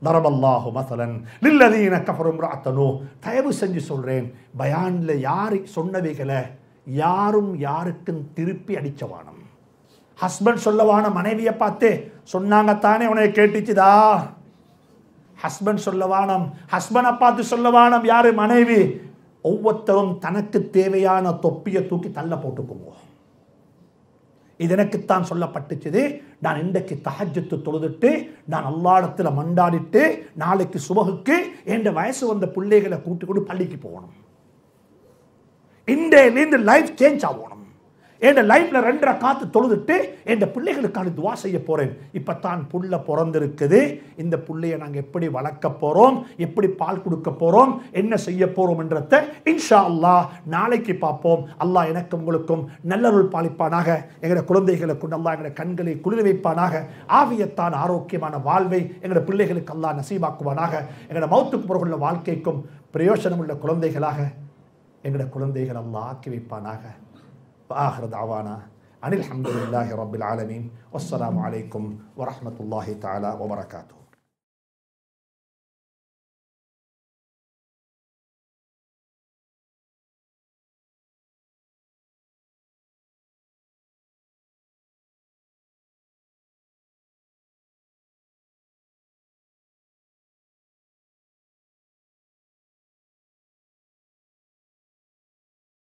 தரபல்லாஹு மஸலன் லில்லதீன கஃபரு இம்ரஅத் நூஹ். தயவு செஞ்சு சொல்றேன், பயான்ல யாரு சொன்னவைகளை யாரும் யாருக்கும் திருப்பி அடிச்சவானம். ஹஸ்பண்ட் சொல்லவான மனைவியை பார்த்து சொன்னாங்க தானே, உனக்கு கேட்டுச்சுதா? ஹஸ்பண்ட் சொல்லவானம், ஹஸ்பண்டை பார்த்து சொல்லவானம் யாரு? மனைவி. ஒவ்வொருத்தரும் தனக்கு தேவையான தொப்பியை தூக்கி தள்ள போட்டுக்குங்க. இது எனக்குத்தான் சொல்லப்பட்டுச்சுது, நான் இன்றைக்கு தஹஜ்ஜுத் தொழுதுட்டு நான் அல்லாஹ்விடத்துல மண்டாடிட்டு நாளைக்கு சுபஹுக்கு என்ற வயசு வந்த பிள்ளைகளை கூட்டி கொண்டு பள்ளிக்கு போகணும். இன்றையிலிருந்து லைஃப் சேஞ்ச் ஆகணும். என் லைஃப்பில் ரெண்டரை காத்து தொழுதுட்டு என் பிள்ளைகளுக்கான துவா செய்ய போகிறேன். இப்போ தான் புள்ள பிறந்திருக்குது, இந்த பிள்ளையை நாங்கள் எப்படி வளர்க்க போகிறோம், எப்படி பால் கொடுக்க போகிறோம், என்ன செய்ய போகிறோம்ன்றத இன்ஷா அல்லாஹ் நாளைக்கு பார்ப்போம். அல்லாஹ் எனக்கு உங்களுக்கும் நல்லருள் பாலிப்பானாக. எங்களோட குழந்தைகளை கொண்டு அல்லாஹ் எங்களோட கண்களை குளிர வைப்பானாக. ஆவியத்தான் ஆரோக்கியமான வாழ்வை எங்களோட பிள்ளைகளுக்கு அல்லாஹ் நசீபாக்குவானாக. எங்களோட மௌத்துக்கு பிறகுள்ள வாழ்க்கைக்கும் பிரயோசனமுள்ள குழந்தைகளாக எங்களோட குழந்தைகள் அல்லாஹ் ஆக்கி வைப்பானாக. وآخر دعوانا أن الحمد لله رب العالمين والسلام عليكم ورحمة الله تعالى وبركاته.